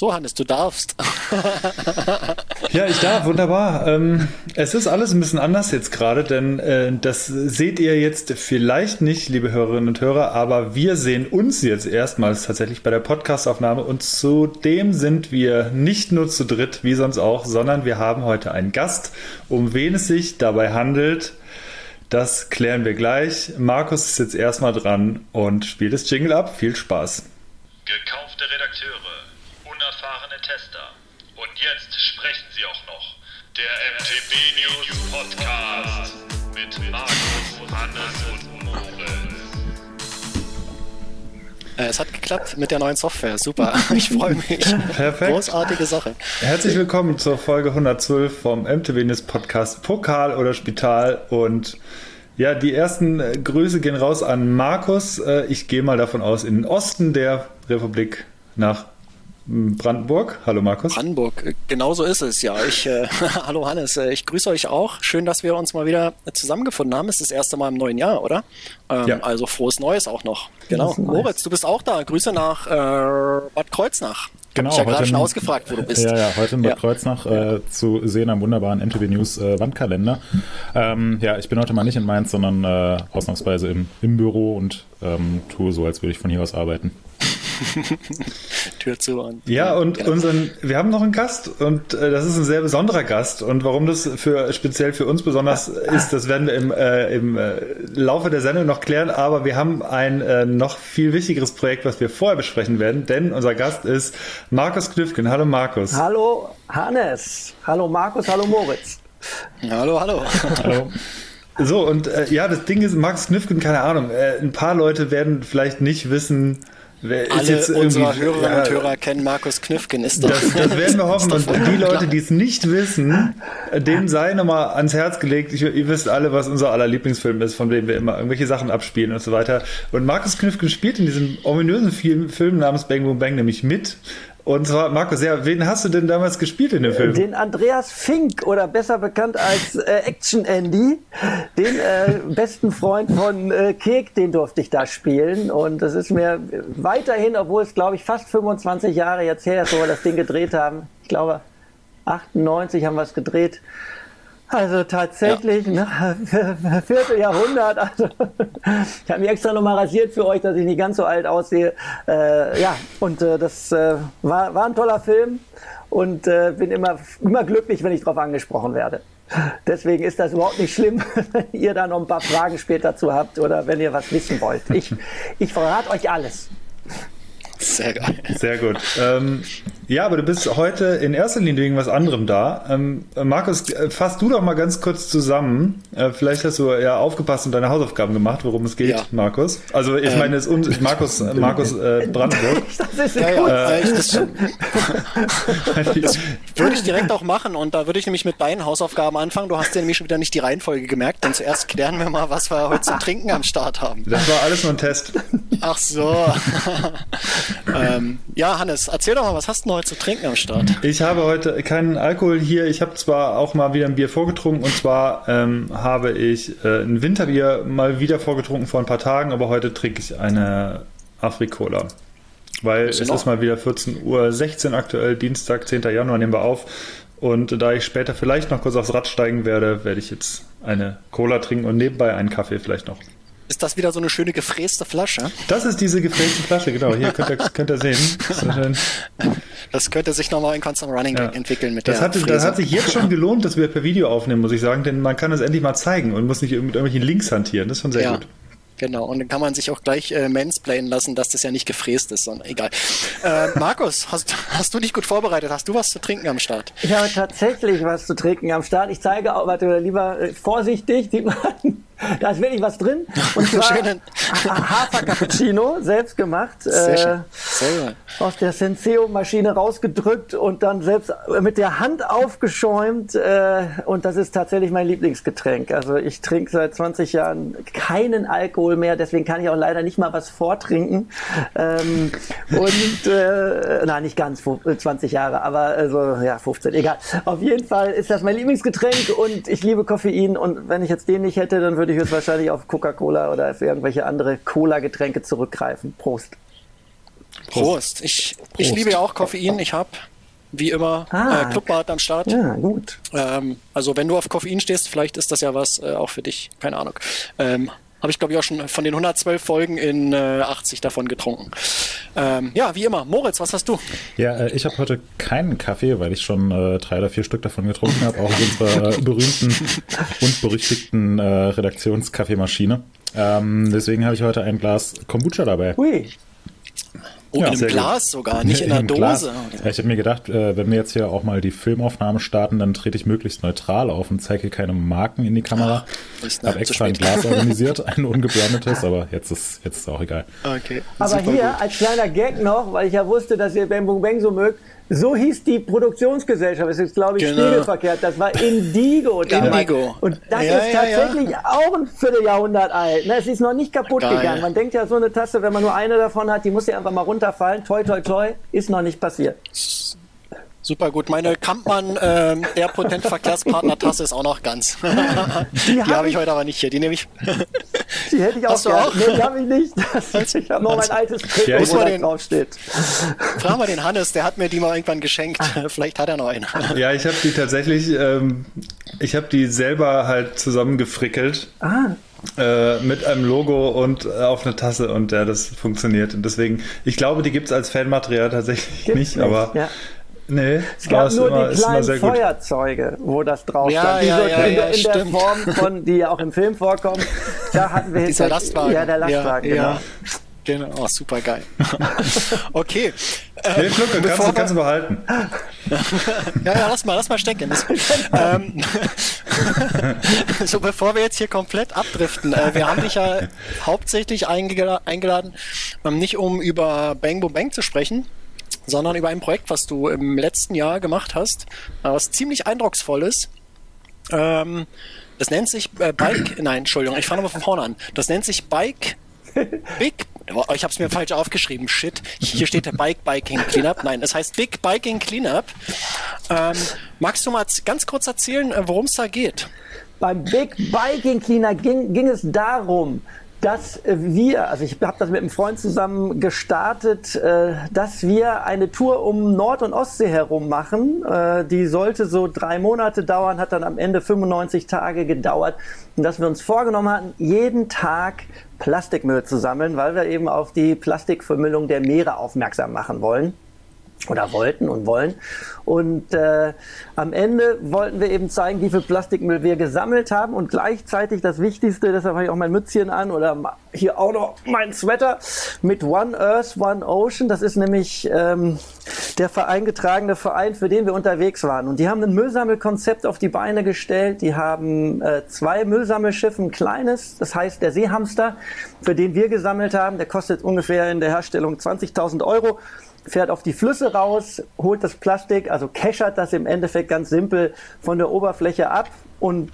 So, Hannes, du darfst. Ja, ich darf, wunderbar. Es ist alles ein bisschen anders jetzt gerade, denn das seht ihr jetzt vielleicht nicht, liebe Hörerinnen und Hörer, aber wir sehen uns jetzt erstmals tatsächlich bei der Podcastaufnahme und zudem sind wir nicht nur zu dritt, wie sonst auch, sondern wir haben heute einen Gast. Um wen es sich dabei handelt, das klären wir gleich. Markus ist jetzt erstmal dran und spielt das Jingle ab. Viel Spaß. Gekaufte Redakteure. Erfahrene Tester. Und jetzt sprechen sie auch noch. Der MTB News Podcast mit Markus, Hannes und Moritz. Es hat geklappt mit der neuen Software. Super. Ich freue mich. Perfekt. Großartige Sache. Herzlich willkommen zur Folge 112 vom MTB News Podcast Pokal oder Spital. Und ja, die ersten Grüße gehen raus an Markus. Ich gehe mal davon aus, in den Osten der Republik nach Brandenburg. Hallo Markus. Brandenburg, genau so ist es, ja. Hallo Hannes, ich grüße euch auch. Schön, dass wir uns mal wieder zusammengefunden haben. Es ist das erste Mal im neuen Jahr, oder? Ja. Also frohes Neues auch noch. Genau. Moritz, du bist auch da. Grüße nach Bad Kreuznach. Genau, ich habe gerade schon ausgefragt, wo du bist. Ja, ja, heute in Bad Kreuznach zu sehen am wunderbaren MTV News Wandkalender. Ja, ich bin heute mal nicht in Mainz, sondern ausnahmsweise im Büro und tue so, als würde ich von hier aus arbeiten. Tür zu und ja, und genau. Wir haben noch einen Gast und das ist ein sehr besonderer Gast und warum das speziell für uns besonders ist, das werden wir im Laufe der Sendung noch klären, aber wir haben ein noch viel wichtigeres Projekt, was wir vorher besprechen werden, denn unser Gast ist Markus Knüffgen. Hallo Markus. Hallo Hannes. Hallo Markus, hallo Moritz. Hallo, hallo. Hallo. So, und ja, das Ding ist, Markus Knüffgen, keine Ahnung, ein paar Leute werden vielleicht nicht wissen, alle unserer Hörerinnen und Hörer kennen Markus Knüffgen. Das werden wir hoffen. Und die Leute, die es nicht wissen, denen sei nochmal ans Herz gelegt. Ihr wisst alle, was unser aller Lieblingsfilm ist, von dem wir immer irgendwelche Sachen abspielen und so weiter. Und Markus Knüffgen spielt in diesem ominösen Film namens Bang Boom Bang nämlich mit. Und zwar, Markus, ja, wen hast du denn damals gespielt in dem Film? Den Andreas Fink, oder besser bekannt als Action Andy, den besten Freund von Kirk, den durfte ich da spielen. Und das ist mir weiterhin, obwohl es, glaube ich, fast 25 Jahre jetzt her ist, wo wir das Ding gedreht haben. Ich glaube, 98 haben wir es gedreht. Also tatsächlich, ja. Ne, Vierteljahrhundert, also ich habe mich extra nochmal rasiert für euch, dass ich nicht ganz so alt aussehe. Ja, und das war ein toller Film und bin immer glücklich, wenn ich darauf angesprochen werde. Deswegen ist das überhaupt nicht schlimm, wenn ihr da noch ein paar Fragen später zu habt oder wenn ihr was wissen wollt. Ich verrate euch alles. Sehr geil. Sehr gut. Ja, aber du bist heute in erster Linie wegen was anderem da. Markus, fass du doch mal ganz kurz zusammen. Vielleicht hast du ja aufgepasst und deine Hausaufgaben gemacht, worum es geht, ja. Markus. Also ich meine, es ist Markus Brandenburg. Das ist ja, das würde ich direkt auch machen und da würde ich nämlich mit deinen Hausaufgaben anfangen. Du hast ja nämlich schon wieder nicht die Reihenfolge gemerkt, denn zuerst klären wir mal, was wir heute zum Trinken am Start haben. Das war alles nur ein Test. Ach so. Ja, Hannes, erzähl doch mal, was hast du heute zu trinken am Start? Ich habe heute keinen Alkohol hier. Ich habe zwar auch mal wieder ein Bier vorgetrunken und zwar habe ich ein Winterbier mal wieder vorgetrunken vor ein paar Tagen, aber heute trinke ich eine Afrikola. Weil es ist mal wieder 14:16 Uhr aktuell, Dienstag, 10. Januar nehmen wir auf. Und da ich später vielleicht noch kurz aufs Rad steigen werde, werde ich jetzt eine Cola trinken und nebenbei einen Kaffee vielleicht noch. Ist das wieder so eine schöne gefräste Flasche? Das ist diese gefräste Flasche, genau. Hier könnt ihr sehen. Das könnte sich nochmal in Constant Running entwickeln. Mit das hat sich jetzt schon gelohnt, dass wir per Video aufnehmen, muss ich sagen. Denn man kann das endlich mal zeigen und muss nicht mit irgendwelchen Links hantieren. Das ist schon sehr gut. Genau, und dann kann man sich auch gleich mansplainen lassen, dass das ja nicht gefräst ist, sondern egal. Markus, hast du dich gut vorbereitet? Hast du was zu trinken am Start? Ich habe tatsächlich was zu trinken am Start. Ich zeige auch, warte, lieber vorsichtig, sieht man, da ist wirklich was drin. Und zwar Hafer-Cappuccino, selbst gemacht. Sehr schön. Sehr aus der Senseo-Maschine rausgedrückt und dann selbst mit der Hand aufgeschäumt. Und das ist tatsächlich mein Lieblingsgetränk. Also ich trinke seit 20 Jahren keinen Alkohol mehr, deswegen kann ich auch leider nicht mal was vortrinken. Nein, nicht ganz 20 Jahre, aber also, ja, 15, egal. Auf jeden Fall ist das mein Lieblingsgetränk und ich liebe Koffein und wenn ich jetzt den nicht hätte, dann würde ich jetzt wahrscheinlich auf Coca-Cola oder auf irgendwelche andere Cola-Getränke zurückgreifen. Prost. Prost. Ich liebe ja auch Koffein. Ich habe, wie immer, Clubbart am Start. Ja, gut. Also wenn du auf Koffein stehst, vielleicht ist das ja was auch für dich. Keine Ahnung. Habe ich, glaube ich, auch schon von den 112 Folgen in 80 davon getrunken. Ja, wie immer. Moritz, was hast du? Ja, ich habe heute keinen Kaffee, weil ich schon 3 oder 4 Stück davon getrunken habe, auch in unserer berühmten und berüchtigten Redaktionskaffeemaschine. Deswegen habe ich heute ein Glas Kombucha dabei. Ui. Oh, ja, in einem Glas gut. Sogar, nicht in einer Dose. Ja, ich habe mir gedacht, wenn wir jetzt hier auch mal die Filmaufnahme starten, dann trete ich möglichst neutral auf und zeige keine Marken in die Kamera. Ich habe extra ein Glas organisiert, ein ungeblendetes, aber jetzt ist auch egal. Okay. Aber hier gut. Als kleiner Gag noch, weil ich ja wusste, dass ihr Bang Boom Bang so mögt, so hieß die Produktionsgesellschaft, das ist, glaube ich, genau. Spiegelverkehrt, das war Indigo damals. Indigo. Und das ist tatsächlich auch ein Vierteljahrhundert alt. Ne, es ist noch nicht kaputt gegangen. Man denkt ja, so eine Tasse, wenn man nur eine davon hat, die muss ja einfach mal runterfallen. Toi, toi, toi, ist noch nicht passiert. Super gut. Meine Kampmann, der Potent-Verkehrspartner-Tasse ist auch noch ganz. Die habe ich heute aber nicht hier. Die nehme ich. Die hätte ich auch gerne. Nee, die habe ich nicht. Ich habe noch mein altes Paper, wo das draufsteht. Frag mal den Hannes, der hat mir die mal irgendwann geschenkt. Vielleicht hat er noch eine. Ja, ich habe die tatsächlich, ich habe die selber halt zusammengefrickelt. Ah. Mit einem Logo und auf eine Tasse und ja, das funktioniert. Und deswegen, ich glaube, die gibt es als Fanmaterial tatsächlich nicht, aber... Ja. Nee, es gab nur die kleinen Feuerzeuge, wo das drauf stand. Ja, in der Form von, die ja auch im Film vorkommt, da hatten wir dieser Lastwagen. Ja, der Lastwagen, genau. Genau, super geil. Okay. Den Glück, kannst du behalten. Ja, lass mal stecken. So, bevor wir jetzt hier komplett abdriften, wir haben dich ja hauptsächlich eingeladen, nicht um über Bang Boom Bang zu sprechen, sondern über ein Projekt, was du im letzten Jahr gemacht hast, was ziemlich eindrucksvoll ist. Das nennt sich ich fange nochmal von vorne an. Das nennt sich Bike Big. Ich habe es mir falsch aufgeschrieben. Shit. Hier steht der Bike Biking Cleanup. Nein, es heißt Big Biking Cleanup. Magst du mal ganz kurz erzählen, worum es da geht? Beim Big Biking Cleanup ging es darum, dass wir, also ich habe das mit einem Freund zusammen gestartet, dass wir eine Tour um Nord- und Ostsee herum machen. Die sollte so 3 Monate dauern, hat dann am Ende 95 Tage gedauert. Und dass wir uns vorgenommen hatten, jeden Tag Plastikmüll zu sammeln, weil wir eben auf die Plastikvermüllung der Meere aufmerksam machen wollen. Oder wollten und wollen. Und am Ende wollten wir eben zeigen, wie viel Plastikmüll wir gesammelt haben. Und gleichzeitig das Wichtigste, deshalb habe ich auch mein Mützchen an oder hier auch noch mein Sweater mit One Earth, One Ocean. Das ist nämlich der eingetragene Verein, für den wir unterwegs waren. Und die haben ein Müllsammelkonzept auf die Beine gestellt. Die haben 2 Müllsammelschiffe, ein kleines, das heißt der Seehamster, für den wir gesammelt haben. Der kostet ungefähr in der Herstellung 20.000 €. Fährt auf die Flüsse raus, holt das Plastik, also keschert das im Endeffekt ganz simpel von der Oberfläche ab und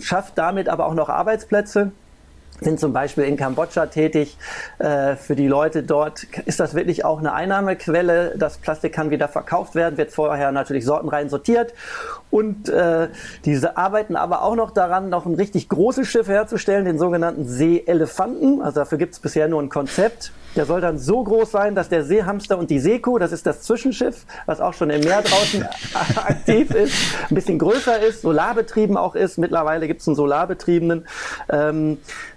schafft damit aber auch noch Arbeitsplätze. Sind zum Beispiel in Kambodscha tätig. Für die Leute dort ist das wirklich auch eine Einnahmequelle. Das Plastik kann wieder verkauft werden, wird vorher natürlich sortenrein sortiert. Und diese arbeiten aber auch noch daran, noch ein richtig großes Schiff herzustellen, den sogenannten Seeelefanten. Also dafür gibt es bisher nur ein Konzept. Der soll dann so groß sein, dass der Seehamster und die Seekuh, das ist das Zwischenschiff, was auch schon im Meer draußen aktiv ist, ein bisschen größer ist, solarbetrieben auch ist. Mittlerweile gibt es einen solarbetriebenen.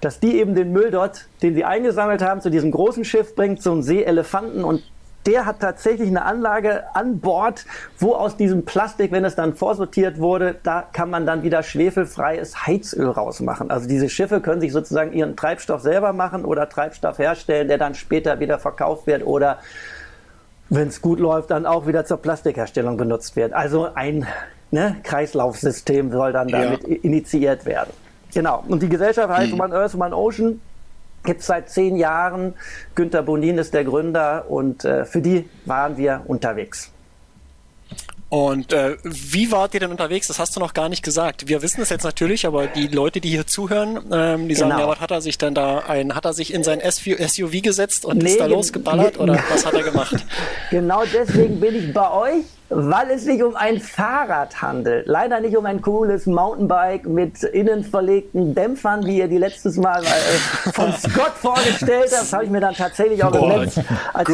Dass die eben den Müll dort, den sie eingesammelt haben, zu diesem großen Schiff bringt, zum Seeelefanten. Und der hat tatsächlich eine Anlage an Bord, wo aus diesem Plastik, wenn es dann vorsortiert wurde, da kann man dann wieder schwefelfreies Heizöl rausmachen. Also diese Schiffe können sich sozusagen ihren Treibstoff selber machen oder Treibstoff herstellen, der dann später wieder verkauft wird oder, wenn es gut läuft, dann auch wieder zur Plastikherstellung benutzt wird. Also ein Kreislaufsystem soll dann damit initiiert werden. Genau. Und die Gesellschaft heißt One Earth, One Ocean. Gibt es seit 10 Jahren. Günther Bonin ist der Gründer und für die waren wir unterwegs. Und wie wart ihr denn unterwegs? Das hast du noch gar nicht gesagt. Wir wissen es jetzt natürlich, aber die Leute, die hier zuhören, die sagen, ja, was hat er sich denn da hat er sich in sein SUV gesetzt und ist da losgeballert oder was hat er gemacht? Genau deswegen bin ich bei euch, weil es sich um ein Fahrrad handelt. Leider nicht um ein cooles Mountainbike mit innen verlegten Dämpfern, wie ihr die letztes Mal von Scott vorgestellt habt. Das habe ich mir dann tatsächlich auch im Netz als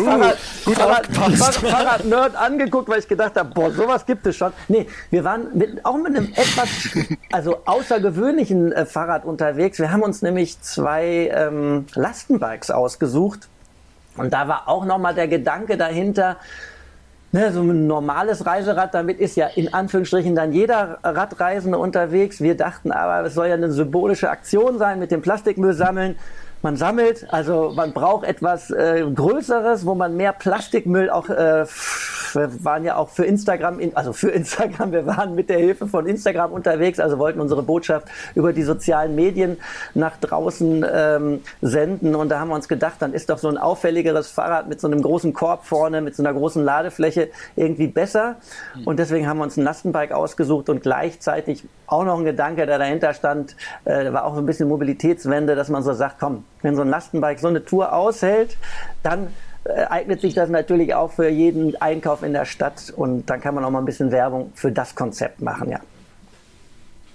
Fahrrad-Nerd angeguckt, weil ich gedacht habe, boah, sowas gibt es schon. Nee, wir waren auch mit einem etwas außergewöhnlichen Fahrrad unterwegs. Wir haben uns nämlich zwei Lastenbikes ausgesucht. Und da war auch nochmal der Gedanke dahinter, so ein normales Reiserad, damit ist ja in Anführungsstrichen dann jeder Radreisende unterwegs. Wir dachten aber, es soll ja eine symbolische Aktion sein mit dem Plastikmüll sammeln. Man sammelt, also man braucht etwas Größeres, wo man mehr Plastikmüll auch, wir waren ja auch für Instagram, wir waren mit der Hilfe von Instagram unterwegs, also wollten unsere Botschaft über die sozialen Medien nach draußen senden, und da haben wir uns gedacht, dann ist doch so ein auffälligeres Fahrrad mit so einem großen Korb vorne, mit so einer großen Ladefläche irgendwie besser, und deswegen haben wir uns ein Lastenbike ausgesucht und gleichzeitig auch noch ein Gedanke, der dahinter stand, war auch so ein bisschen Mobilitätswende, dass man so sagt, komm, wenn so ein Lastenbike so eine Tour aushält, dann eignet sich das natürlich auch für jeden Einkauf in der Stadt, und dann kann man auch mal ein bisschen Werbung für das Konzept machen, ja.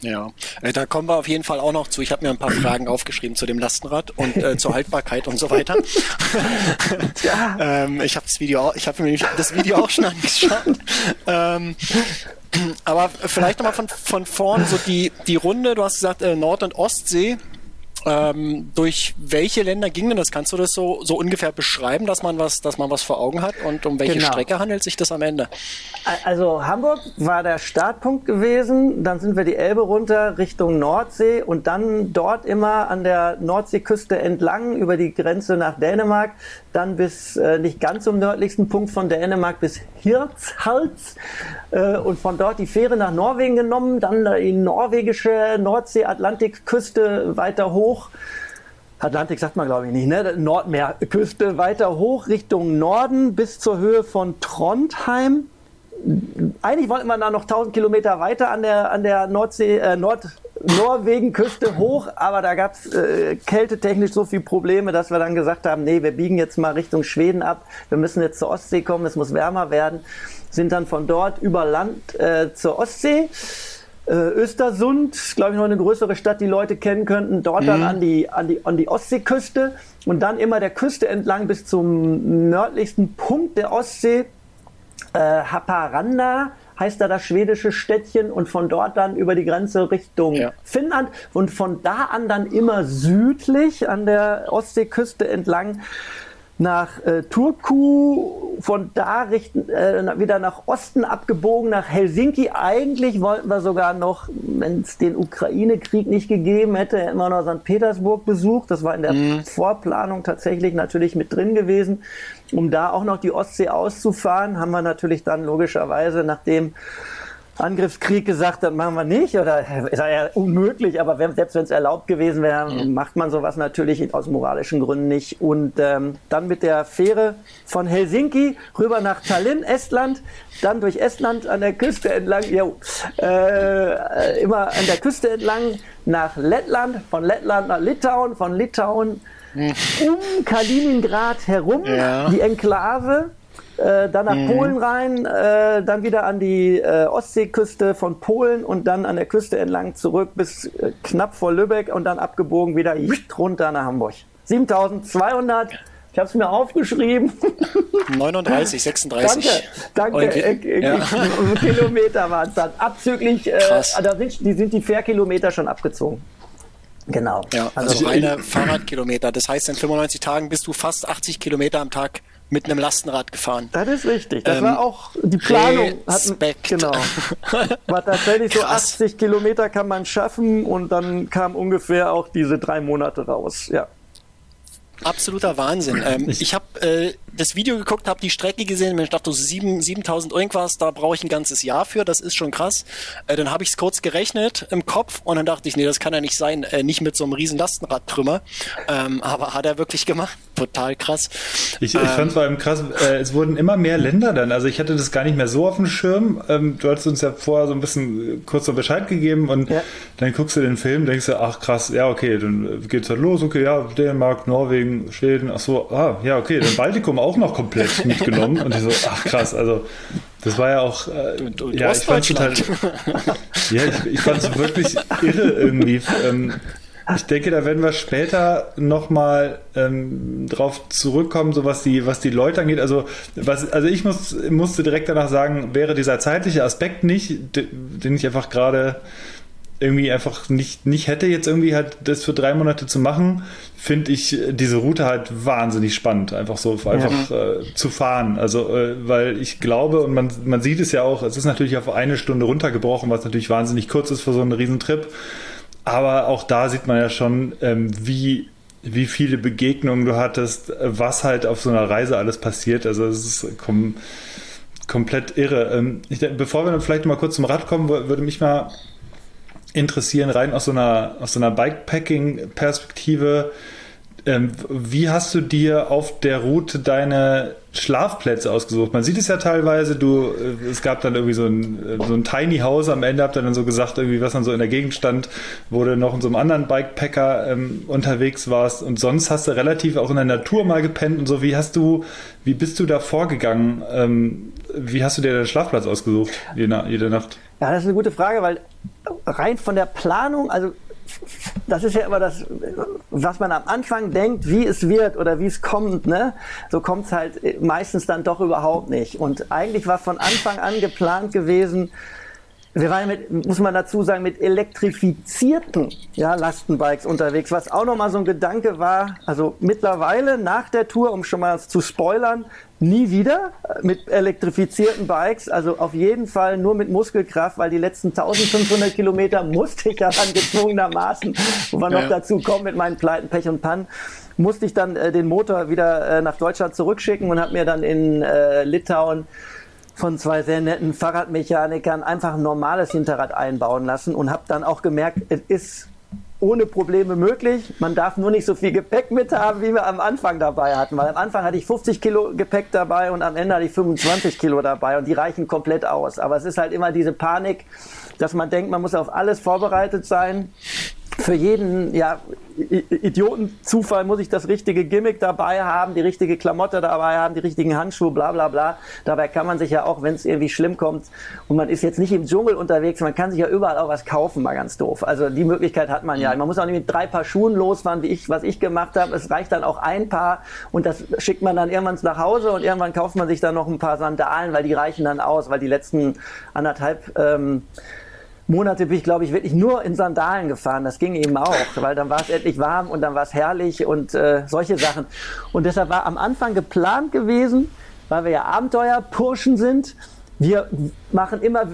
Ja, da kommen wir auf jeden Fall auch noch zu. Ich habe mir ein paar Fragen aufgeschrieben zu dem Lastenrad und zur Haltbarkeit und so weiter. Ja. Ich habe mir das Video auch schon angeschaut. Aber vielleicht nochmal von vorn so die Runde. Du hast gesagt Nord- und Ostsee. Durch welche Länder ging denn das? Kannst du das so ungefähr beschreiben, dass man was vor Augen hat, und um welche Strecke handelt sich das am Ende? Also Hamburg war der Startpunkt gewesen, dann sind wir die Elbe runter Richtung Nordsee und dann dort immer an der Nordseeküste entlang über die Grenze nach Dänemark, dann bis nicht ganz zum nördlichsten Punkt von Dänemark bis Hirtshals und von dort die Fähre nach Norwegen genommen, dann die norwegische Nordsee-Atlantikküste weiter hoch. Atlantik sagt man glaube ich nicht, ne? Nordmeerküste weiter hoch Richtung Norden bis zur Höhe von Trondheim. Eigentlich wollten wir da noch 1000 Kilometer weiter an der Nordsee, Nordnorwegenküste hoch, aber da gab es kältetechnisch so viele Probleme, dass wir dann gesagt haben, nee, wir biegen jetzt mal Richtung Schweden ab, wir müssen jetzt zur Ostsee kommen, es muss wärmer werden, sind dann von dort über Land zur Ostsee. Östersund, glaube ich, noch eine größere Stadt, die Leute kennen könnten, dort dann an die Ostseeküste und dann immer der Küste entlang bis zum nördlichsten Punkt der Ostsee. Haparanda heißt da das schwedische Städtchen, und von dort dann über die Grenze Richtung Finnland und von da an dann immer südlich an der Ostseeküste entlang nach Turku, von da wieder nach Osten abgebogen, nach Helsinki. Eigentlich wollten wir sogar noch, wenn es den Ukraine-Krieg nicht gegeben hätte, hätten wir noch St. Petersburg besucht. Das war in der Vorplanung tatsächlich natürlich mit drin gewesen. Um da auch noch die Ostsee auszufahren, haben wir natürlich dann logischerweise nach dem Angriffskrieg gesagt, das machen wir nicht, oder ist ja unmöglich, aber selbst wenn es erlaubt gewesen wäre, macht man sowas natürlich aus moralischen Gründen nicht. Und dann mit der Fähre von Helsinki rüber nach Tallinn, Estland, dann durch Estland an der Küste entlang, immer an der Küste entlang nach Lettland, von Lettland nach Litauen, von Litauen um Kaliningrad herum, die Enklave, dann nach Polen rein, dann wieder an die Ostseeküste von Polen und dann an der Küste entlang zurück bis knapp vor Lübeck und dann abgebogen wieder runter nach Hamburg. 7200, ich habe es mir aufgeschrieben. 39, 36. Danke. Kilometer waren es dann. Abzüglich, die sind die Fährkilometer schon abgezogen. Genau. Ja, also reine Fahrradkilometer. Das heißt, in 95 Tagen bist du fast 80 Kilometer am Tag mit einem Lastenrad gefahren. Das ist richtig. Das war auch die Planung. Genau. War tatsächlich so 80 Kilometer kann man schaffen, und dann kam ungefähr auch diese 3 Monate raus. Ja. Absoluter Wahnsinn. Ich habe das Video geguckt, habe die Strecke gesehen, mir dachte, 7000 irgendwas, da brauche ich ein ganzes Jahr für, das ist schon krass. Dann habe ich es kurz gerechnet im Kopf und dann dachte ich, nee, das kann ja nicht sein, nicht mit so einem riesen Lastenradtrümmer. Aber hat er wirklich gemacht, total krass. Ich fand es vor allem krass, es wurden immer mehr Länder dann, also ich hatte das gar nicht mehr so auf dem Schirm, du hattest uns ja vorher so ein bisschen kurz so Bescheid gegeben und ja. Dann guckst du den Film, denkst du, ach krass, ja okay, dann geht's halt los, okay, ja, Dänemark, Norwegen, Schweden, ach so, ah, ja okay, dann Baltikum auch noch komplett mitgenommen und ich so, ach krass, also das war ja auch ja, ich fand es total, ja, ich fand es wirklich irre irgendwie. Ich denke, da werden wir später nochmal drauf zurückkommen, so was die Leute angeht. Also ich musste direkt danach sagen, wäre dieser zeitliche Aspekt nicht, den ich einfach gerade irgendwie einfach nicht hätte, jetzt irgendwie halt das für 3 Monate zu machen, finde ich diese Route halt wahnsinnig spannend, einfach so einfach zu fahren. Also weil ich glaube, und man sieht es ja auch, es ist natürlich auf 1 Stunde runtergebrochen, was natürlich wahnsinnig kurz ist für so einen Riesentrip. Aber auch da sieht man ja schon, wie viele Begegnungen du hattest, was halt auf so einer Reise alles passiert. Also es ist komplett irre. Bevor wir dann vielleicht mal kurz zum Rad kommen, würde mich mal interessieren, rein aus so einer Bikepacking-Perspektive, wie hast du dir auf der Route deine Schlafplätze ausgesucht? Man sieht es ja teilweise, es gab dann irgendwie so ein Tiny House am Ende, habt ihr dann so gesagt, irgendwie was dann so in der Gegend stand, wo du noch in so einem anderen Bikepacker unterwegs warst und sonst hast du relativ auch in der Natur mal gepennt und so. Wie bist du da vorgegangen? Wie hast du dir deinen Schlafplatz ausgesucht, jede Nacht? Ja, das ist eine gute Frage, weil rein von der Planung, also das ist ja immer das, was man am Anfang denkt, wie es wird oder wie es kommt, ne? So kommt es halt meistens dann doch überhaupt nicht. Und eigentlich war von Anfang an geplant gewesen, wir waren muss man dazu sagen, mit elektrifizierten Lastenbikes unterwegs, was auch nochmal so ein Gedanke war, also mittlerweile nach der Tour, um schon mal zu spoilern, nie wieder mit elektrifizierten Bikes, also auf jeden Fall nur mit Muskelkraft, weil die letzten 1500 Kilometer musste ich daran gezwungenermaßen, wo wir noch dazu kommen mit meinen Pleiten, Pech und Pannen, musste ich dann den Motor wieder nach Deutschland zurückschicken und habe mir dann in Litauen von 2 sehr netten Fahrradmechanikern einfach ein normales Hinterrad einbauen lassen und habe dann auch gemerkt, es ist ohne Probleme möglich. Man darf nur nicht so viel Gepäck mit haben, wie wir am Anfang dabei hatten. Weil am Anfang hatte ich 50 Kilo Gepäck dabei und am Ende hatte ich 25 Kilo dabei und die reichen komplett aus. Aber es ist halt immer diese Panik, dass man denkt, man muss auf alles vorbereitet sein. Für jeden Idiotenzufall muss ich das richtige Gimmick dabei haben, die richtige Klamotte dabei haben, die richtigen Handschuhe, bla bla bla. Dabei kann man sich ja auch, wenn es irgendwie schlimm kommt und man ist jetzt nicht im Dschungel unterwegs, man kann sich ja überall auch was kaufen, mal ganz doof. Also die Möglichkeit hat man ja. Man muss auch nicht mit 3 Paar Schuhen losfahren, was ich gemacht habe. Es reicht dann auch ein Paar und das schickt man dann irgendwann nach Hause und irgendwann kauft man sich dann noch ein paar Sandalen, weil die reichen dann aus, weil die letzten 1,5 Monate bin ich, glaube ich, wirklich nur in Sandalen gefahren. Das ging eben auch, weil dann war es endlich warm und dann war es herrlich und solche Sachen. Und deshalb war am Anfang geplant gewesen, weil wir ja Abenteuerpurschen sind, wir machen immer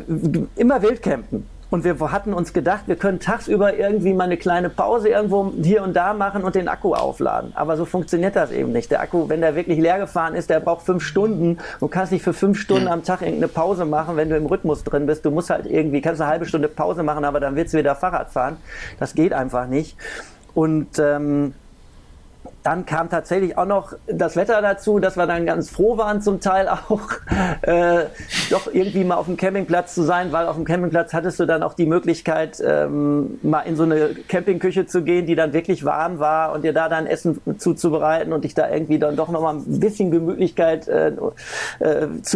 Wildcampen. Und wir hatten uns gedacht, wir können tagsüber irgendwie mal eine kleine Pause irgendwo hier und da machen und den Akku aufladen. Aber so funktioniert das eben nicht. Der Akku, wenn der wirklich leer gefahren ist, der braucht 5 Stunden. Du kannst nicht für 5 Stunden am Tag irgendeine Pause machen, wenn du im Rhythmus drin bist. Du musst halt irgendwie, kannst eine halbe Stunde Pause machen, aber dann willst du wieder Fahrrad fahren. Das geht einfach nicht. Und dann kam tatsächlich auch noch das Wetter dazu, dass wir dann ganz froh waren zum Teil auch, doch irgendwie mal auf dem Campingplatz zu sein, weil auf dem Campingplatz hattest du dann auch die Möglichkeit, mal in so eine Campingküche zu gehen, die dann wirklich warm war und dir da dein Essen zuzubereiten und dich da irgendwie dann doch nochmal ein bisschen Gemütlichkeit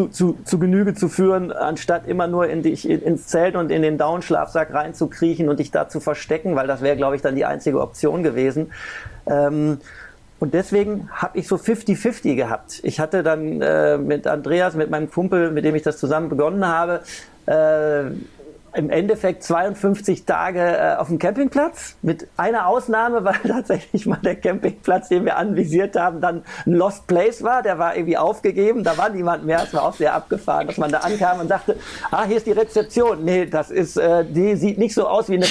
zu Genüge zu führen, anstatt immer nur ins Zelt und in den Daunenschlafsack reinzukriechen und dich da zu verstecken, weil das wäre, glaube ich, dann die einzige Option gewesen. Und deswegen habe ich so 50-50 gehabt. Ich hatte dann mit Andreas, mit meinem Kumpel, mit dem ich das zusammen begonnen habe, im Endeffekt 52 Tage auf dem Campingplatz, mit einer Ausnahme, weil tatsächlich mal der Campingplatz, den wir anvisiert haben, dann ein Lost Place war, der war irgendwie aufgegeben, da war niemand mehr, es war auch sehr abgefahren, dass man da ankam und sagte, ah, hier ist die Rezeption, nee, das ist, die sieht nicht so aus wie eine,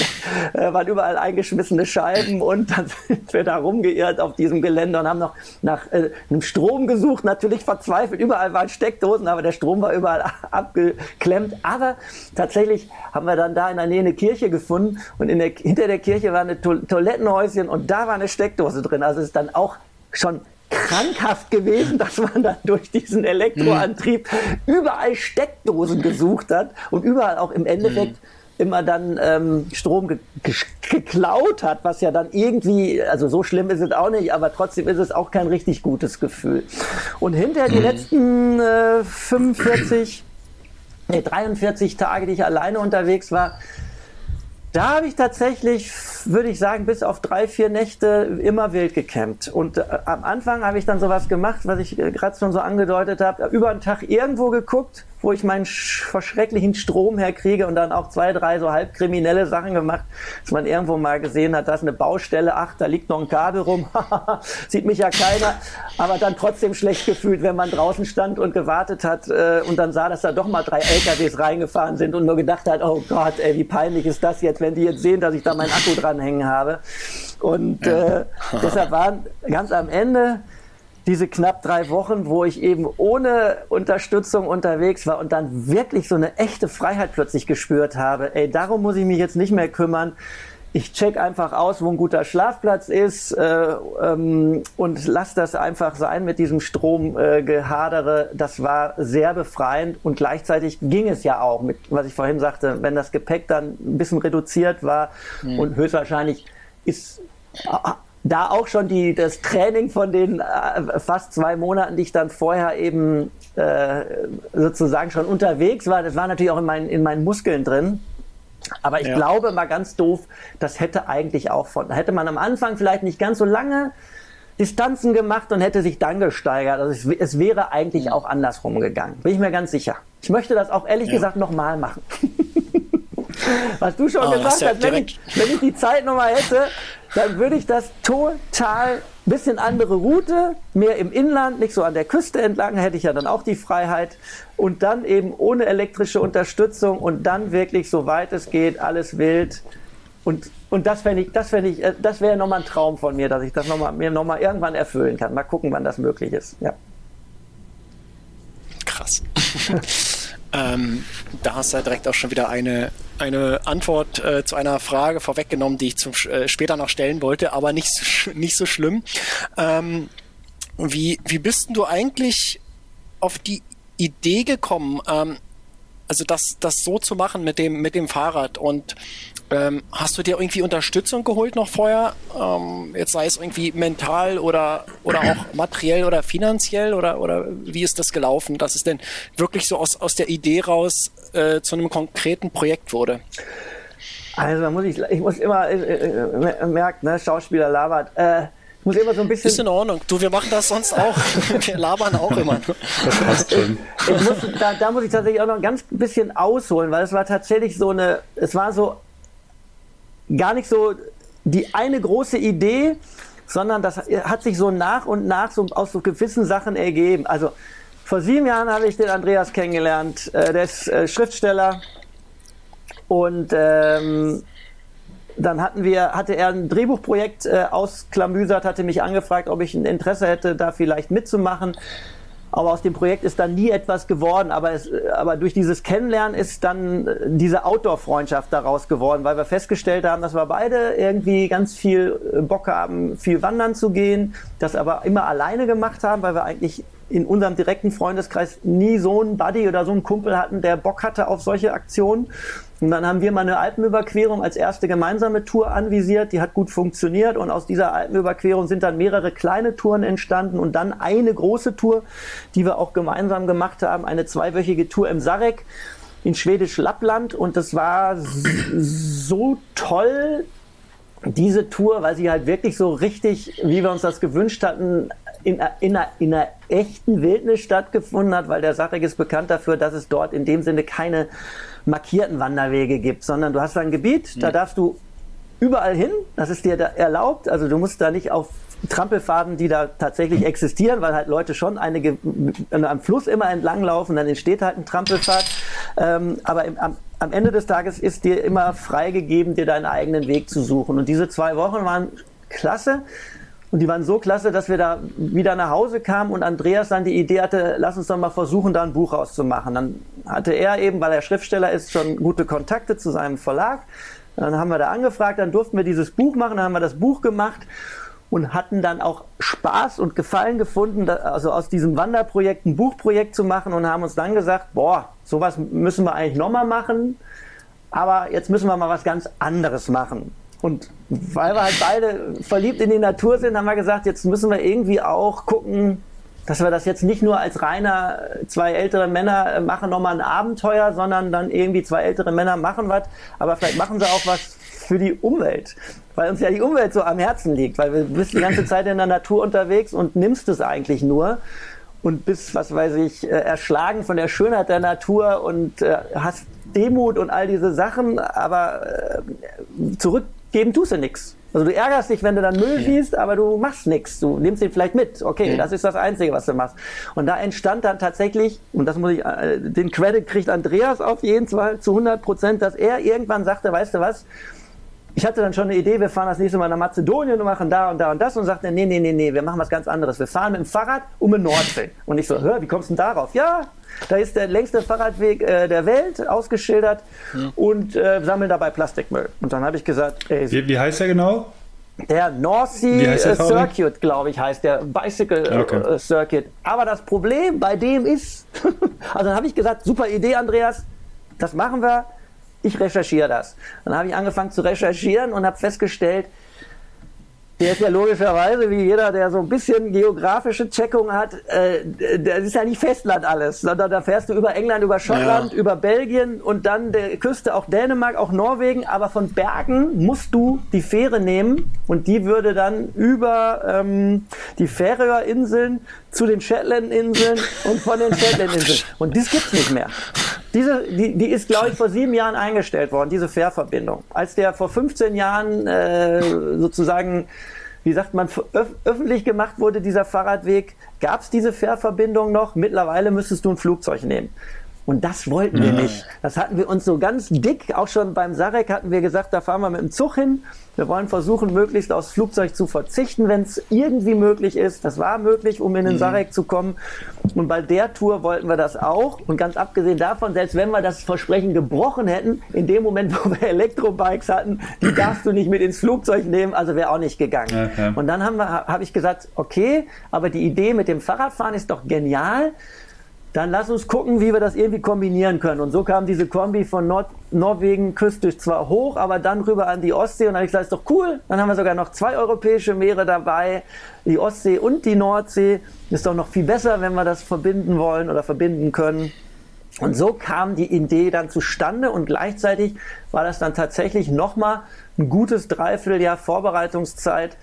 waren überall eingeschmissene Scheiben, und dann sind wir da rumgeirrt auf diesem Gelände und haben noch nach einem Strom gesucht, natürlich verzweifelt, überall waren Steckdosen, aber der Strom war überall abgeklemmt, aber tatsächlich haben wir dann da in der Nähe eine Kirche gefunden, und hinter der Kirche war ein Toilettenhäuschen und da war eine Steckdose drin. Also es ist dann auch schon krankhaft gewesen, dass man dann durch diesen Elektroantrieb überall Steckdosen gesucht hat und überall auch im Endeffekt immer dann Strom geklaut hat, was ja dann irgendwie, also so schlimm ist es auch nicht, aber trotzdem ist es auch kein richtig gutes Gefühl. Und hinter die letzten 43 Tage, die ich alleine unterwegs war, da habe ich tatsächlich, würde ich sagen, bis auf 3, 4 Nächte immer wild gecampt. Und am Anfang habe ich dann sowas gemacht, was ich gerade schon so angedeutet habe, über einen Tag irgendwo geguckt, wo ich meinen verschrecklichen Strom herkriege, und dann auch 2, 3 so halb kriminelle Sachen gemacht, dass man irgendwo mal gesehen hat, da ist eine Baustelle, ach, da liegt noch ein Kabel rum, sieht mich ja keiner, aber dann trotzdem schlecht gefühlt, wenn man draußen stand und gewartet hat und dann sah, dass da doch mal 3 LKWs reingefahren sind und nur gedacht hat, oh Gott, ey, wie peinlich ist das jetzt, wenn die jetzt sehen, dass ich da meinen Akku dranhängen habe. Und deshalb waren ganz am Ende diese knapp 3 Wochen, wo ich eben ohne Unterstützung unterwegs war und dann wirklich so eine echte Freiheit plötzlich gespürt habe. Ey, darum muss ich mich jetzt nicht mehr kümmern. Ich check einfach aus, wo ein guter Schlafplatz ist und lass das einfach sein mit diesem Stromgehadere. Das war sehr befreiend, und gleichzeitig ging es ja auch, mit, was ich vorhin sagte, wenn das Gepäck dann ein bisschen reduziert war und höchstwahrscheinlich ist da auch schon das Training von den fast 2 Monaten, die ich dann vorher eben sozusagen schon unterwegs war, das war natürlich auch in meinen Muskeln drin. Aber ich glaube mal ganz doof, das hätte eigentlich auch hätte man am Anfang vielleicht nicht ganz so lange Distanzen gemacht und hätte sich dann gesteigert. Also es wäre eigentlich auch andersrum gegangen, bin ich mir ganz sicher. Ich möchte das auch ehrlich gesagt nochmal machen. Was du schon gesagt hast, wenn ich die Zeit nochmal hätte, dann würde ich das total, bisschen andere Route, mehr im Inland, nicht so an der Küste entlang, hätte ich ja dann auch die Freiheit, und dann eben ohne elektrische Unterstützung und dann wirklich, soweit es geht, alles wild. Und das wäre nochmal ein Traum von mir, dass ich das mir nochmal irgendwann erfüllen kann. Mal gucken, wann das möglich ist. Ja. Krass. Da hast du ja direkt auch schon wieder eine Antwort zu einer Frage vorweggenommen, die ich später noch stellen wollte, aber nicht so schlimm. Wie bist denn du eigentlich auf die Idee gekommen, also das so zu machen mit dem Fahrrad? Und hast du dir irgendwie Unterstützung geholt noch vorher? Jetzt sei es irgendwie mental oder auch materiell oder finanziell, oder wie ist das gelaufen, dass es denn wirklich so aus der Idee raus zu einem konkreten Projekt wurde? Also da muss ich immer merken, ne, Schauspieler labert. Ich muss immer so ein bisschen... Ist in Ordnung. Du, wir machen das sonst auch. Wir labern auch immer. Das passt schon. Da muss ich tatsächlich auch noch ein ganz bisschen ausholen, weil es war tatsächlich gar nicht so die eine große Idee, sondern das hat sich so nach und nach so aus so gewissen Sachen ergeben. Also vor 7 Jahren habe ich den Andreas kennengelernt, der ist Schriftsteller, und dann hatte er ein Drehbuchprojekt ausklamüsert, hatte mich angefragt, ob ich ein Interesse hätte, da vielleicht mitzumachen. Aber aus dem Projekt ist dann nie etwas geworden. Aber durch dieses Kennenlernen ist dann diese Outdoor-Freundschaft daraus geworden, weil wir festgestellt haben, dass wir beide irgendwie ganz viel Bock haben, viel wandern zu gehen, das aber immer alleine gemacht haben, weil wir eigentlich in unserem direkten Freundeskreis nie so einen Buddy oder so einen Kumpel hatten, der Bock hatte auf solche Aktionen. Und dann haben wir mal eine Alpenüberquerung als erste gemeinsame Tour anvisiert, die hat gut funktioniert, und aus dieser Alpenüberquerung sind dann mehrere kleine Touren entstanden und dann eine große Tour, die wir auch gemeinsam gemacht haben, eine 2-wöchige Tour im Sarek in Schwedisch Lappland, und das war so toll, diese Tour, weil sie halt wirklich so richtig, wie wir uns das gewünscht hatten, in einer echten Wildnis stattgefunden hat, weil der Sachreck ist bekannt dafür, dass es dort in dem Sinne keine markierten Wanderwege gibt, sondern du hast ein Gebiet, da darfst du überall hin, das ist dir da erlaubt, also du musst da nicht auf Trampelfaden, die da tatsächlich existieren, weil halt Leute schon am Fluss immer entlang laufen, dann entsteht halt ein Trampelpfad, aber am Ende des Tages ist dir immer freigegeben, dir deinen eigenen Weg zu suchen, und diese 2 Wochen waren klasse. Und die waren so klasse, dass wir da wieder nach Hause kamen und Andreas dann die Idee hatte, lass uns doch mal versuchen, da ein Buch rauszumachen. Dann hatte er eben, weil er Schriftsteller ist, schon gute Kontakte zu seinem Verlag. Dann haben wir da angefragt, dann durften wir dieses Buch machen, dann haben wir das Buch gemacht und hatten dann auch Spaß und Gefallen gefunden, also aus diesem Wanderprojekt ein Buchprojekt zu machen, und haben uns dann gesagt, boah, sowas müssen wir eigentlich nochmal machen, aber jetzt müssen wir mal was ganz anderes machen. Und weil wir halt beide verliebt in die Natur sind, haben wir gesagt, jetzt müssen wir irgendwie auch gucken, dass wir das jetzt nicht nur als reiner 2 ältere Männer machen nochmal ein Abenteuer, sondern dann irgendwie 2 ältere Männer machen was, aber vielleicht machen sie auch was für die Umwelt, weil uns ja die Umwelt so am Herzen liegt, weil du bist die ganze Zeit in der Natur unterwegs und nimmst es eigentlich nur und bist, was weiß ich, erschlagen von der Schönheit der Natur und hast Demut und all diese Sachen, aber zurückgeben tust du nichts. Also du ärgerst dich, wenn du dann Müll siehst, aber du machst nichts. Du nimmst ihn vielleicht mit. Okay, das ist das Einzige, was du machst. Und da entstand dann tatsächlich, und das muss ich, den Credit kriegt Andreas auf jeden Fall zu 100%, dass er irgendwann sagte, weißt du was, ich hatte dann schon eine Idee, wir fahren das nächste Mal nach Mazedonien und machen da und da und das, und sagte, nee, wir machen was ganz anderes. Wir fahren mit dem Fahrrad um den Nordsee. Und ich so, hör, wie kommst du denn darauf? Ja, da ist der längste Fahrradweg der Welt ausgeschildert und sammeln dabei Plastikmüll. Und dann habe ich gesagt, ey, wie heißt der genau? Der North Sea Circuit, glaube ich, heißt der Bicycle Circuit. Aber das Problem bei dem ist, also dann habe ich gesagt, super Idee, Andreas, das machen wir. Ich recherchiere das. Dann habe ich angefangen zu recherchieren und habe festgestellt, der ist ja logischerweise, wie jeder, der so ein bisschen geografische Checkung hat, das ist ja nicht Festland alles, sondern da fährst du über England, über Schottland, über Belgien und dann der Küste, auch Dänemark, auch Norwegen, aber von Bergen musst du die Fähre nehmen, und die würde dann über die Färöerinseln zu den Shetlandinseln und von den Shetlandinseln. Und das gibt's nicht mehr. Die ist, glaube ich, vor 7 Jahren eingestellt worden, diese Fährverbindung. Als der vor 15 Jahren sozusagen, wie sagt man, öffentlich gemacht wurde, dieser Fahrradweg, gab es diese Fährverbindung noch. Mittlerweile müsstest du ein Flugzeug nehmen. Und das wollten wir nicht. Das hatten wir uns so ganz dick, auch schon beim Sarek hatten wir gesagt, da fahren wir mit dem Zug hin. Wir wollen versuchen, möglichst aufs Flugzeug zu verzichten, wenn es irgendwie möglich ist. Das war möglich, um in den Sarek zu kommen. Und bei der Tour wollten wir das auch. Und ganz abgesehen davon, selbst wenn wir das Versprechen gebrochen hätten, in dem Moment, wo wir Elektrobikes hatten, die darfst du nicht mit ins Flugzeug nehmen, also wäre auch nicht gegangen. Okay. Und dann habe ich gesagt, okay, aber die Idee mit dem Fahrradfahren ist doch genial. Dann lass uns gucken, wie wir das irgendwie kombinieren können. Und so kam diese Kombi von Norwegen Küste zwar hoch, aber dann rüber an die Ostsee. Und dann habe ich gesagt, ist doch cool. Dann haben wir sogar noch 2 europäische Meere dabei, die Ostsee und die Nordsee. Ist doch noch viel besser, wenn wir das verbinden wollen oder verbinden können. Und so kam die Idee dann zustande, und gleichzeitig war das dann tatsächlich nochmal ein gutes Dreivierteljahr Vorbereitungszeit,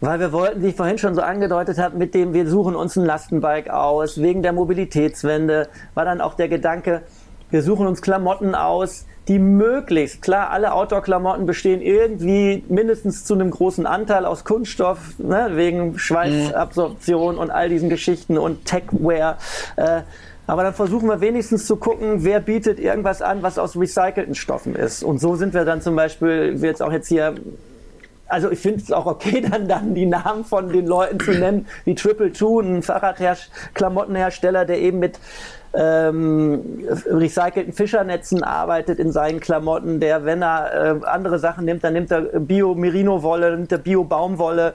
weil wir wollten, wie ich vorhin schon so angedeutet habe, mit dem wir suchen uns ein Lastenbike aus, wegen der Mobilitätswende, war dann auch der Gedanke, wir suchen uns Klamotten aus, die möglichst, klar, alle Outdoor-Klamotten bestehen irgendwie mindestens zu einem großen Anteil aus Kunststoff, ne, wegen Schweißabsorption und all diesen Geschichten und Techwear, aber dann versuchen wir wenigstens zu gucken, wer bietet irgendwas an, was aus recycelten Stoffen ist. Und so sind wir dann zum Beispiel, wir jetzt hier, also ich finde es auch okay, dann die Namen von den Leuten zu nennen, wie Triple Two, ein Fahrradklamottenhersteller, der eben mit recycelten Fischernetzen arbeitet in seinen Klamotten, der, wenn er andere Sachen nimmt, dann nimmt er Bio-Merino-Wolle, nimmt er Bio-Baumwolle,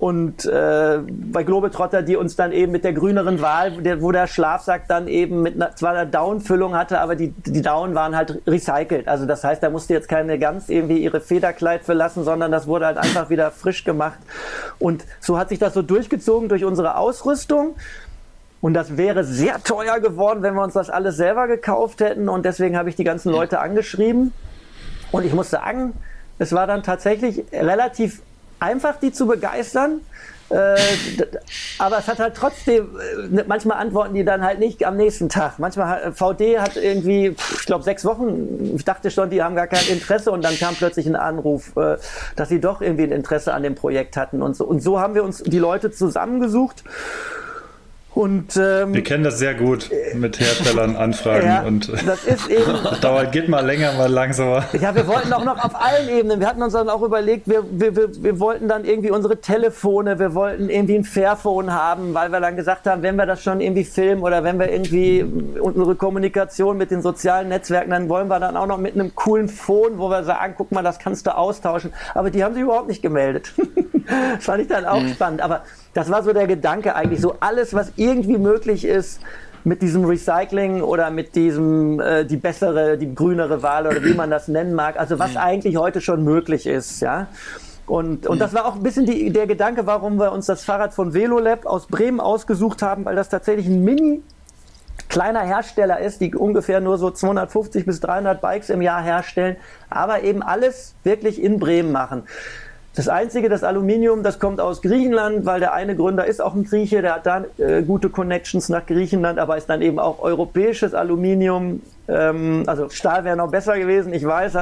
und bei Globetrotter, die uns dann eben mit der grüneren Wahl, wo der Schlafsack dann eben mit zwar einer Down-Füllung hatte, aber die Down waren halt recycelt. Also das heißt, da musste jetzt keine Gans irgendwie ihre Federkleid verlassen, sondern das wurde halt einfach wieder frisch gemacht. Und so hat sich das so durchgezogen durch unsere Ausrüstung. Und das wäre sehr teuer geworden, wenn wir uns das alles selber gekauft hätten. Und deswegen habe ich die ganzen Leute angeschrieben. Und ich muss sagen, es war dann tatsächlich relativ einfach, die zu begeistern, Aber es hat halt trotzdem, manchmal antworten die dann halt nicht am nächsten Tag. Manchmal, VD hat irgendwie, ich glaube 6 Wochen, ich dachte schon, die haben gar kein Interesse, und dann kam plötzlich ein Anruf, dass sie doch irgendwie ein Interesse an dem Projekt hatten und so. Und so haben wir uns die Leute zusammengesucht. Und, wir kennen das sehr gut mit Herstellern, Anfragen, ja, und das ist eben, dauert, geht mal länger, mal langsamer. Ja, wir wollten auch noch auf allen Ebenen, wir hatten uns dann auch überlegt, wir wollten dann irgendwie unsere Telefone, wir wollten irgendwie ein Fairphone haben, weil wir dann gesagt haben, wenn wir das schon irgendwie filmen oder wenn wir irgendwie unsere Kommunikation mit den sozialen Netzwerken, dann wollen wir dann auch noch mit einem coolen Phone, wo wir sagen, guck mal, das kannst du austauschen. Aber die haben sich überhaupt nicht gemeldet. Das fand ich dann auch spannend, aber das war so der Gedanke eigentlich, so alles, was irgendwie möglich ist mit diesem Recycling oder mit diesem die bessere, die grünere Wahl oder wie man das nennen mag, also was eigentlich heute schon möglich ist, ja. Und das war auch ein bisschen der Gedanke, warum wir uns das Fahrrad von Velolab aus Bremen ausgesucht haben, weil das tatsächlich ein kleiner Hersteller ist, die ungefähr nur so 250 bis 300 Bikes im Jahr herstellen, aber eben alles wirklich in Bremen machen. Das Einzige, das Aluminium, das kommt aus Griechenland, weil der eine Gründer ist auch ein Grieche, der hat da gute Connections nach Griechenland, aber ist dann eben auch europäisches Aluminium, also Stahl wäre noch besser gewesen, ich weiß,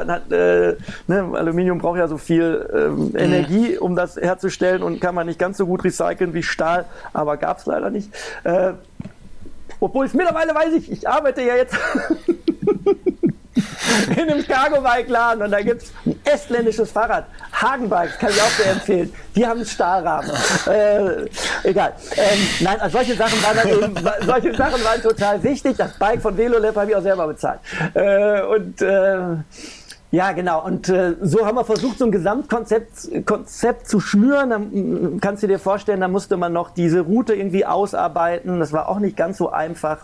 Aluminium braucht ja so viel Energie, um das herzustellen, und kann man nicht ganz so gut recyceln wie Stahl, aber gab es leider nicht. Obwohl es mittlerweile weiß, ich arbeite ja jetzt in einem Cargo-Bike-Laden, und da gibt es ein estländisches Fahrrad. Hagenbikes kann ich auch sehr empfehlen. Die haben einen Stahlrahmen. Egal. Nein, also solche Sachen waren total wichtig. Das Bike von Velolab habe ich auch selber bezahlt. Ja, genau. Und so haben wir versucht, so ein Gesamtkonzept zu schnüren. Dann kannst du dir vorstellen, da musste man noch diese Route irgendwie ausarbeiten. Das war auch nicht ganz so einfach.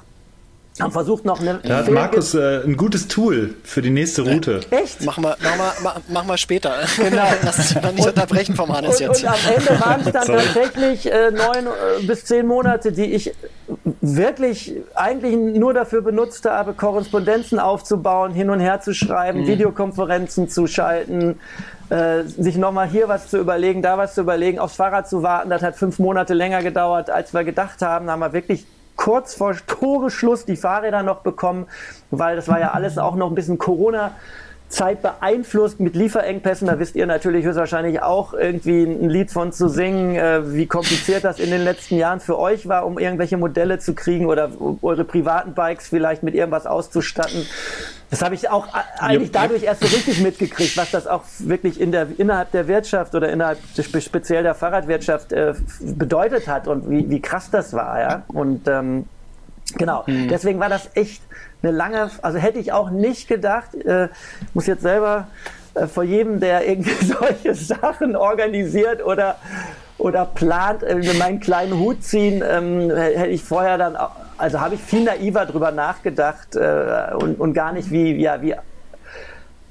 Haben versucht noch eine. Da hat Markus ein gutes Tool für die nächste Route. Echt? Mach mal später. Genau. Lass uns nicht unterbrechen vom Hannes jetzt. Und am Ende waren es dann tatsächlich 9 bis 10 Monate, die ich wirklich eigentlich nur dafür benutzt habe, Korrespondenzen aufzubauen, hin und her zu schreiben, Videokonferenzen zu schalten, sich nochmal hier was zu überlegen, da was zu überlegen, aufs Fahrrad zu warten. Das hat 5 Monate länger gedauert, als wir gedacht haben. Da haben wir wirklich kurz vor Toreschluss die Fahrräder noch bekommen, weil das war ja alles auch noch ein bisschen Corona-Zeit beeinflusst mit Lieferengpässen. Da wisst ihr natürlich höchstwahrscheinlich auch irgendwie ein Lied von zu singen, wie kompliziert das in den letzten Jahren für euch war, um irgendwelche Modelle zu kriegen oder eure privaten Bikes vielleicht mit irgendwas auszustatten. Das habe ich auch eigentlich dadurch erst so richtig mitgekriegt, was das auch wirklich innerhalb der Wirtschaft oder innerhalb speziell der Fahrradwirtschaft bedeutet hat und wie krass das war, ja. Und genau, deswegen war das echt eine lange, also hätte ich auch nicht gedacht, muss jetzt selber vor jedem, der irgendwie solche Sachen organisiert oder plant, meinen kleinen Hut ziehen, hätte ich vorher dann auch, also habe ich viel naiver drüber nachgedacht und gar nicht, wie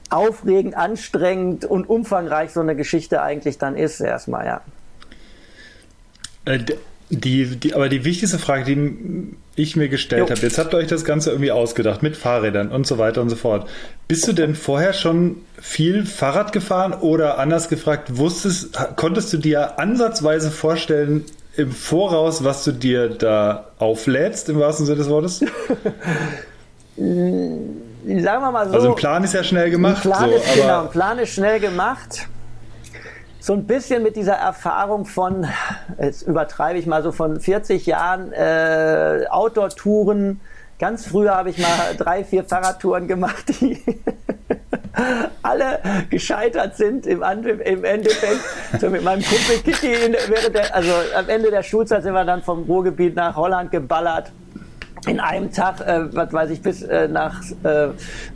aufregend, anstrengend und umfangreich so eine Geschichte eigentlich dann ist erstmal, ja. Aber die wichtigste Frage, die ich mir gestellt habe, jetzt habt ihr euch das Ganze irgendwie ausgedacht mit Fahrrädern und so weiter und so fort. Bist du denn vorher schon viel Fahrrad gefahren oder anders gefragt, konntest du dir ansatzweise vorstellen im Voraus, was du dir da auflädst, im wahrsten Sinne des Wortes? Sagen wir mal so. Also ein Plan ist ja schnell gemacht. Ein Plan ist schnell gemacht. So ein bisschen mit dieser Erfahrung von, jetzt übertreibe ich mal so, von 40 Jahren Outdoor-Touren. Ganz früher habe ich mal 3, 4 Fahrradtouren gemacht, die alle gescheitert sind im Endeffekt. So mit meinem Kumpel Kitty, also am Ende der Schulzeit sind wir dann vom Ruhrgebiet nach Holland geballert. In einem Tag, was weiß ich, bis nach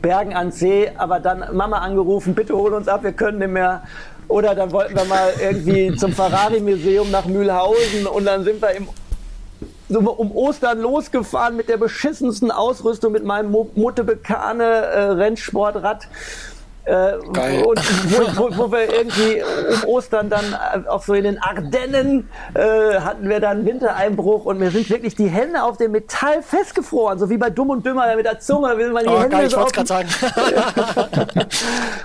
Bergen an See. Aber dann Mama angerufen, bitte hol uns ab, wir können nicht mehr. Oder dann wollten wir mal irgendwie zum Ferrari-Museum nach Mühlhausen, und dann sind wir um Ostern losgefahren mit der beschissensten Ausrüstung, mit meinem Motte Bekane Rennsportrad. Und wo wir irgendwie um Ostern dann auch so in den Ardennen hatten wir dann Wintereinbruch und mir sind wirklich die Hände auf dem Metall festgefroren, so wie bei Dumm und Dümmer mit der Zunge, will man die Hände geil, so ich wollte es gerade sagen.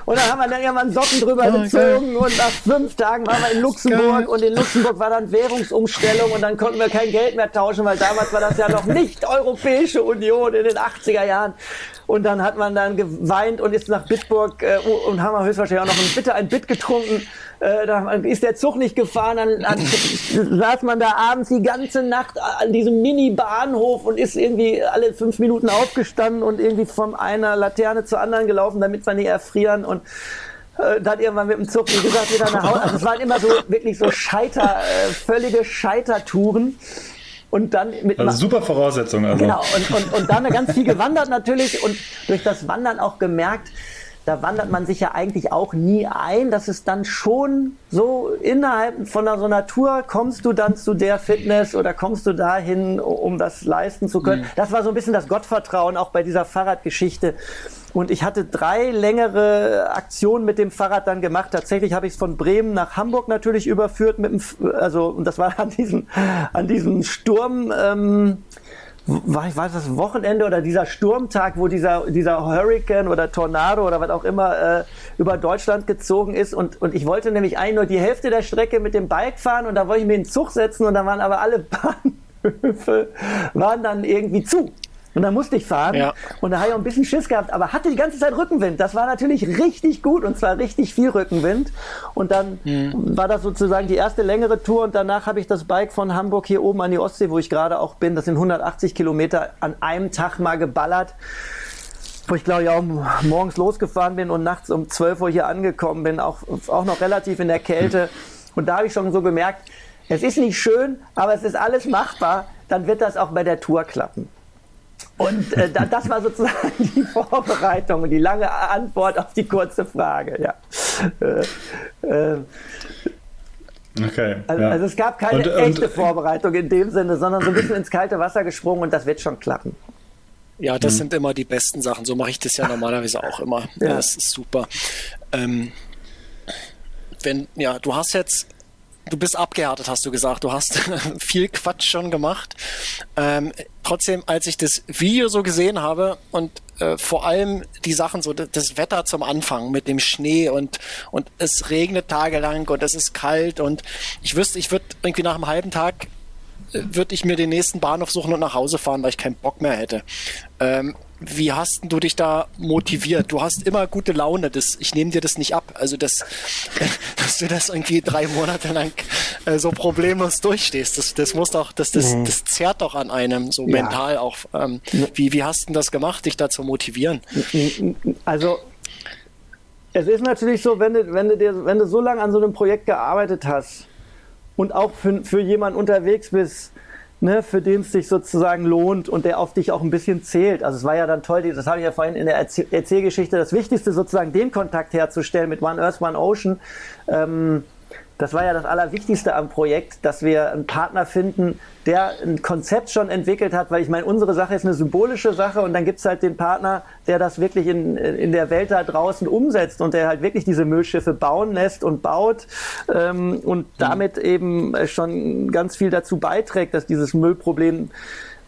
Und dann haben wir dann ja mal einen Socken drüber gezogen und nach 5 Tagen waren wir in Luxemburg und in Luxemburg war dann Währungsumstellung und dann konnten wir kein Geld mehr tauschen, weil damals war das ja noch nicht Europäische Union in den 80er Jahren. Und dann hat man dann geweint und ist nach Bitburg und haben wir höchstwahrscheinlich auch noch ein Bit getrunken. Da ist der Zug nicht gefahren, dann saß man da abends die ganze Nacht an diesem Mini-Bahnhof und ist irgendwie alle 5 Minuten aufgestanden und irgendwie von einer Laterne zur anderen gelaufen, damit wir nicht erfrieren. Und dann irgendwann mit dem Zug, wie gesagt, wieder nach Hause. Also es waren immer so wirklich so völlige Scheitertouren. Und dann mit also super Voraussetzungen. Also. Genau, und dann ganz viel gewandert natürlich und durch das Wandern auch gemerkt, da wandert man sich ja eigentlich auch nie ein, dass es dann schon so innerhalb von so einer Tour kommst du dann zu der Fitness oder kommst du dahin, um das leisten zu können. Mhm. Das war so ein bisschen das Gottvertrauen auch bei dieser Fahrradgeschichte. Und ich hatte 3 längere Aktionen mit dem Fahrrad dann gemacht. Tatsächlich habe ich es von Bremen nach Hamburg natürlich überführt mit dem, und das war an diesem Sturm, war das Wochenende oder dieser Sturmtag, wo dieser Hurricane oder Tornado oder was auch immer über Deutschland gezogen ist und ich wollte nämlich eigentlich nur die Hälfte der Strecke mit dem Bike fahren und da wollte ich mir in den Zug setzen und dann waren aber alle Bahnhöfe dann irgendwie zu. Und dann musste ich fahren und da habe ich auch ein bisschen Schiss gehabt, aber hatte die ganze Zeit Rückenwind. Das war natürlich richtig gut und zwar richtig viel Rückenwind. Und dann war das sozusagen die erste längere Tour und danach habe ich das Bike von Hamburg hier oben an die Ostsee, wo ich gerade auch bin, das sind 180 Kilometer an einem Tag mal geballert, wo ich glaube ich auch morgens losgefahren bin und nachts um 12 Uhr hier angekommen bin, auch noch relativ in der Kälte. Und da habe ich schon so gemerkt, es ist nicht schön, aber es ist alles machbar, dann wird das auch bei der Tour klappen. Und das war sozusagen die Vorbereitung und die lange Antwort auf die kurze Frage. Ja. Okay, also es gab keine echte Vorbereitung in dem Sinne, sondern so ein bisschen ins kalte Wasser gesprungen und das wird schon klappen. Ja, das sind immer die besten Sachen. So mache ich das ja normalerweise auch immer. Ja. Ja, das ist super. Du hast jetzt... Du bist abgehärtet, hast du gesagt. Du hast viel Quatsch schon gemacht. Trotzdem, als ich das Video so gesehen habe und vor allem die Sachen, so das Wetter zum Anfang mit dem Schnee und es regnet tagelang und es ist kalt und ich wüsste, ich würde irgendwie nach einem halben Tag würde ich mir den nächsten Bahnhof suchen und nach Hause fahren, weil ich keinen Bock mehr hätte. Wie hast du dich da motiviert? Du hast immer gute Laune. Ich nehme dir das nicht ab. Also, dass du das irgendwie 3 Monate lang so problemlos durchstehst, das muss doch, das zerrt doch an einem, so mental auch. Wie hast du das gemacht, dich da zu motivieren? Also, es ist natürlich so, wenn du so lange an so einem Projekt gearbeitet hast und auch für jemanden unterwegs bist, ne, für den es sich sozusagen lohnt und der auf dich auch ein bisschen zählt. Also es war ja dann toll, das habe ich ja vorhin in der Erzählgeschichte, das Wichtigste sozusagen den Kontakt herzustellen mit One Earth, One Ocean. Das war ja das Allerwichtigste am Projekt, dass wir einen Partner finden, der ein Konzept schon entwickelt hat, weil ich meine, unsere Sache ist eine symbolische Sache und dann gibt es halt den Partner, der das wirklich in der Welt da draußen umsetzt und der halt wirklich diese Müllschiffe bauen lässt und baut und damit eben schon ganz viel dazu beiträgt, dass dieses Müllproblem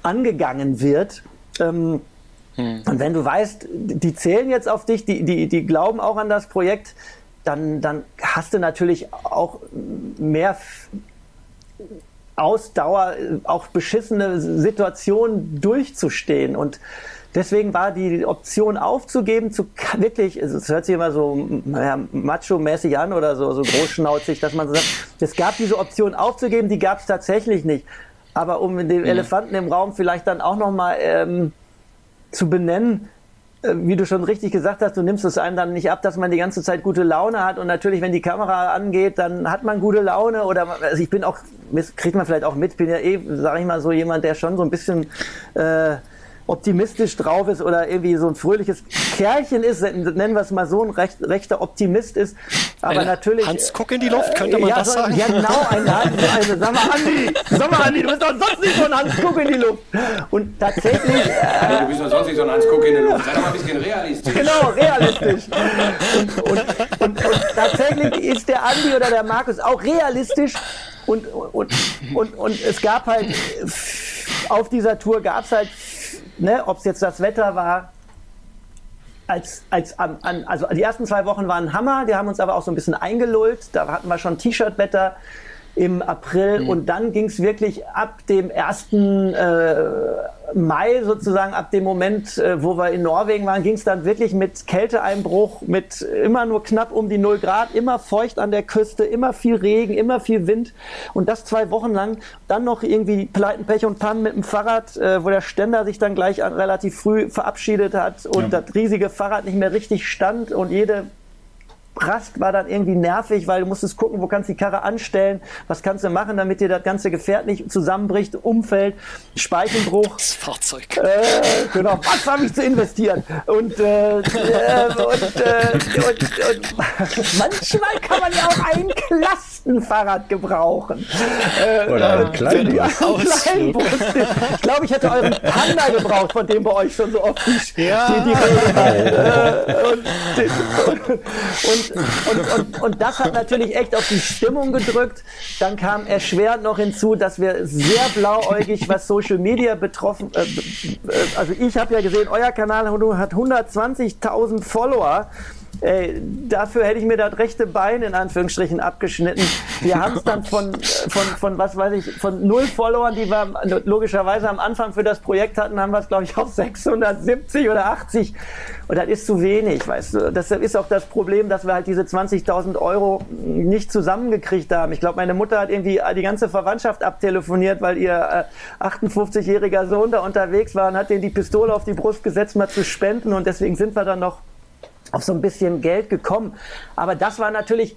angegangen wird. Und wenn du weißt, die zählen jetzt auf dich, die glauben auch an das Projekt, dann hast du natürlich auch mehr Ausdauer, auch beschissene Situationen durchzustehen. Und deswegen war die Option aufzugeben, wirklich, es hört sich immer so macho-mäßig an oder so großschnauzig, dass man so sagt, es gab diese Option aufzugeben, die gab es tatsächlich nicht. Aber um den Elefanten im Raum vielleicht dann auch nochmal zu benennen, wie du schon richtig gesagt hast, du nimmst es einem dann nicht ab, dass man die ganze Zeit gute Laune hat und natürlich, wenn die Kamera angeht, dann hat man gute Laune oder also ich bin auch, kriegt man vielleicht auch mit, bin ja eh, sag ich mal, so jemand, der schon so ein bisschen optimistisch drauf ist oder irgendwie so ein fröhliches Kerlchen ist, nennen wir es mal so, ein rechter Optimist ist, aber natürlich... Hans, guck in die Luft, könnte man das sagen? Ja, genau, sag mal Andi, du bist doch sonst nicht so ein Hans, guck in die Luft. Und tatsächlich... du bist doch sonst nicht so ein Hans, guck in die Luft, sei doch mal ein bisschen realistisch. Genau, realistisch. Und tatsächlich ist der Andi oder der Markus auch realistisch und es gab halt... Auf dieser Tour gab es halt, ne, ob es jetzt das Wetter war, also die ersten 2 Wochen waren Hammer, die haben uns aber auch so ein bisschen eingelullt, da hatten wir schon T-Shirt-Wetter im April und dann ging es wirklich ab dem 1. Mai sozusagen, ab dem Moment, wo wir in Norwegen waren, ging es dann wirklich mit Kälteeinbruch, mit immer nur knapp um die 0 Grad, immer feucht an der Küste, immer viel Regen, immer viel Wind und das 2 Wochen lang. Dann noch irgendwie Pleiten, Pech und Pannen mit dem Fahrrad, wo der Ständer sich dann gleich relativ früh verabschiedet hat und das riesige Fahrrad nicht mehr richtig stand und jede Rast war dann irgendwie nervig, weil du musstest gucken, wo kannst du die Karre anstellen, was kannst du machen, damit dir das ganze Gefährt nicht zusammenbricht, umfällt, Speichenbruch. Das Fahrzeug. Genau, was habe ich zu investieren? Und manchmal kann man ja auch ein Lastenfahrrad gebrauchen. Oder einen Kleinbus. Ich glaube, ich hätte euren Panda gebraucht, von dem bei euch schon so oft die Rede war. Und das hat natürlich echt auf die Stimmung gedrückt. Dann kam erschwerend noch hinzu, dass wir sehr blauäugig, was Social Media betroffen, also ich habe ja gesehen, euer Kanal hat 120.000 Follower. Ey, dafür hätte ich mir das rechte Bein in Anführungsstrichen abgeschnitten. Wir haben es dann von 0 Followern, die wir logischerweise am Anfang für das Projekt hatten, haben wir es, glaube ich, auf 670 oder 80. Und das ist zu wenig, weißt du. Das ist auch das Problem, dass wir halt diese 20.000 Euro nicht zusammengekriegt haben. Ich glaube, meine Mutter hat irgendwie die ganze Verwandtschaft abtelefoniert, weil ihr 58-jähriger Sohn da unterwegs war und hat denen die Pistole auf die Brust gesetzt, mal zu spenden. Und deswegen sind wir dann noch auf so ein bisschen Geld gekommen. Aber das war natürlich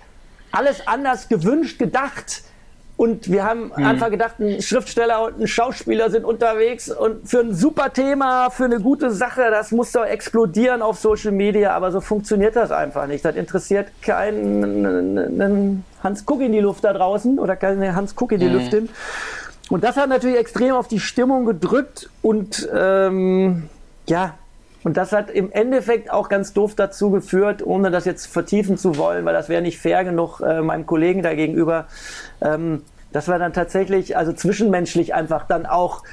alles anders gewünscht, gedacht. Und wir haben einfach gedacht, ein Schriftsteller und ein Schauspieler sind unterwegs und für ein super Thema, für eine gute Sache, das muss doch explodieren auf Social Media. Aber so funktioniert das einfach nicht. Das interessiert keinen Hans Kuck in die Luft da draußen oder keine Hans Kuck in die Lüftin. Und das hat natürlich extrem auf die Stimmung gedrückt und und das hat im Endeffekt auch ganz doof dazu geführt, ohne das jetzt vertiefen zu wollen, weil das wäre nicht fair genug meinem Kollegen da gegenüber, dass wir dann tatsächlich, also zwischenmenschlich einfach dann auch,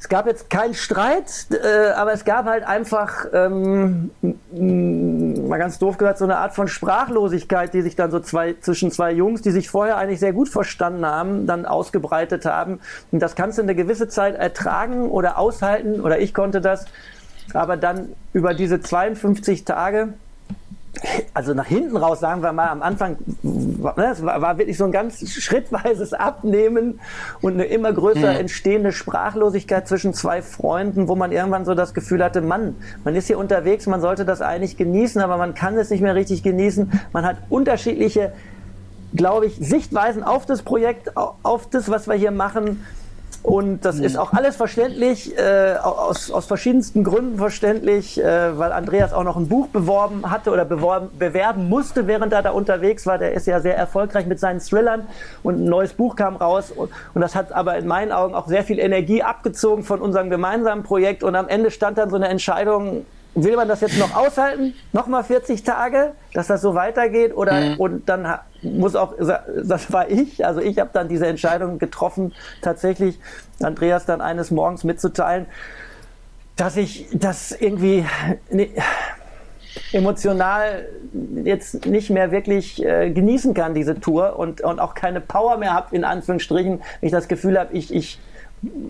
es gab jetzt keinen Streit, aber es gab halt einfach, mal ganz doof gesagt, so eine Art von Sprachlosigkeit, die sich dann so zwischen 2 Jungs, die sich vorher eigentlich sehr gut verstanden haben, dann ausgebreitet haben. Und das kannst du eine gewisse Zeit ertragen oder aushalten, oder ich konnte das. Aber dann über diese 52 Tage, also nach hinten raus, sagen wir mal, am Anfang, es war wirklich so ein ganz schrittweises Abnehmen und eine immer größer entstehende Sprachlosigkeit zwischen 2 Freunden, wo man irgendwann so das Gefühl hatte, Mann, man ist hier unterwegs, man sollte das eigentlich genießen, aber man kann es nicht mehr richtig genießen. Man hat unterschiedliche, glaube ich, Sichtweisen auf das Projekt, auf das, was wir hier machen. Und das ist auch alles verständlich, aus verschiedensten Gründen verständlich, weil Andreas auch noch ein Buch beworben hatte oder bewerben musste, während er da unterwegs war. Der ist ja sehr erfolgreich mit seinen Thrillern und ein neues Buch kam raus. Und das hat aber in meinen Augen auch sehr viel Energie abgezogen von unserem gemeinsamen Projekt. Und am Ende stand dann so eine Entscheidung, will man das jetzt noch aushalten, nochmal 40 Tage, dass das so weitergeht? Oder und dann muss auch, das war ich, also ich habe dann diese Entscheidung getroffen, tatsächlich Andreas dann eines Morgens mitzuteilen, dass ich das irgendwie emotional jetzt nicht mehr wirklich genießen kann, diese Tour, und auch keine Power mehr habe, in Anführungsstrichen, wenn ich das Gefühl habe, ich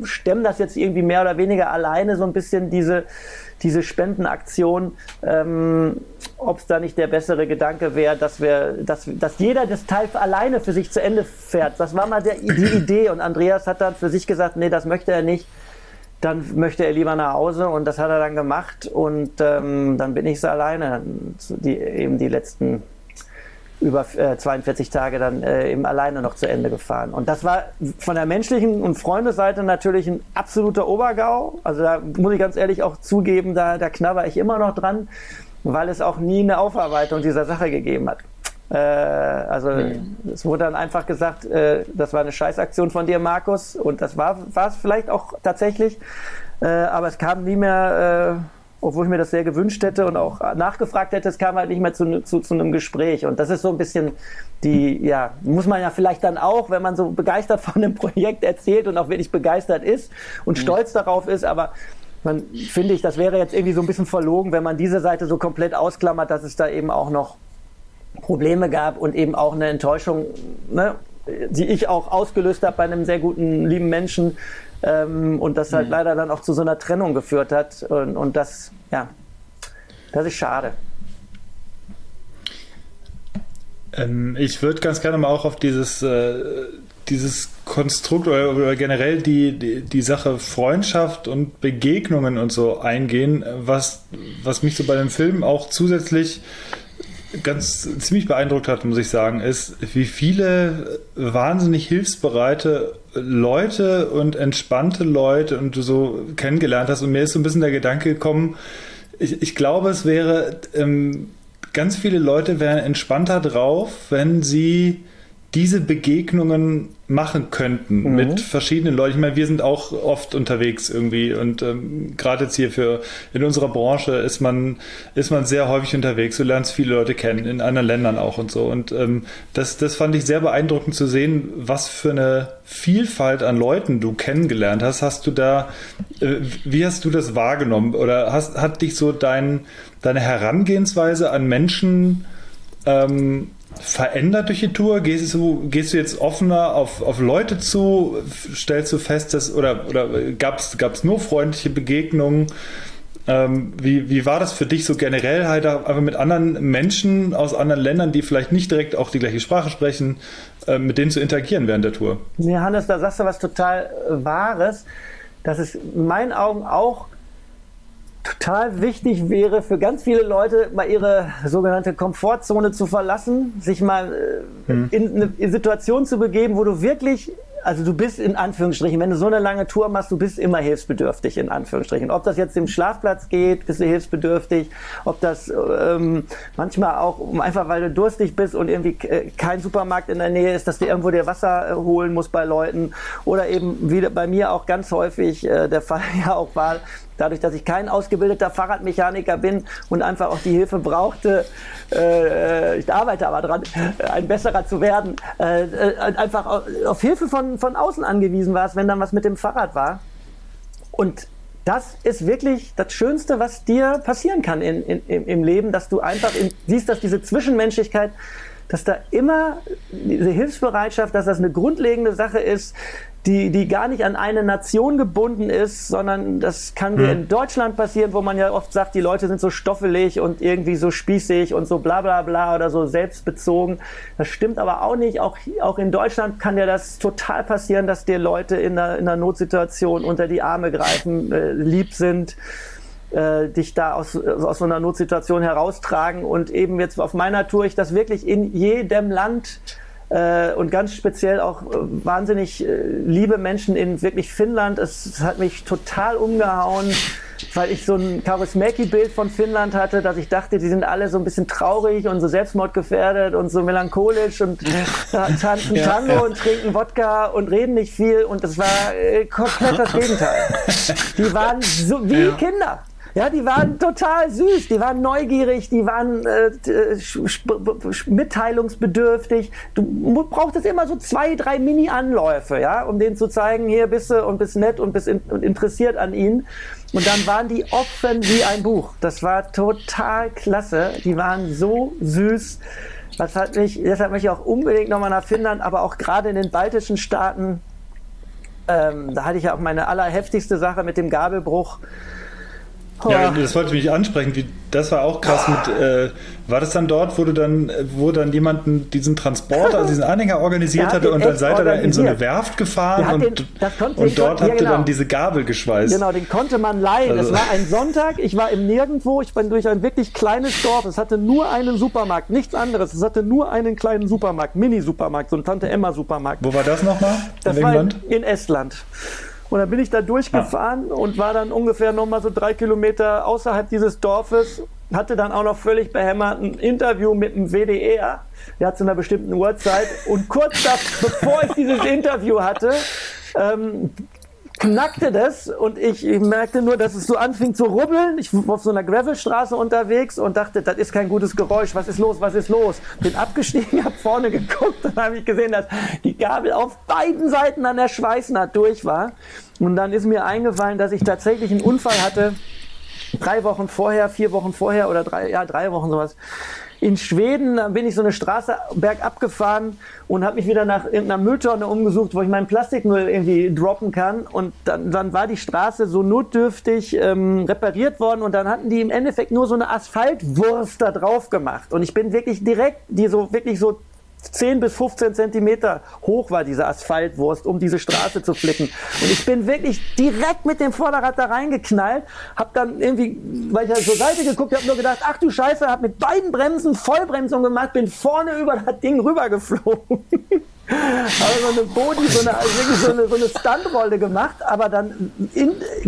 stemmen das jetzt irgendwie mehr oder weniger alleine, so ein bisschen diese Spendenaktion, ob es da nicht der bessere Gedanke wäre, dass jeder das Teil alleine für sich zu Ende fährt. Das war mal die Idee und Andreas hat dann für sich gesagt, nee, das möchte er nicht, dann möchte er lieber nach Hause und das hat er dann gemacht und dann bin ich so alleine, eben die letzten über 42 Tage dann eben alleine noch zu Ende gefahren. Und das war von der menschlichen und Freundeseite natürlich ein absoluter Obergau. Also da muss ich ganz ehrlich auch zugeben, da knabber ich immer noch dran, weil es auch nie eine Aufarbeitung dieser Sache gegeben hat. Also es wurde dann einfach gesagt, das war eine Scheißaktion von dir, Markus. Und das war es vielleicht auch tatsächlich. Aber es kam nie mehr... obwohl ich mir das sehr gewünscht hätte und auch nachgefragt hätte, es kam halt nicht mehr zu einem Gespräch. Und das ist so ein bisschen die, ja, muss man ja vielleicht dann auch, wenn man so begeistert von einem Projekt erzählt und auch wirklich begeistert ist und stolz darauf ist, aber man, finde ich, das wäre jetzt irgendwie so ein bisschen verlogen, wenn man diese Seite so komplett ausklammert, dass es da eben auch noch Probleme gab und eben auch eine Enttäuschung, ne, die ich auch ausgelöst habe bei einem sehr guten, lieben Menschen, und das halt leider dann auch zu so einer Trennung geführt hat, und das, ja, das ist schade. Ich würde ganz gerne mal auch auf dieses Konstrukt oder generell die Sache Freundschaft und Begegnungen und so eingehen, was mich so bei dem Film auch zusätzlich ziemlich beeindruckt hat, muss ich sagen, ist, wie viele wahnsinnig hilfsbereite Leute und entspannte Leute und du so kennengelernt hast. Und mir ist so ein bisschen der Gedanke gekommen, ich glaube, es wäre, ganz viele Leute wären entspannter drauf, wenn sie diese Begegnungen machen könnten mit verschiedenen Leuten. Ich meine, wir sind auch oft unterwegs irgendwie und gerade jetzt hier in unserer Branche ist man sehr häufig unterwegs. Du lernst viele Leute kennen, in anderen Ländern auch und so. Und das fand ich sehr beeindruckend zu sehen, was für eine Vielfalt an Leuten du kennengelernt hast. Hast du da, wie hast du das wahrgenommen? Oder hat dich so deine Herangehensweise an Menschen verändert durch die Tour? Gehst du jetzt offener auf Leute zu? Stellst du fest, dass oder gab's nur freundliche Begegnungen? Wie war das für dich so generell, halt einfach mit anderen Menschen aus anderen Ländern, die vielleicht nicht direkt auch die gleiche Sprache sprechen, mit denen zu interagieren während der Tour? Nee, Hannes, da sagst du was total Wahres, dass es in meinen Augen auch total wichtig wäre für ganz viele Leute, mal ihre sogenannte Komfortzone zu verlassen, sich mal in eine Situation zu begeben, wo du wirklich, also du bist in Anführungsstrichen, wenn du so eine lange Tour machst, du bist immer hilfsbedürftig in Anführungsstrichen. Ob das jetzt im Schlafplatz geht, bist du hilfsbedürftig, ob das manchmal auch einfach, weil du durstig bist und irgendwie kein Supermarkt in der Nähe ist, dass du irgendwo dir Wasser holen musst bei Leuten, oder eben wie bei mir auch ganz häufig der Fall ja auch war, dadurch, dass ich kein ausgebildeter Fahrradmechaniker bin und einfach auch die Hilfe brauchte, ich arbeite aber dran, ein besserer zu werden, einfach auf Hilfe von außen angewiesen warst, wenn dann was mit dem Fahrrad war. Und das ist wirklich das Schönste, was dir passieren kann im Leben, dass du einfach siehst, dass diese Zwischenmenschlichkeit, dass da immer diese Hilfsbereitschaft, dass das eine grundlegende Sache ist, die gar nicht an eine Nation gebunden ist, sondern das kann dir in Deutschland passieren, wo man ja oft sagt, die Leute sind so stoffelig und irgendwie so spießig und so bla bla bla oder so selbstbezogen. Das stimmt aber auch nicht. Auch in Deutschland kann dir das total passieren, dass dir Leute in einer Notsituation unter die Arme greifen, lieb sind, dich da aus so einer Notsituation heraustragen. Und eben jetzt auf meiner Tour, ich das wirklich in jedem Land und ganz speziell auch wahnsinnig liebe Menschen in wirklich Finnland. Es hat mich total umgehauen, weil ich so ein Kaurismäki-Bild von Finnland hatte, dass ich dachte, die sind alle so ein bisschen traurig und so selbstmordgefährdet und so melancholisch und tanzen Tango und trinken Wodka und reden nicht viel. Und das war komplett das Gegenteil. Die waren so wie Kinder. Ja, die waren total süß, die waren neugierig, die waren mitteilungsbedürftig. Du brauchtest immer so 2, 3 Mini-Anläufe, ja, um denen zu zeigen, hier bist du und bist nett und bist interessiert an ihnen. Und dann waren die offen wie ein Buch. Das war total klasse, die waren so süß. Deshalb möchte ich auch unbedingt nochmal nach Finnland, aber auch gerade in den baltischen Staaten. Da hatte ich ja auch meine allerheftigste Sache mit dem Gabelbruch. Ja, das wollte ich mich ansprechen. Das war auch krass mit, war das dann dort, wo dann jemand diesen Transporter, also diesen Anhänger organisiert hatte und dann seid ihr da in so eine Werft gefahren und dort habt ihr dann diese Gabel geschweißt. Genau, den konnte man leihen. Also. Es war ein Sonntag, ich war im Nirgendwo, ich bin durch ein wirklich kleines Dorf, es hatte nur einen Supermarkt, nichts anderes, es hatte nur einen kleinen Supermarkt, Mini-Supermarkt, so ein Tante-Emma-Supermarkt. Wo war das nochmal? Das war in Estland. Und dann bin ich da durchgefahren und war dann ungefähr nochmal so 3 Kilometer außerhalb dieses Dorfes. Hatte dann auch noch völlig behämmert ein Interview mit dem WDR, ja, zu einer bestimmten Uhrzeit. Und kurz bevor ich dieses Interview hatte, knackte das und ich merkte nur, dass es so anfing zu rubbeln. Ich war auf so einer Gravelstraße unterwegs und dachte, das ist kein gutes Geräusch, was ist los, was ist los? Bin abgestiegen, habe vorne geguckt und habe ich gesehen, dass die Gabel auf beiden Seiten an der Schweißnaht durch war. Und dann ist mir eingefallen, dass ich tatsächlich einen Unfall hatte, 3 Wochen vorher sowas. In Schweden bin ich so eine Straße bergab gefahren und habe mich wieder nach irgendeiner Mülltonne umgesucht, wo ich meinen Plastikmüll irgendwie droppen kann. Und dann war die Straße so notdürftig repariert worden und dann hatten die im Endeffekt nur so eine Asphaltwurst da drauf gemacht. Und ich bin wirklich direkt, die so wirklich so 10 bis 15 Zentimeter hoch war diese Asphaltwurst, um diese Straße zu flicken. Und ich bin wirklich direkt mit dem Vorderrad da reingeknallt, hab dann irgendwie, weil ich da zur Seite geguckt habe, nur gedacht, ach du Scheiße, hab mit beiden Bremsen Vollbremsung gemacht, bin vorne über das Ding rübergeflogen. Habe so eine so eine Stuntrolle gemacht, aber dann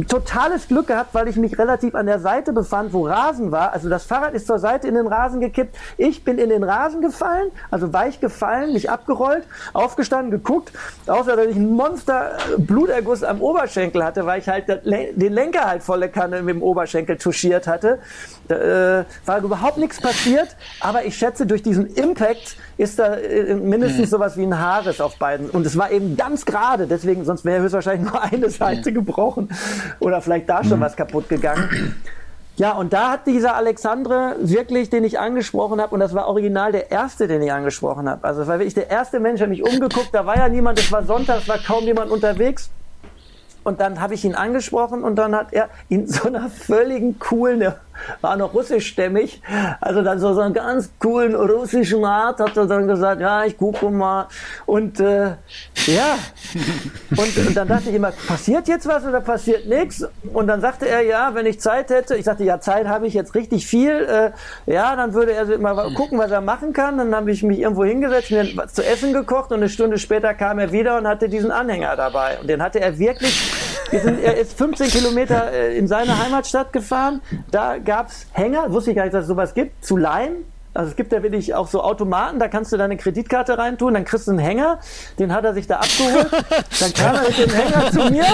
totales Glück gehabt, weil ich mich relativ an der Seite befand, wo Rasen war. Also das Fahrrad ist zur Seite in den Rasen gekippt. Ich bin in den Rasen gefallen, also weich gefallen, mich abgerollt, aufgestanden, geguckt. Außer, dass ich einen Monster-Bluterguss am Oberschenkel hatte, weil ich halt den Lenker halt volle Kanne mit dem Oberschenkel touchiert hatte. Da war überhaupt nichts passiert, aber ich schätze, durch diesen Impact ist da mindestens sowas wie ein Haares auf beiden. Und es war eben ganz gerade, deswegen, sonst wäre höchstwahrscheinlich nur eine Seite gebrochen oder vielleicht da schon was kaputt gegangen. Ja, und da hat dieser Alexandre wirklich, den ich angesprochen habe, und das war original der erste, den ich angesprochen habe. Also es war wirklich der erste Mensch, der mich umgeguckt, da war ja niemand, es war Sonntag, es war kaum jemand unterwegs. Und dann habe ich ihn angesprochen und dann hat er in so einer völligen coolen, war noch russischstämmig, also dann so einen ganz coolen russischen Art, hat er dann gesagt, ja, ich gucke mal. Und ja, und dann dachte ich immer, passiert jetzt was oder passiert nichts? Und dann sagte er, ja, wenn ich Zeit hätte, ich sagte, ja, Zeit habe ich jetzt richtig viel, ja, dann würde er mal gucken, was er machen kann. Dann habe ich mich irgendwo hingesetzt, mir was zu essen gekocht und eine Stunde später kam er wieder und hatte diesen Anhänger dabei. Und den hatte er wirklich, er ist 15 Kilometer in seine Heimatstadt gefahren, da gab es Hänger, wusste ich gar nicht, dass es sowas gibt, zu leihen. Also es gibt ja wirklich auch so Automaten, da kannst du deine Kreditkarte reintun, dann kriegst du einen Hänger, den hat er sich da abgeholt, dann kam er mit dem Hänger zu mir,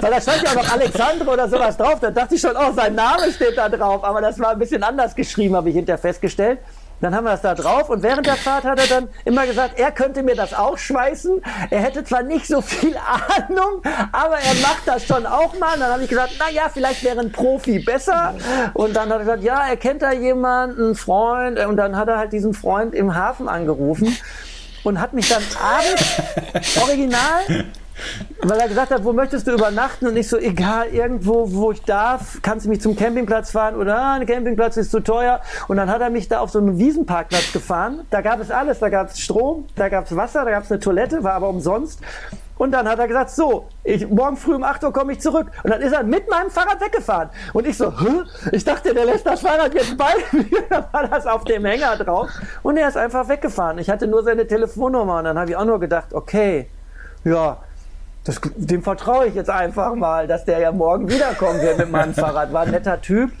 weil da stand ja auch noch Alexandre oder sowas drauf, da dachte ich schon, oh, sein Name steht da drauf, aber das war ein bisschen anders geschrieben, habe ich hinterher festgestellt. Dann haben wir das da drauf und während der Fahrt hat er dann immer gesagt, er könnte mir das auch schweißen. Er hätte zwar nicht so viel Ahnung, aber er macht das schon auch mal. Und dann habe ich gesagt, naja, vielleicht wäre ein Profi besser. Und dann hat er gesagt, ja, er kennt da jemanden, einen Freund. Und dann hat er halt diesen Freund im Hafen angerufen und hat mich dann abends original... Weil er gesagt hat, wo möchtest du übernachten? Und ich so, egal, irgendwo, wo ich darf, kannst du mich zum Campingplatz fahren? Oder, ein Campingplatz ist zu teuer. Und dann hat er mich da auf so einen Wiesenparkplatz gefahren. Da gab es alles. Da gab es Strom, da gab es Wasser, da gab es eine Toilette, war aber umsonst. Und dann hat er gesagt, so, morgen früh um 8 Uhr komme ich zurück. Und dann ist er mit meinem Fahrrad weggefahren. Und ich so, hä? Ich dachte, der lässt das Fahrrad jetzt bei mir. Dann war das auf dem Hänger drauf. Und er ist einfach weggefahren. Ich hatte nur seine Telefonnummer. Und dann habe ich auch nur gedacht, okay, ja, dem vertraue ich jetzt einfach mal, dass der ja morgen wiederkommen wird mit meinem Fahrrad. War ein netter Typ.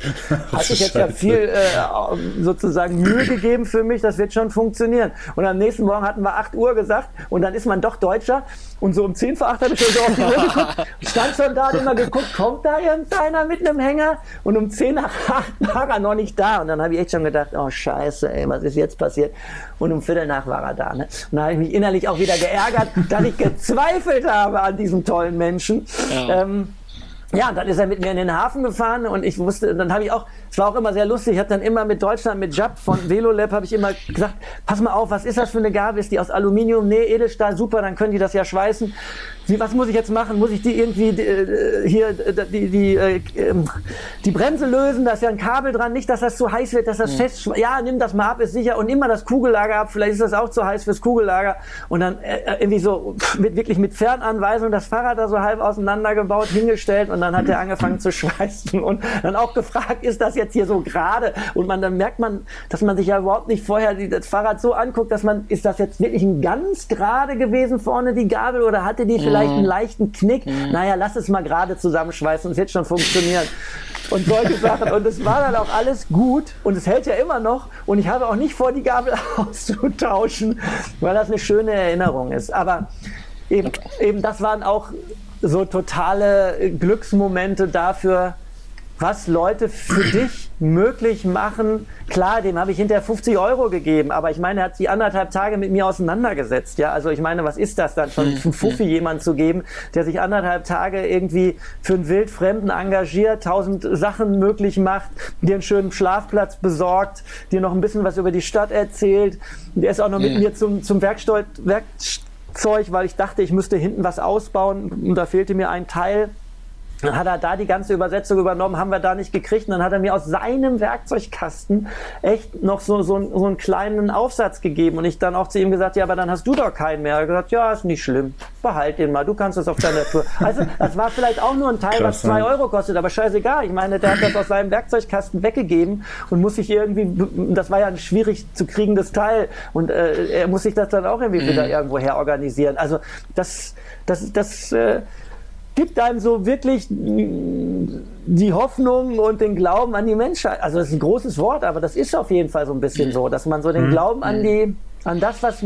Hat sich jetzt ja viel sozusagen Mühe gegeben für mich. Das wird schon funktionieren. Und am nächsten Morgen hatten wir 8 Uhr gesagt und dann ist man doch Deutscher. Und so um 10 vor 8 habe ich schon so auf die Uhr geguckt. Stand schon da, hat immer geguckt, kommt da irgendeiner mit einem Hänger? Und um 10 nach 8 war er noch nicht da. Und dann habe ich echt schon gedacht, oh Scheiße, ey, was ist jetzt passiert? Und um 4 nach war er da. Ne? Und da habe ich mich innerlich auch wieder geärgert, dass ich gezweifelt habe an diesem tollen Menschen. Ja. Ja, und dann ist er mit mir in den Hafen gefahren und ich wusste, dann habe ich auch, es war auch immer sehr lustig, ich habe dann immer mit Deutschland, mit Jab von Velolab, habe ich immer gesagt, pass mal auf, was ist das für eine Gabe, ist die aus Aluminium? Nee, Edelstahl, super, dann können die das ja schweißen. Was muss ich jetzt machen? Muss ich die irgendwie die Bremse lösen, da ist ja ein Kabel dran, nicht, dass das zu heiß wird, dass das fest, ja, nimm das mal ab, ist sicher, und immer das Kugellager ab, vielleicht ist das auch zu heiß fürs Kugellager, und dann irgendwie so wirklich mit Fernanweisung das Fahrrad da so halb auseinandergebaut, hingestellt, und dann hat er angefangen zu schweißen und dann auch gefragt, ist das jetzt hier so gerade? Und dann merkt man, dass man sich ja überhaupt nicht vorher das Fahrrad so anguckt, dass man, ist das jetzt wirklich ein ganz gerade gewesen vorne, die Gabel, oder hatte die vielleicht einen leichten Knick? Naja, lass es mal gerade zusammenschweißen, es wird schon funktionieren. Und solche Sachen. Und es war dann auch alles gut und es hält ja immer noch und ich habe auch nicht vor, die Gabel auszutauschen, weil das eine schöne Erinnerung ist. Aber eben das waren auch so totale Glücksmomente dafür, was Leute für dich möglich machen. Klar, dem habe ich hinterher 50 € gegeben, aber ich meine, er hat die 1,5 Tage mit mir auseinandergesetzt. Ja, also ich meine, was ist das dann schon, für einen Fuffi jemand zu geben, der sich 1,5 Tage irgendwie für einen Wildfremden engagiert, 1000 Sachen möglich macht, dir einen schönen Schlafplatz besorgt, dir noch ein bisschen was über die Stadt erzählt. Der ist auch noch mit mir zum Werkzeug, weil ich dachte, ich müsste hinten was ausbauen und da fehlte mir ein Teil. Dann hat er da die ganze Übersetzung übernommen, haben wir da nicht gekriegt. Und dann hat er mir aus seinem Werkzeugkasten echt noch so einen kleinen Aufsatz gegeben. Und ich dann auch zu ihm gesagt, ja, aber dann hast du doch keinen mehr. Er hat gesagt, ja, ist nicht schlimm, behalt den mal, du kannst das auf deiner Tour. Also das war vielleicht auch nur ein Teil, krass, was 2 € kostet, aber scheißegal. Ich meine, der hat das aus seinem Werkzeugkasten weggegeben und muss sich irgendwie, das war ja ein schwierig zu kriegendes Teil. Und er muss sich das dann auch irgendwie wieder irgendwo her organisieren. Also das gibt einem so wirklich die Hoffnung und den Glauben an die Menschheit. Also das ist ein großes Wort, aber das ist auf jeden Fall so ein bisschen so, dass man so den Glauben an das, was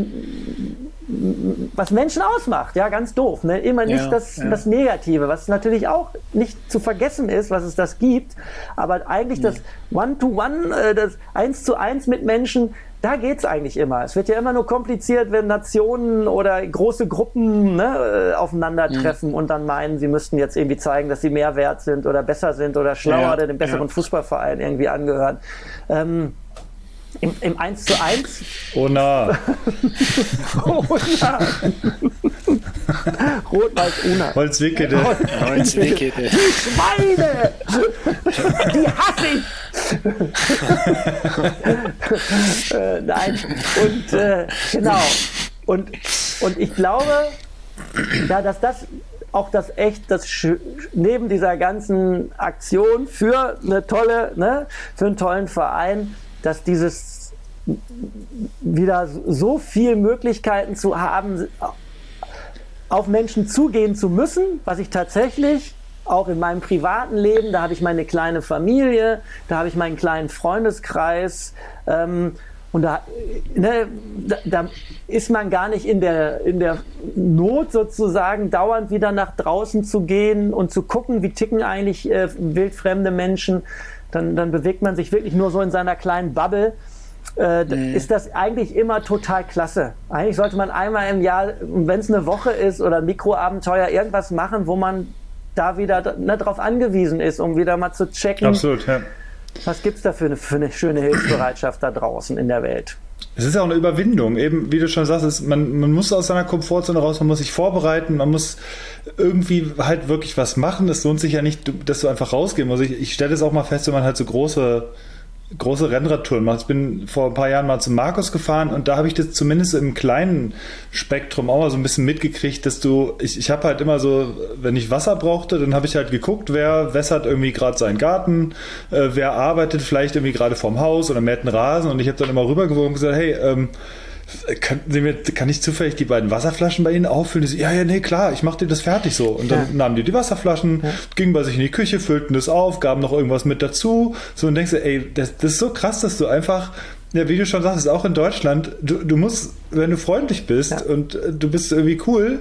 Menschen ausmacht. Ja, ganz doof, ne? Immer nicht das Negative, was natürlich auch nicht zu vergessen ist, was es das gibt, aber eigentlich das One-to-One, das 1:1 mit Menschen, da geht's eigentlich immer. Es wird ja immer nur kompliziert, wenn Nationen oder große Gruppen, ne, aufeinandertreffen und dann meinen, sie müssten jetzt irgendwie zeigen, dass sie mehr wert sind oder besser sind oder schlauer oder dem besseren Fußballverein irgendwie angehören. Im 1:1. Oh na. Oh na. Rot-Weiß-Una. Holzwickede. Holzwickede. Die Schweine! Die hasse ich! Nein. Und genau. Und ich glaube, ja, dass das auch das echt, das neben dieser ganzen Aktion für eine tolle, ne, für einen tollen Verein, dass dieses wieder so viel Möglichkeiten zu haben, auf Menschen zugehen zu müssen, was ich tatsächlich auch in meinem privaten Leben, da habe ich meine kleine Familie, da habe ich meinen kleinen Freundeskreis, und da, ne, da ist man gar nicht in der Not sozusagen, dauernd wieder nach draußen zu gehen und zu gucken, wie ticken eigentlich wildfremde Menschen. Dann bewegt man sich wirklich nur so in seiner kleinen Bubble. Ist das eigentlich immer total klasse. Eigentlich sollte man einmal im Jahr, wenn es eine Woche ist oder ein Mikroabenteuer, irgendwas machen, wo man da wieder nicht drauf angewiesen ist, um wieder mal zu checken. Absolut, ja. Was gibt es da für eine schöne Hilfsbereitschaft da draußen in der Welt? Es ist ja auch eine Überwindung, eben wie du schon sagst, man muss aus seiner Komfortzone raus, man muss sich vorbereiten, man muss irgendwie halt wirklich was machen. Es lohnt sich ja nicht, dass du einfach rausgehen musst. Ich stelle es auch mal fest, wenn man halt so große Rennradtouren macht. Ich bin vor ein paar Jahren mal zu Markus gefahren und da habe ich das zumindest im kleinen Spektrum auch mal so ein bisschen mitgekriegt, dass ich habe halt immer so, wenn ich Wasser brauchte, dann habe ich halt geguckt, wer wässert irgendwie gerade seinen Garten, wer arbeitet vielleicht irgendwie gerade vorm Haus oder mäht einen Rasen, und ich habe dann immer rübergeworfen und gesagt, hey, kann ich zufällig die beiden Wasserflaschen bei Ihnen auffüllen? Die, ja, nee, klar, ich mache dir das fertig so. Und dann nahmen die Wasserflaschen, gingen bei sich in die Küche, füllten das auf, gaben noch irgendwas mit dazu. So, und denkst du, ey, das ist so krass, dass du einfach, ja, wie du schon sagst, auch in Deutschland, du musst, wenn du freundlich bist und du bist irgendwie cool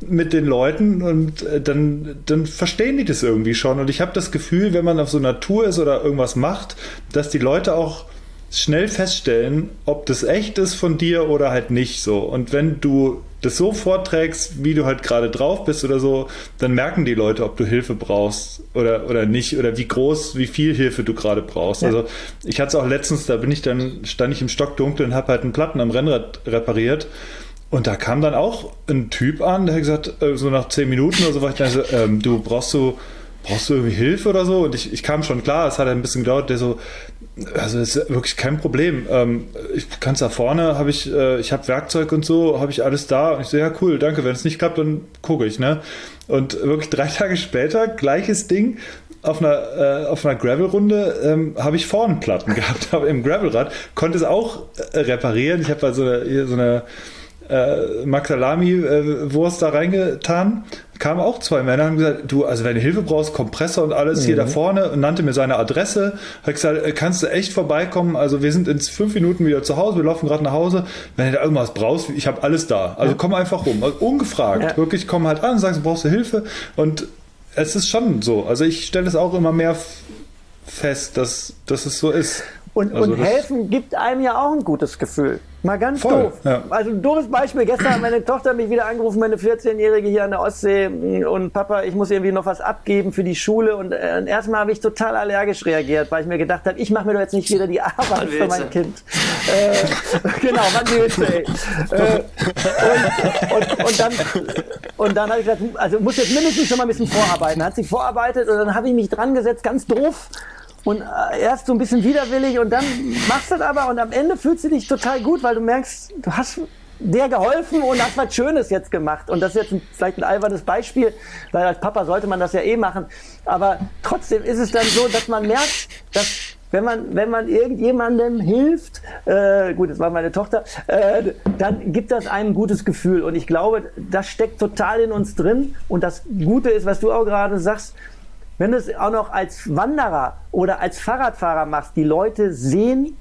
mit den Leuten, und dann verstehen die das irgendwie schon. Und ich habe das Gefühl, wenn man auf so einer Tour ist oder irgendwas macht, dass die Leute auch schnell feststellen, ob das echt ist von dir oder halt nicht so. Und wenn du das so vorträgst, wie du halt gerade drauf bist oder so, dann merken die Leute, ob du Hilfe brauchst oder nicht, oder wie groß, wie viel Hilfe du gerade brauchst. Ja. Also ich hatte es auch letztens, da stand ich im Stockdunkel und habe halt einen Platten am Rennrad repariert. Und da kam dann auch ein Typ an, der hat gesagt, so nach 10 Minuten oder so, war ich dann so, du brauchst du irgendwie Hilfe oder so? Und ich kam schon klar, es hat ein bisschen gedauert, der so, also das ist wirklich kein Problem. Ich kann es da vorne, ich habe Werkzeug und so, habe ich alles da. Und ich so, ja cool, danke, wenn es nicht klappt, dann gucke ich, ne? Und wirklich 3 Tage später, gleiches Ding, auf einer Gravel-Runde habe ich vorne Platten gehabt, aber im Gravelrad, konnte es auch reparieren. Ich habe halt so eine Max-Salami-Wurst da reingetan, kamen auch 2 Männer und haben gesagt, du, also wenn du Hilfe brauchst, Kompressor und alles hier da vorne, und nannte mir seine Adresse, hat gesagt, kannst du echt vorbeikommen, also wir sind in 5 Minuten wieder zu Hause, wir laufen gerade nach Hause, wenn du da irgendwas brauchst, ich habe alles da, also komm einfach rum, also ungefragt, wirklich, komm halt an und sagst, brauchst du Hilfe, und es ist schon so, also ich stelle es auch immer mehr fest, dass es so ist. Und helfen gibt einem ja auch ein gutes Gefühl. Mal ganz doof. Ja. Also ein doofes Beispiel. Gestern hat meine Tochter mich wieder angerufen, meine 14-Jährige hier an der Ostsee. Und Papa, ich muss irgendwie noch was abgeben für die Schule. Und erstmal habe ich total allergisch reagiert, weil ich mir gedacht habe, ich mache mir doch jetzt nicht wieder die Arbeit für mein Kind. Genau, wann willst du, ey. Und dann habe ich gesagt, also muss jetzt mindestens schon mal ein bisschen vorarbeiten. Hat sie vorarbeitet und dann habe ich mich dran gesetzt, ganz doof. Und erst so ein bisschen widerwillig und dann machst du das aber und am Ende fühlst du dich total gut, weil du merkst, du hast dir geholfen und hast was Schönes jetzt gemacht. Und das ist jetzt vielleicht ein albernes Beispiel, weil als Papa sollte man das ja eh machen. Aber trotzdem ist es dann so, dass man merkt, dass wenn man irgendjemandem hilft, gut, das war meine Tochter, dann gibt das einem ein gutes Gefühl. Und ich glaube, das steckt total in uns drin. Und das Gute ist, was du auch gerade sagst, wenn du es auch noch als Wanderer oder als Fahrradfahrer machst, die Leute sehen,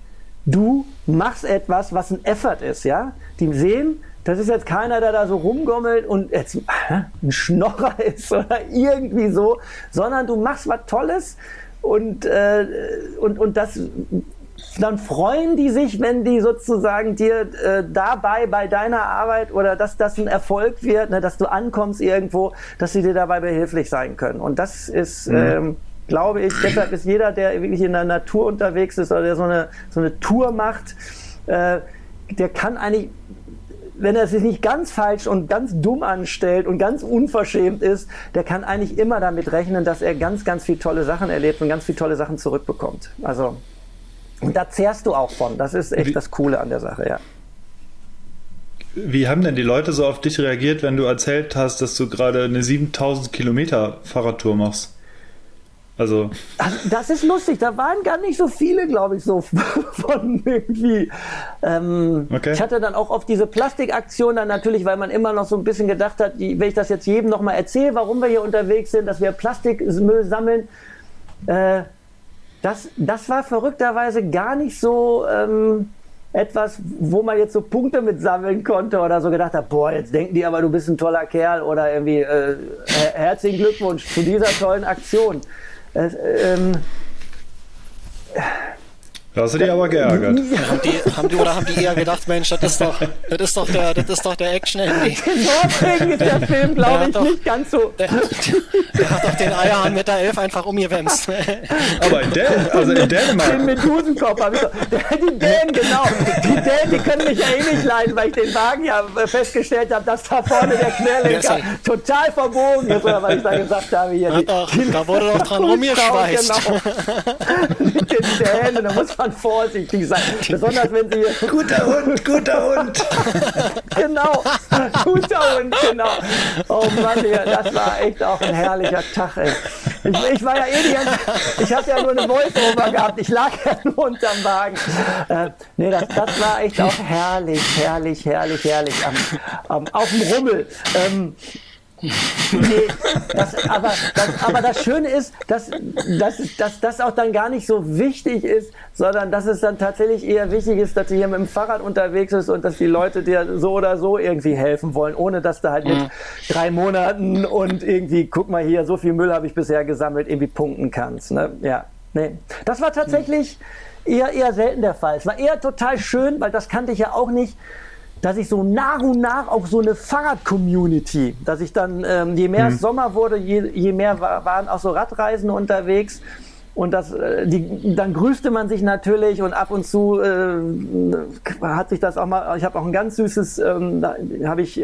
du machst etwas, was ein Effort ist, ja? Die sehen, das ist jetzt keiner, der da so rumgommelt und jetzt ein Schnorrer ist oder irgendwie so, sondern du machst was Tolles und das, dann freuen die sich, wenn die sozusagen dir dabei bei deiner Arbeit oder dass das ein Erfolg wird, ne, dass du ankommst irgendwo, dass sie dir dabei behilflich sein können. Und das ist, glaube ich, deshalb ist jeder, der wirklich in der Natur unterwegs ist oder der so eine Tour macht, der kann eigentlich, wenn er sich nicht ganz falsch und ganz dumm anstellt und ganz unverschämt ist, der kann eigentlich immer damit rechnen, dass er ganz, ganz viele tolle Sachen erlebt und ganz viele tolle Sachen zurückbekommt. Also und da zehrst du auch von. Das ist echt das Coole an der Sache, ja. Wie haben denn die Leute so auf dich reagiert, wenn du erzählt hast, dass du gerade eine 7000 Kilometer Fahrradtour machst? Also. Das ist lustig. Da waren gar nicht so viele, glaube ich, so von irgendwie. Okay. Ich hatte dann auch auf diese Plastikaktion dann natürlich, weil man immer noch so ein bisschen gedacht hat, wenn ich das jetzt jedem nochmal erzähle, warum wir hier unterwegs sind, dass wir Plastikmüll sammeln, Das war verrückterweise gar nicht so etwas, wo man jetzt so Punkte mit sammeln konnte oder so gedacht hat, boah, jetzt denken die aber, du bist ein toller Kerl oder irgendwie herzlichen Glückwunsch zu dieser tollen Aktion. Da hast du dich aber geärgert. Haben die eher gedacht, Mensch, das ist doch der Action-Handy. In Norwegen ist der Film, glaube ich, nicht ganz so. Der hat doch den Eierhahn mit der Elf einfach umgewemst. Aber in Dänemark. Den Medusenkopf habe ich doch. Die Dänen, genau. Die Dänen, die können mich ja eh nicht leiden, weil ich den Wagen ja festgestellt habe, dass da vorne der Querlenker total verbogen ist, oder was ich da gesagt habe. Hier. Da wurde doch dran rumgeschweißt. Genau. Mit den Dänen, da muss man vorsichtig sein, besonders wenn sie... Guter Hund! Genau, guter Hund, genau. Oh Mann, das war echt auch ein herrlicher Tag, ey. Ich war ja eh ich hatte ja nur eine Voice-Over gehabt, ich lag ja nur unterm Wagen. Nee, das war echt auch herrlich auf dem Rummel. Nee, aber das Schöne ist, dass das auch dann gar nicht so wichtig ist, sondern dass es dann tatsächlich eher wichtig ist, dass du hier mit dem Fahrrad unterwegs bist und dass die Leute dir so oder so irgendwie helfen wollen, ohne dass du halt mit 3 Monaten und irgendwie, guck mal hier, so viel Müll habe ich bisher gesammelt, irgendwie punkten kannst. Ne? Ja, nee. Das war tatsächlich eher selten der Fall. Es war eher total schön, weil das kannte ich ja auch nicht, dass ich so nach und nach auch so eine Fahrrad-Community, dass ich dann, je mehr es Sommer wurde, je mehr waren auch so Radreisende unterwegs. Und das, dann grüßte man sich natürlich und ab und zu hat sich das auch mal, ich habe auch ein ganz süßes, habe ich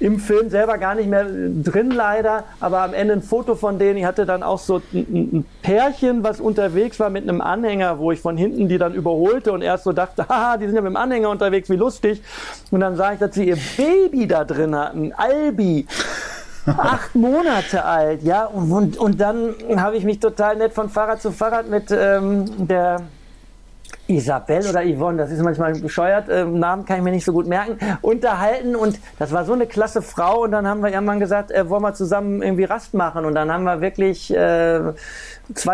im Film selber gar nicht mehr drin leider, aber am Ende ein Foto von denen, ich hatte dann auch so ein Pärchen, was unterwegs war mit einem Anhänger, wo ich von hinten die dann überholte und erst so dachte, haha, die sind ja mit dem Anhänger unterwegs, wie lustig. Und dann sah ich, dass sie ihr Baby da drin hatten, Albi. 8 Monate alt, ja, und dann habe ich mich total nett von Fahrrad zu Fahrrad mit der Isabelle oder Yvonne, das ist manchmal bescheuert, Namen kann ich mir nicht so gut merken, unterhalten und das war so eine klasse Frau und dann haben wir irgendwann gesagt, wollen wir zusammen irgendwie Rast machen und dann haben wir wirklich 2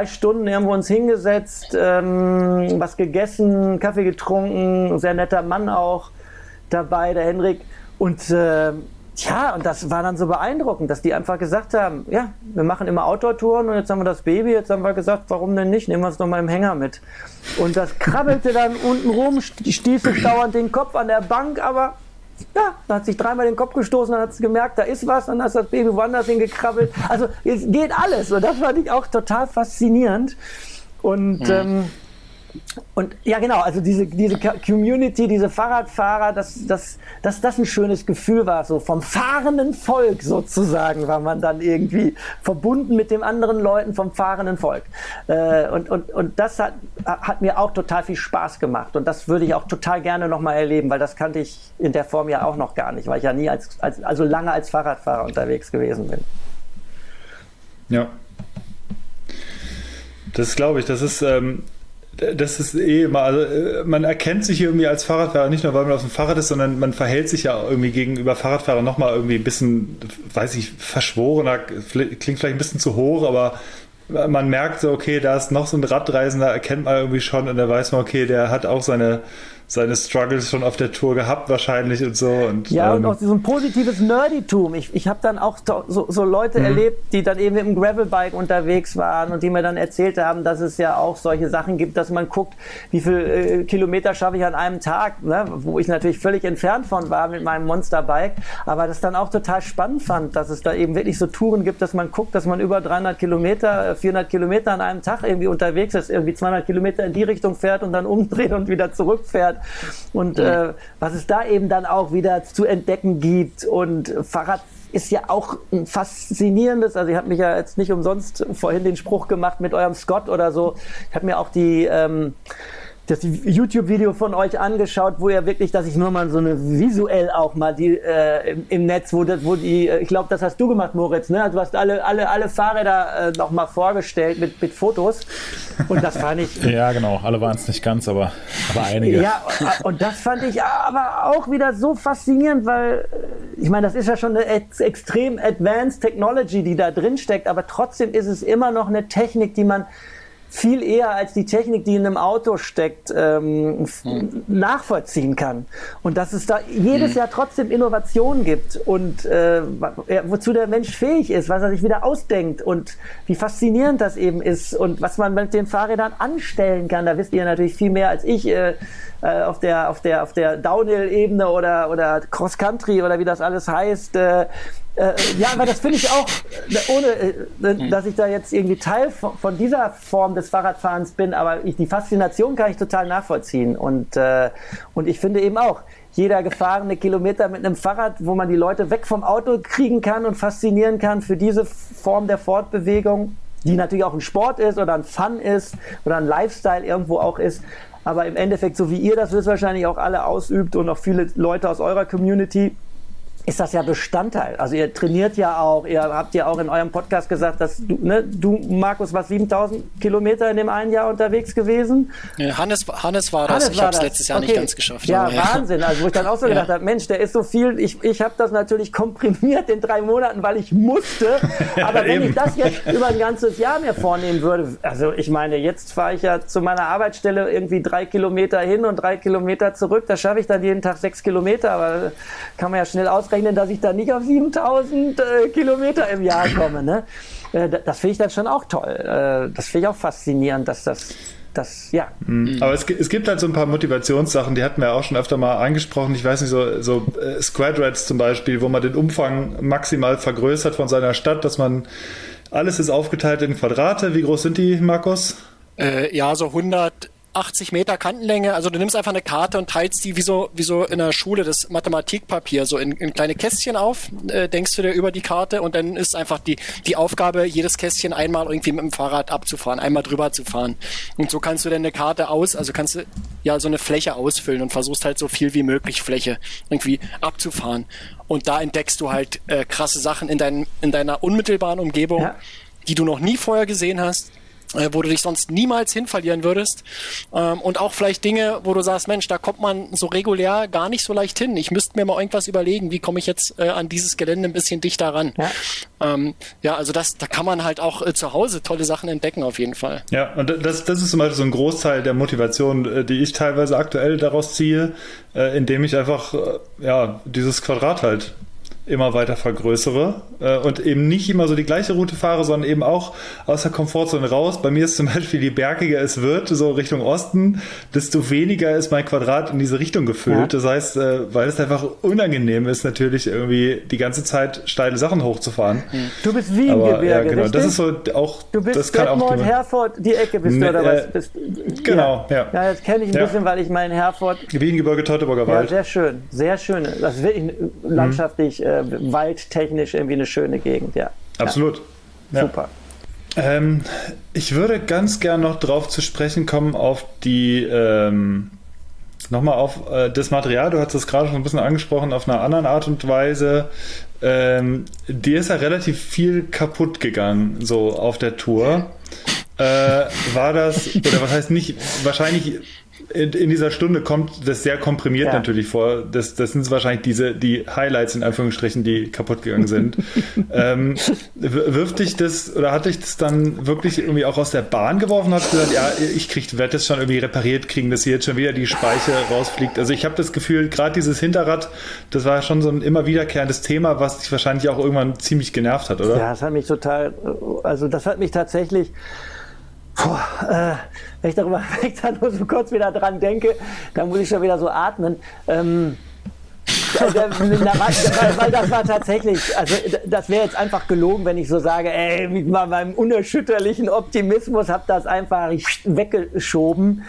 Stunden irgendwo uns hingesetzt, was gegessen, Kaffee getrunken, sehr netter Mann auch dabei, der Henrik und ja, und das war dann so beeindruckend, dass die einfach gesagt haben, ja, wir machen immer Outdoor-Touren und jetzt haben wir das Baby, jetzt haben wir gesagt, warum denn nicht, nehmen wir es noch mal im Hänger mit. Und das krabbelte dann unten rum, stieß sich dauernd den Kopf an der Bank, aber ja, da hat sich dreimal den Kopf gestoßen, dann hat es gemerkt, da ist was, dann hat das Baby woanders hingekrabbelt. Also es geht alles und das fand ich auch total faszinierend. Und ja. Und ja genau, also diese Community, diese Fahrradfahrer, dass das ein schönes Gefühl war, so vom fahrenden Volk sozusagen, war man dann irgendwie verbunden mit den anderen Leuten vom fahrenden Volk. Und das hat mir auch total viel Spaß gemacht und das würde ich auch total gerne nochmal erleben, weil das kannte ich in der Form ja auch noch gar nicht, weil ich ja nie also lange als Fahrradfahrer unterwegs gewesen bin. Ja, das glaube ich, das ist eh immer, also man erkennt sich irgendwie als Fahrradfahrer nicht nur, weil man auf dem Fahrrad ist, sondern man verhält sich ja irgendwie gegenüber Fahrradfahrern nochmal irgendwie ein bisschen, weiß ich, verschworener, klingt vielleicht ein bisschen zu hoch, aber man merkt so, okay, da ist noch so ein Radreisender, erkennt man irgendwie schon und da weiß man, okay, der hat auch seine Struggles schon auf der Tour gehabt wahrscheinlich und so. Und, ja, und auch so ein positives Nerditum. Ich habe dann auch so Leute erlebt, die dann eben mit dem Gravelbike unterwegs waren und die mir dann erzählt haben, dass es ja auch solche Sachen gibt, dass man guckt, wie viel Kilometer schaffe ich an einem Tag, ne? Wo ich natürlich völlig entfernt von war mit meinem Monsterbike, aber das dann auch total spannend fand, dass es da eben wirklich so Touren gibt, dass man guckt, dass man über 300 Kilometer, 400 Kilometer an einem Tag irgendwie unterwegs ist, irgendwie 200 Kilometer in die Richtung fährt und dann umdreht und wieder zurückfährt. Und was es da eben dann auch wieder zu entdecken gibt und Fahrrad ist ja auch ein faszinierendes, also ich habe mich ja jetzt nicht umsonst vorhin den Spruch gemacht mit eurem Scott oder so, ich habe mir auch das YouTube-Video von euch angeschaut, wo ihr wirklich, dass ich nur mal so eine visuell auch mal die im Netz, ich glaube, das hast du gemacht, Moritz, ne? Also du hast alle Fahrräder nochmal vorgestellt mit Fotos und das fand ich... Ja, genau, alle waren es nicht ganz, aber einige. Ja, und das fand ich aber auch wieder so faszinierend, weil, ich meine, das ist ja schon eine extrem advanced Technology, die da drin steckt, aber trotzdem ist es immer noch eine Technik, die man viel eher als die Technik, die in einem Auto steckt, nachvollziehen kann. Und dass es da jedes Jahr trotzdem Innovationen gibt und wozu der Mensch fähig ist, was er sich wieder ausdenkt und wie faszinierend das eben ist und was man mit den Fahrrädern anstellen kann. Da wisst ihr natürlich viel mehr als ich auf der Downhill-Ebene oder Cross-Country oder wie das alles heißt. Ja, aber das finde ich auch, ohne dass ich da jetzt irgendwie Teil von dieser Form des Fahrradfahrens bin, aber die Faszination kann ich total nachvollziehen und ich finde eben auch, jeder gefahrene Kilometer mit einem Fahrrad, wo man die Leute weg vom Auto kriegen kann und faszinieren kann für diese Form der Fortbewegung, die natürlich auch ein Sport ist oder ein Fun ist oder ein Lifestyle irgendwo auch ist, aber im Endeffekt, so wie ihr das wahrscheinlich auch alle ausübt und auch viele Leute aus eurer Community, ist das ja Bestandteil. Also ihr trainiert ja auch, ihr habt ja auch in eurem Podcast gesagt, dass du Markus, warst 7000 Kilometer in dem einen Jahr unterwegs gewesen. Ja, Hannes war das, ich habe es letztes Jahr nicht ganz geschafft. Ja, Wahnsinn, also wo ich dann auch so gedacht habe, Mensch, der ist so viel, ich habe das natürlich komprimiert in 3 Monaten, weil ich musste, aber wenn ich das jetzt über ein ganzes Jahr mir vornehmen würde, also ich meine, jetzt fahre ich ja zu meiner Arbeitsstelle irgendwie 3 Kilometer hin und 3 Kilometer zurück, da schaffe ich dann jeden Tag 6 Kilometer, aber kann man ja schnell ausrechnen, dass ich da nicht auf 7000 Kilometer im Jahr komme. Ne? Das finde ich dann schon auch toll. Das finde ich auch faszinierend, dass das das, ja. Aber es gibt halt so ein paar Motivationssachen, die hatten wir auch schon öfter mal angesprochen. Ich weiß nicht, so Squadrats zum Beispiel, wo man den Umfang maximal vergrößert von seiner Stadt, dass man, alles ist aufgeteilt in Quadrate. Wie groß sind die, Markus? Ja, so 180 Meter Kantenlänge. Also du nimmst einfach eine Karte und teilst die wie so in der Schule das Mathematikpapier so in kleine Kästchen auf, denkst du dir über die Karte, und dann ist einfach die Aufgabe, jedes Kästchen einmal irgendwie mit dem Fahrrad abzufahren, einmal drüber zu fahren. Und so kannst du dann eine Karte kannst du ja so eine Fläche ausfüllen und versuchst halt so viel wie möglich Fläche irgendwie abzufahren. Und da entdeckst du halt krasse Sachen in deiner unmittelbaren Umgebung, ja, die du noch nie vorher gesehen hast, wo du dich sonst niemals hin verlieren würdest, und auch vielleicht Dinge, wo du sagst, Mensch, da kommt man so regulär gar nicht so leicht hin. Ich müsste mir mal irgendwas überlegen, wie komme ich jetzt an dieses Gelände ein bisschen dichter ran. Ja, also da kann man halt auch zu Hause tolle Sachen entdecken auf jeden Fall. Ja, und das ist zum Beispiel so ein Großteil der Motivation, die ich teilweise aktuell daraus ziehe, indem ich einfach dieses Quadrat halt immer weiter vergrößere und eben nicht immer so die gleiche Route fahre, sondern eben auch aus der Komfortzone raus. Bei mir ist zum Beispiel, je bergiger es wird, so Richtung Osten, desto weniger ist mein Quadrat in diese Richtung gefüllt. Ja. Das heißt, weil es einfach unangenehm ist, natürlich irgendwie die ganze Zeit steile Sachen hochzufahren. Du bist wie im Gebirge, ja, genau. Das ist so auch, du bist das kann auch Herford, die Ecke bist du, oder was? Genau, ja. Ja, das kenne ich ein bisschen, weil ich meinen Herford... Wiehengebirge, Teutoburger Wald. Ja, sehr schön, sehr schön. Das ist wirklich landschaftlich... waldtechnisch irgendwie eine schöne Gegend, ja. Absolut. Ja. Super. Ich würde ganz gern noch drauf zu sprechen kommen auf die, nochmal auf das Material, du hast das gerade schon ein bisschen angesprochen, auf einer anderen Art und Weise. Dir ist ja relativ viel kaputt gegangen, so auf der Tour. War das, oder was heißt nicht, wahrscheinlich... In dieser Stunde kommt das sehr komprimiert natürlich vor. Das sind wahrscheinlich die Highlights in Anführungsstrichen, die kaputt gegangen sind. Wirft dich das, oder hat dich das dann wirklich irgendwie auch aus der Bahn geworfen? Hast du gesagt, ja, ich werde das schon irgendwie repariert kriegen, dass hier jetzt schon wieder die Speiche rausfliegt? Also ich habe das Gefühl, gerade dieses Hinterrad, das war schon so ein immer wiederkehrendes Thema, was dich wahrscheinlich auch irgendwann ziemlich genervt hat, oder? Ja, das hat mich tatsächlich... wenn ich darüber nur so kurz wieder dran denke, dann muss ich schon wieder so atmen. Weil das war tatsächlich, also das wäre jetzt einfach gelogen, wenn ich so sage, ey, mit meinem unerschütterlichen Optimismus habe das einfach weggeschoben.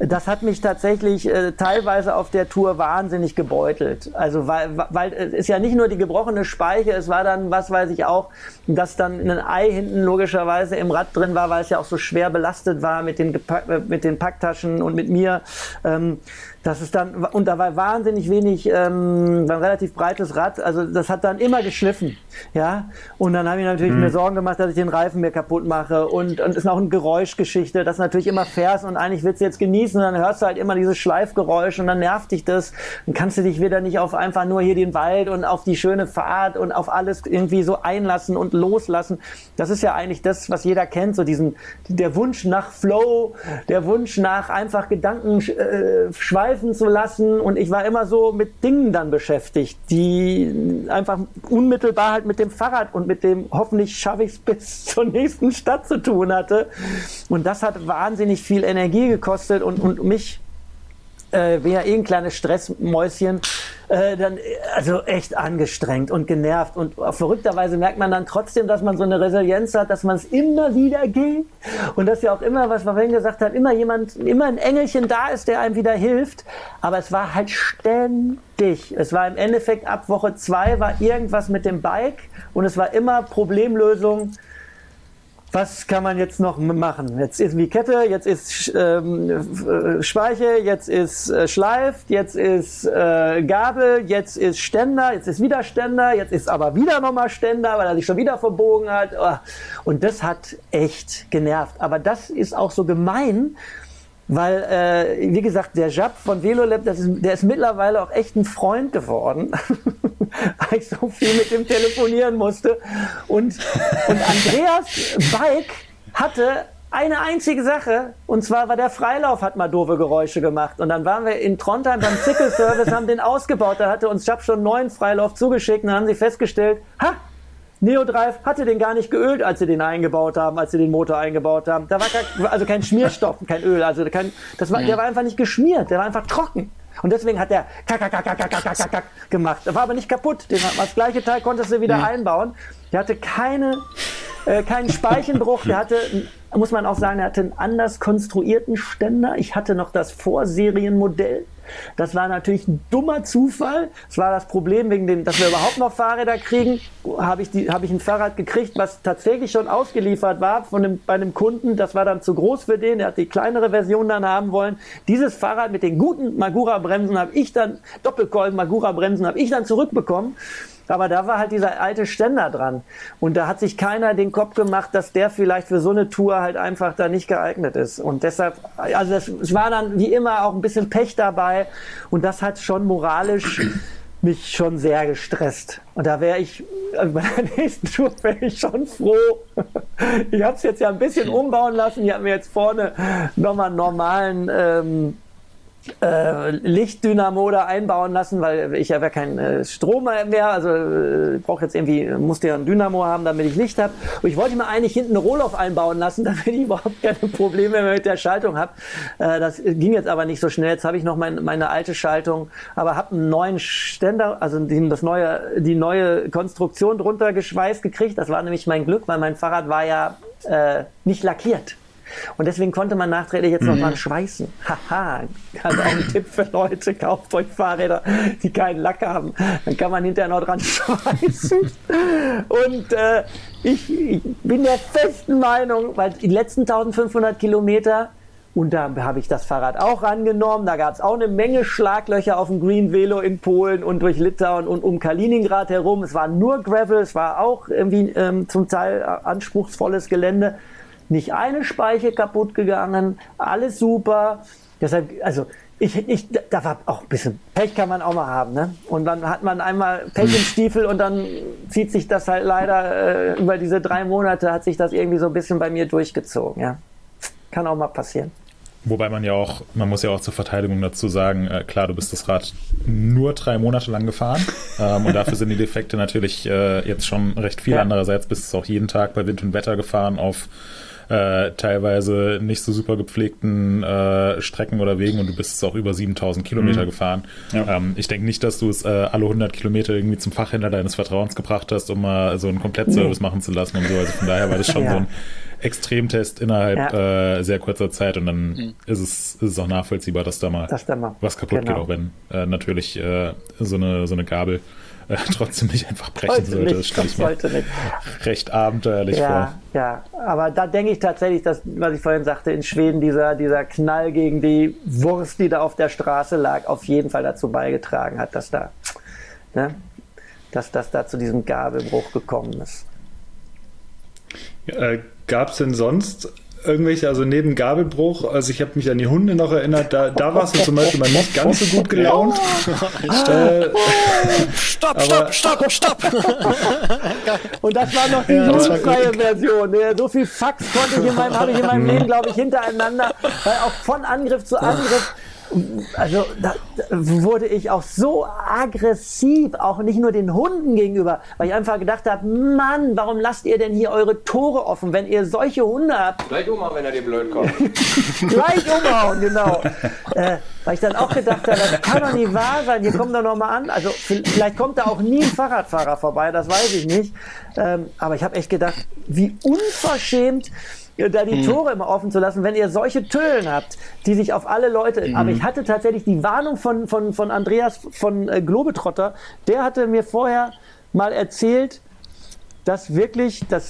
Das hat mich tatsächlich teilweise auf der Tour wahnsinnig gebeutelt. Also weil es ist ja nicht nur die gebrochene Speiche, es war dann, was weiß ich auch, dass dann ein Ei hinten logischerweise im Rad drin war, weil es ja auch so schwer belastet war mit den Packtaschen und mit mir. Das ist dann, und da war wahnsinnig wenig, war ein relativ breites Rad, also das hat dann immer geschliffen, ja, und dann habe ich natürlich mir Sorgen gemacht, dass ich den Reifen mir kaputt mache, und ist auch eine Geräuschgeschichte, dass natürlich immer fährst und eigentlich willst du jetzt genießen, und dann hörst du halt immer dieses Schleifgeräusch und dann nervt dich das, dann kannst du dich wieder nicht auf einfach nur hier den Wald und auf die schöne Fahrt und auf alles irgendwie so einlassen und loslassen. Das ist ja eigentlich das, was jeder kennt, so der Wunsch nach Flow, der Wunsch nach einfach Gedanken schweifen zu lassen, und ich war immer so mit Dingen dann beschäftigt, die einfach unmittelbar halt mit dem Fahrrad und mit dem hoffentlich schaffe ich es bis zur nächsten Stadt zu tun hatte, und das hat wahnsinnig viel Energie gekostet, und mich bin ja eh ein kleines Stressmäuschen, dann also echt angestrengt und genervt, und verrückterweise merkt man dann trotzdem, dass man so eine Resilienz hat, dass man es immer wieder geht, und dass ja auch immer, was man vorhin gesagt hat, immer ein Engelchen da ist, der einem wieder hilft, aber es war halt ständig, es war im Endeffekt ab Woche 2 war irgendwas mit dem Bike, und es war immer Problemlösung. Was kann man jetzt noch machen? Jetzt ist die Kette, jetzt ist Speiche, jetzt ist Schleif, jetzt ist Gabel, jetzt ist Ständer, jetzt ist wieder Ständer, jetzt ist aber wieder nochmal Ständer, weil er sich schon wieder verbogen hat. Oh. Und das hat echt genervt. Aber das ist auch so gemein, weil, wie gesagt, der Jab von Velolab, der ist mittlerweile auch echt ein Freund geworden, weil ich so viel mit ihm telefonieren musste. Und Andreas Bike hatte eine einzige Sache, und zwar war der Freilauf, hat mal doofe Geräusche gemacht. Und dann waren wir in Trondheim beim Sickle Service, haben den ausgebaut, da hatte uns Jab schon 9 Freilauf zugeschickt, und dann haben sie festgestellt, ha, Neodrive hatte den gar nicht geölt, als sie den eingebaut haben, als sie den Motor eingebaut haben. Da war kein Schmierstoff, kein Öl, also kein, das war, der war einfach nicht geschmiert, der war einfach trocken. Und deswegen hat der Kack gemacht. Der war aber nicht kaputt. Das gleiche Teil konntest du wieder einbauen. Der hatte keinen Speichenbruch. Der hatte, muss man auch sagen, der hatte einen anders konstruierten Ständer. Ich hatte noch das Vorserienmodell. Das war natürlich ein dummer Zufall. Das war das Problem, wegen dem, dass wir überhaupt noch Fahrräder kriegen. Habe ich ein Fahrrad gekriegt, was tatsächlich schon ausgeliefert war bei einem Kunden. Das war dann zu groß für den. Er hat die kleinere Version dann haben wollen. Dieses Fahrrad mit den guten Magura-Bremsen habe ich dann, Doppelkolben-Magura-Bremsen habe ich dann zurückbekommen. Aber da war halt dieser alte Ständer dran. Und da hat sich keiner den Kopf gemacht, dass der vielleicht für so eine Tour halt einfach da nicht geeignet ist. Und deshalb, also es war dann wie immer auch ein bisschen Pech dabei. Und das hat schon moralisch mich schon sehr gestresst. Und da wäre ich, also bei der nächsten Tour wäre ich schon froh. Ich habe es jetzt ja ein bisschen umbauen lassen. Ich habe mir jetzt vorne nochmal einen normalen Lichtdynamo da einbauen lassen, weil ich ja keinen Strom mehr, also brauche jetzt irgendwie, musste ja ein Dynamo haben, damit ich Licht habe. Und ich wollte mir eigentlich hinten einen Rohloff einbauen lassen, damit ich überhaupt keine Probleme mehr mit der Schaltung habe. Das ging jetzt aber nicht so schnell. Jetzt habe ich noch meine alte Schaltung, aber habe einen neuen Ständer, also die neue Konstruktion drunter geschweißt gekriegt. Das war nämlich mein Glück, weil mein Fahrrad war ja nicht lackiert. Und deswegen konnte man nachträglich jetzt noch mal schweißen. Haha, also auch ein Tipp für Leute, kauft euch Fahrräder, die keinen Lack haben. Dann kann man hinterher noch dran schweißen. Und ich bin der festen Meinung, weil die letzten 1500 Kilometer, und da habe ich das Fahrrad auch rangenommen, da gab es auch eine Menge Schlaglöcher auf dem Green Velo in Polen und durch Litauen und um Kaliningrad herum. Es war nur Gravel, es war auch irgendwie zum Teil anspruchsvolles Gelände. Nicht eine Speiche kaputt gegangen, alles super. Deshalb, also ich da war auch ein bisschen Pech, kann man auch mal haben, ne? Und dann hat man einmal Pech im Stiefel und dann zieht sich das halt leider über diese 3 Monate hat sich das irgendwie so ein bisschen bei mir durchgezogen, ja. Kann auch mal passieren. Wobei man muss ja auch zur Verteidigung dazu sagen, klar, du bist das Rad nur 3 Monate lang gefahren und dafür sind die Defekte natürlich jetzt schon recht viel. Ja. Andererseits bist du es auch jeden Tag bei Wind und Wetter gefahren auf teilweise nicht so super gepflegten Strecken oder Wegen und du bist es auch über 7000 Kilometer gefahren. Ja. Ich denke nicht, dass du es alle 100 Kilometer irgendwie zum Fachhändler deines Vertrauens gebracht hast, um mal so einen Komplettservice machen zu lassen und so. Also von daher war das schon so ein Extremtest innerhalb sehr kurzer Zeit und dann ist es auch nachvollziehbar, dass da mal was kaputt geht, auch wenn natürlich so eine Gabel trotzdem nicht einfach brechen sollte. Das stelle ich mir recht abenteuerlich vor. Ja, aber da denke ich tatsächlich, dass, was ich vorhin sagte, in Schweden dieser Knall gegen die Wurst, die da auf der Straße lag, auf jeden Fall dazu beigetragen hat, dass das da zu diesem Gabelbruch gekommen ist. Gab es denn sonst irgendwelche, also neben Gabelbruch, also ich habe mich an die Hunde noch erinnert, da warst du zum Beispiel mal nicht ganz so gut gelaunt. Stopp! Und das war noch die jugendfreie Version. So viel Fax habe ich in meinem Leben, glaube ich, hintereinander, weil auch von Angriff zu Angriff, also da wurde ich auch so aggressiv, auch nicht nur den Hunden gegenüber, weil ich einfach gedacht habe, Mann, warum lasst ihr denn hier eure Tore offen, wenn ihr solche Hunde habt? Gleich umhauen, wenn er dir blöd kommt. Gleich umhauen, genau. Weil ich dann auch gedacht habe, das kann doch nicht wahr sein, hier kommt doch nochmal an. Also vielleicht kommt da auch nie ein Fahrradfahrer vorbei, das weiß ich nicht. Aber ich habe echt gedacht, wie unverschämt, da die Tore immer offen zu lassen, wenn ihr solche Tüllen habt, die sich auf alle Leute... Aber ich hatte tatsächlich die Warnung von Andreas von Globetrotter, der hatte mir vorher mal erzählt, dass wirklich, als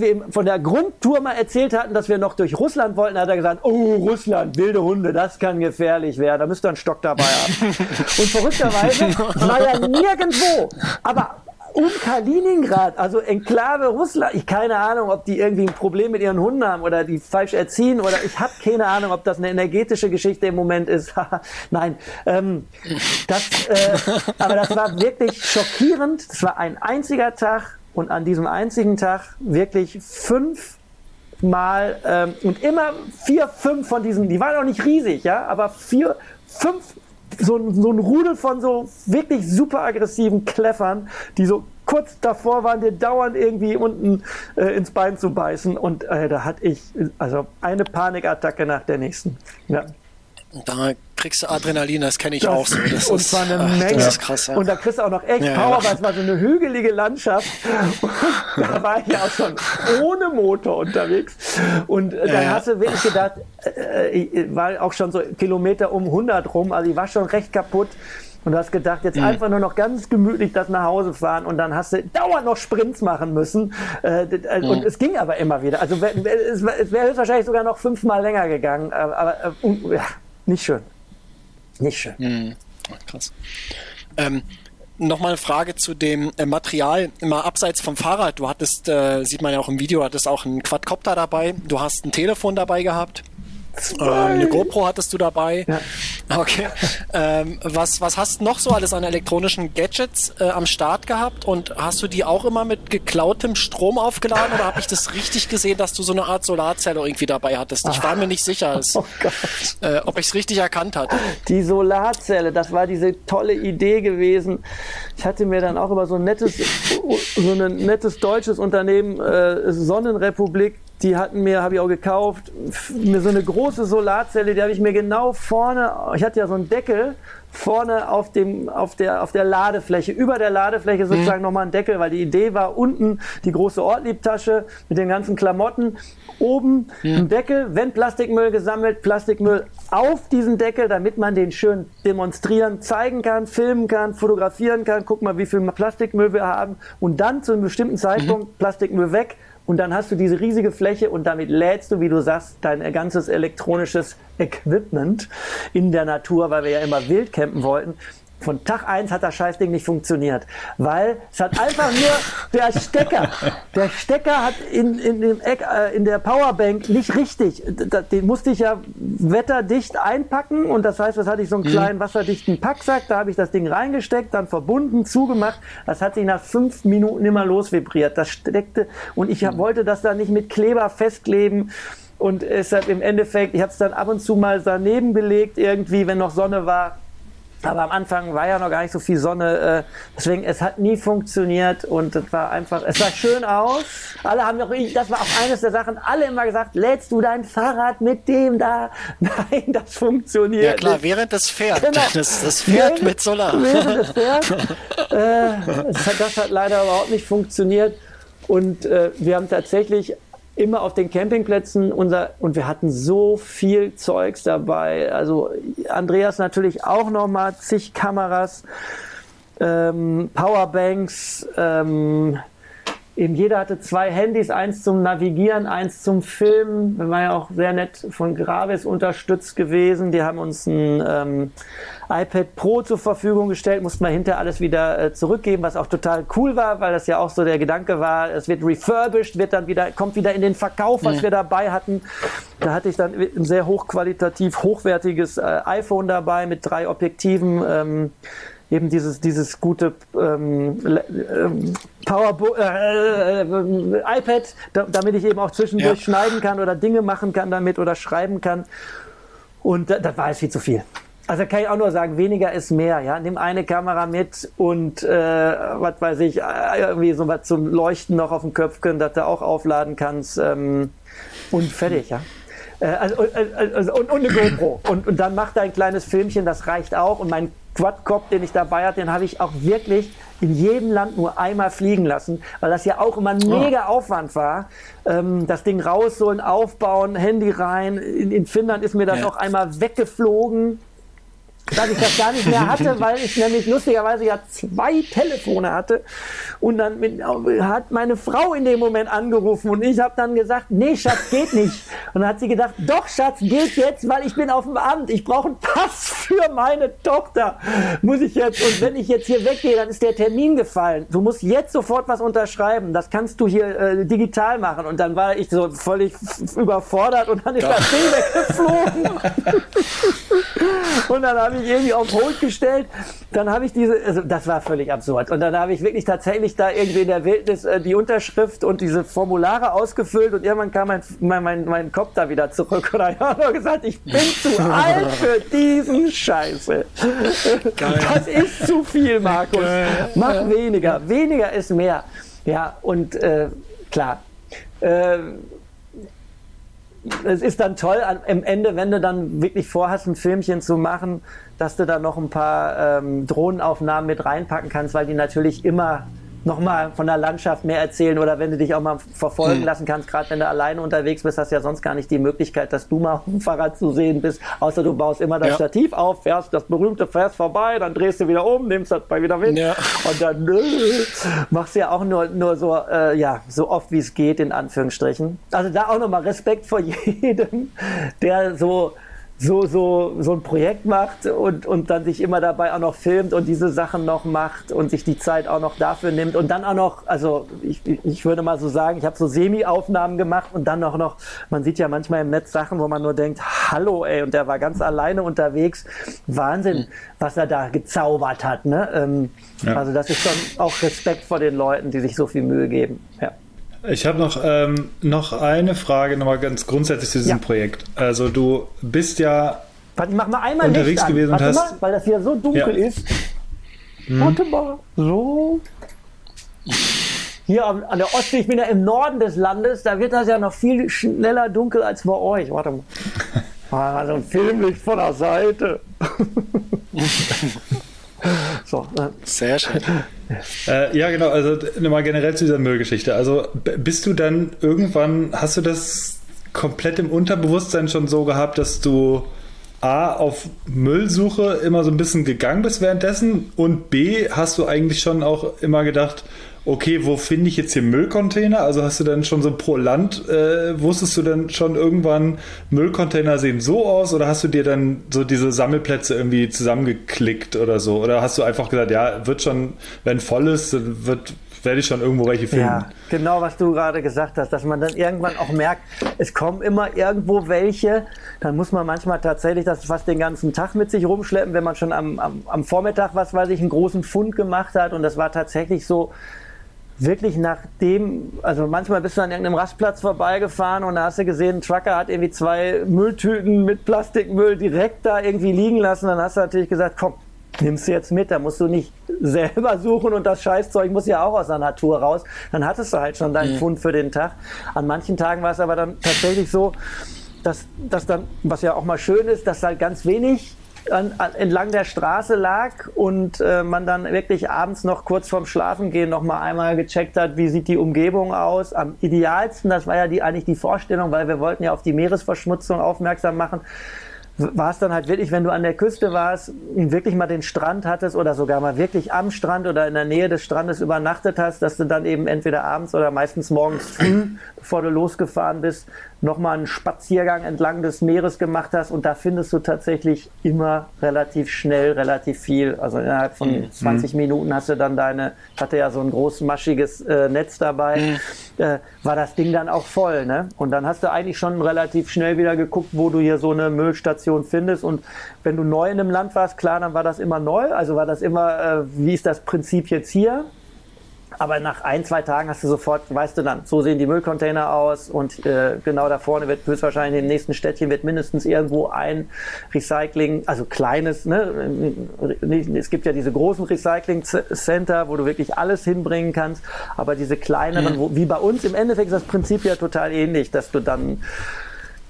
wir eben von der Grundtour mal erzählt hatten, dass wir noch durch Russland wollten, hat er gesagt, oh, Russland, wilde Hunde, das kann gefährlich werden, da müsst ihr einen Stock dabei haben. Und verrückterweise war ja nirgendwo, aber... um Kaliningrad, also Enklave Russland. Ich keine Ahnung, ob die irgendwie ein Problem mit ihren Hunden haben oder die falsch erziehen oder ich habe keine Ahnung, ob das eine energetische Geschichte im Moment ist. Nein, aber das war wirklich schockierend. Das war ein einziger Tag und an diesem einzigen Tag wirklich 5 Mal und immer 4, 5 von diesen, die waren auch nicht riesig, ja, aber 4, 5 so ein Rudel von so wirklich super aggressiven Kläffern, die so kurz davor waren, dir dauernd irgendwie unten ins Bein zu beißen. Und da hatte ich also eine Panikattacke nach der nächsten. Ja. Da kriegst du Adrenalin, das kenne ich das auch so. Das und ist, zwar eine Menge. Das ist krass, ja. Und da kriegst du auch noch echt Power, weil es war so eine hügelige Landschaft. Und da war ich ja auch schon ohne Motor unterwegs. Und dann hast du wirklich gedacht, ich war auch schon so Kilometer um 100 rum, also ich war schon recht kaputt. Und du hast gedacht, jetzt einfach nur noch ganz gemütlich das nach Hause fahren, und dann hast du dauernd noch Sprints machen müssen. Und es ging aber immer wieder. Also es wäre höchstwahrscheinlich sogar noch 5-mal länger gegangen. Aber nicht schön. Nicht schön. Mhm. Krass. Nochmal eine Frage zu dem Material, immer abseits vom Fahrrad. Du hattest, sieht man ja auch im Video, hattest auch einen Quadcopter dabei. Du hast ein Telefon dabei gehabt. Eine GoPro hattest du dabei. Ja. Okay. Was hast du noch so alles an elektronischen Gadgets am Start gehabt? Und hast du die auch immer mit geklautem Strom aufgeladen? Oder habe ich das richtig gesehen, dass du so eine Art Solarzelle irgendwie dabei hattest? Ich war mir nicht sicher, ob ich es richtig erkannt hatte. Die Solarzelle, das war diese tolle Idee gewesen. Ich hatte mir dann auch über so ein nettes deutsches Unternehmen, Sonnenrepublik, die hatten mir, habe ich auch gekauft, mir so eine große Solarzelle, die habe ich mir genau vorne, ich hatte ja so einen Deckel, vorne auf der Ladefläche, über der Ladefläche sozusagen nochmal einen Deckel, weil die Idee war, unten die große Ortliebtasche mit den ganzen Klamotten, oben ein Deckel, wenn Plastikmüll gesammelt, Plastikmüll auf diesen Deckel, damit man den schön demonstrieren, zeigen kann, filmen kann, fotografieren kann, guck mal, wie viel Plastikmüll wir haben, und dann zu einem bestimmten Zeitpunkt Plastikmüll weg. Und dann hast du diese riesige Fläche und damit lädst du, wie du sagst, dein ganzes elektronisches Equipment in der Natur, weil wir ja immer wild campen wollten. Von Tag 1 hat das Scheißding nicht funktioniert, weil es hat einfach nur der Stecker hat in der Powerbank nicht richtig, den musste ich ja wetterdicht einpacken, und das heißt, das hatte ich so einen kleinen wasserdichten Packsack, da habe ich das Ding reingesteckt, dann verbunden, zugemacht, das hat sich nach 5 Minuten immer losvibriert, das steckte, und ich wollte das dann nicht mit Kleber festkleben. Und es hat im Endeffekt, ich habe es dann ab und zu mal daneben gelegt, irgendwie, wenn noch Sonne war. Aber am Anfang war ja noch gar nicht so viel Sonne, deswegen, es hat nie funktioniert, und es war einfach, es sah schön aus. Alle haben noch, das war auch eines der Sachen, alle immer gesagt, lädst du dein Fahrrad mit dem da? Nein, das funktioniert nicht. Ja klar, während es fährt, genau. das fährt mit Solar. Während es fährt, das hat leider überhaupt nicht funktioniert, und wir haben tatsächlich immer auf den Campingplätzen und wir hatten so viel Zeugs dabei. Also Andreas natürlich auch nochmal zig Kameras, Powerbanks, eben jeder hatte 2 Handys, eins zum Navigieren, eins zum Filmen. Wir waren ja auch sehr nett von Gravis unterstützt gewesen. Die haben uns ein iPad Pro zur Verfügung gestellt, mussten wir hinterher alles wieder zurückgeben, was auch total cool war, weil das ja auch so der Gedanke war, es wird refurbished, kommt wieder in den Verkauf, was wir dabei hatten. Da hatte ich dann ein sehr hochqualitativ hochwertiges iPhone dabei mit 3 Objektiven, eben dieses gute iPad, damit ich eben auch zwischendurch schneiden kann oder Dinge machen kann damit oder schreiben kann. Und das war jetzt viel zu viel. Also kann ich auch nur sagen, weniger ist mehr. Ja, nimm eine Kamera mit und was weiß ich, irgendwie so was zum Leuchten noch auf dem Köpfchen, dass du auch aufladen kannst, und fertig, ja. Und eine GoPro. Und dann mach dein kleines Filmchen, das reicht auch. Und mein Quadcop, den ich dabei hatte, den habe ich auch wirklich in jedem Land nur einmal fliegen lassen, weil das ja auch immer ein mega Aufwand war. Das Ding rausholen, aufbauen, Handy rein. In Finnland ist mir das auch einmal weggeflogen, dass ich das gar nicht mehr hatte, weil ich nämlich lustigerweise ja 2 Telefone hatte, und dann hat meine Frau in dem Moment angerufen, und ich habe dann gesagt, nee Schatz, geht nicht. Und dann hat sie gedacht, doch Schatz, geht jetzt, weil ich bin auf dem Amt, ich brauche einen Pass für meine Tochter, muss ich jetzt, und wenn ich jetzt hier weggehe, dann ist der Termin gefallen, du musst jetzt sofort was unterschreiben, das kannst du hier digital machen. Und dann war ich so völlig überfordert, und dann ist das Ding weggeflogen. Und dann habe ich irgendwie auf Hold gestellt, dann habe ich das war völlig absurd, und dann habe ich wirklich tatsächlich da irgendwie in der Wildnis die Unterschrift und diese Formulare ausgefüllt, und irgendwann kam mein Kopf da wieder zurück, und ich habe nur gesagt, ich bin zu alt für die Riesenscheiße. Geil. Das ist zu viel, Markus. Mach weniger. Weniger ist mehr. Ja, und klar. Es ist dann toll, am Ende, wenn du dann wirklich vorhast, ein Filmchen zu machen, dass du da noch ein paar Drohnenaufnahmen mit reinpacken kannst, weil die natürlich immer nochmal von der Landschaft mehr erzählen oder wenn du dich auch mal verfolgen lassen kannst, gerade wenn du alleine unterwegs bist, hast du ja sonst gar nicht die Möglichkeit, dass du mal auf dem Fahrrad zu sehen bist, außer du baust immer das Stativ auf, fährst das berühmte, fährst vorbei, dann drehst du wieder um, nimmst das bei wieder weg und dann machst du ja auch nur so, ja, so oft wie es geht, in Anführungsstrichen. Also da auch nochmal Respekt vor jedem, der so ein Projekt macht und dann sich immer dabei auch noch filmt und diese Sachen noch macht und sich die Zeit auch noch dafür nimmt und dann auch noch, also ich würde mal so sagen, ich habe so Semi-Aufnahmen gemacht und dann auch noch, man sieht ja manchmal im Netz Sachen, wo man nur denkt, hallo ey, und der war ganz alleine unterwegs, Wahnsinn, was er da gezaubert hat, ne? Also das ist schon auch Respekt vor den Leuten, die sich so viel Mühe geben, ja. Ich habe noch eine Frage, nochmal ganz grundsätzlich zu diesem Projekt. Also du bist ja mach mal einmal unterwegs Licht gewesen an. Warte und hast... Mal, weil das hier so dunkel ist. Warte mal. So. Hier an der Ostsee, ich bin ja im Norden des Landes, da wird das ja noch viel schneller dunkel als bei euch. Warte mal. Also ein Filmlicht von der Seite. So, sehr schön. Ja, genau, also nochmal generell zu dieser Müllgeschichte. Also bist du dann irgendwann, hast du das komplett im Unterbewusstsein schon so gehabt, dass du A, auf Müllsuche immer so ein bisschen gegangen bist währenddessen und B, hast du eigentlich schon auch immer gedacht, okay, wo finde ich jetzt hier Müllcontainer? Also hast du dann schon so pro Land, wusstest du dann schon irgendwann, Müllcontainer sehen so aus oder hast du dir dann so diese Sammelplätze irgendwie zusammengeklickt oder so? Oder hast du einfach gesagt, ja, wird schon, wenn voll ist, dann werde ich schon irgendwo welche finden? Ja, genau, was du gerade gesagt hast, dass man dann irgendwann auch merkt, es kommen immer irgendwo welche, dann muss man manchmal tatsächlich das fast den ganzen Tag mit sich rumschleppen, wenn man schon am Vormittag, was weiß ich, einen großen Fund gemacht hat und das war tatsächlich so, wirklich also manchmal bist du an irgendeinem Rastplatz vorbeigefahren und da hast du gesehen, ein Trucker hat irgendwie 2 Mülltüten mit Plastikmüll direkt da irgendwie liegen lassen. Dann hast du natürlich gesagt, komm, nimmst du jetzt mit, da musst du nicht selber suchen und das Scheißzeug muss ja auch aus der Natur raus. Dann hattest du halt schon deinen Pfund für den Tag. An manchen Tagen war es aber dann tatsächlich so, dass dann, was ja auch mal schön ist, dass halt ganz wenig entlang der Straße lag und man dann wirklich abends noch kurz vorm Schlafengehen noch mal einmal gecheckt hat, wie sieht die Umgebung aus. Am idealsten, das war ja eigentlich die Vorstellung, weil wir wollten ja auf die Meeresverschmutzung aufmerksam machen, war es dann halt wirklich, wenn du an der Küste warst und wirklich mal den Strand hattest oder sogar mal wirklich am Strand oder in der Nähe des Strandes übernachtet hast, dass du dann eben entweder abends oder meistens morgens früh, bevor du losgefahren bist, nochmal einen Spaziergang entlang des Meeres gemacht hast und da findest du tatsächlich immer relativ schnell, relativ viel. Also innerhalb von 20 Minuten hast du dann ich hatte ja so ein großmaschiges Netz dabei, war das Ding dann auch voll, ne? Und dann hast du eigentlich schon relativ schnell wieder geguckt, wo du hier so eine Müllstation findest und wenn du neu in einem Land warst, klar, dann war das immer neu, also war das immer, wie ist das Prinzip jetzt hier? Aber nach 1, 2 Tagen hast du sofort, weißt du dann, so sehen die Müllcontainer aus und genau da vorne wird höchstwahrscheinlich im nächsten Städtchen wird mindestens irgendwo ein Recycling, also kleines, ne? Es gibt ja diese großen Recycling-Center, wo du wirklich alles hinbringen kannst, aber diese kleineren, wie bei uns im Endeffekt ist das Prinzip ja total ähnlich, dass du dann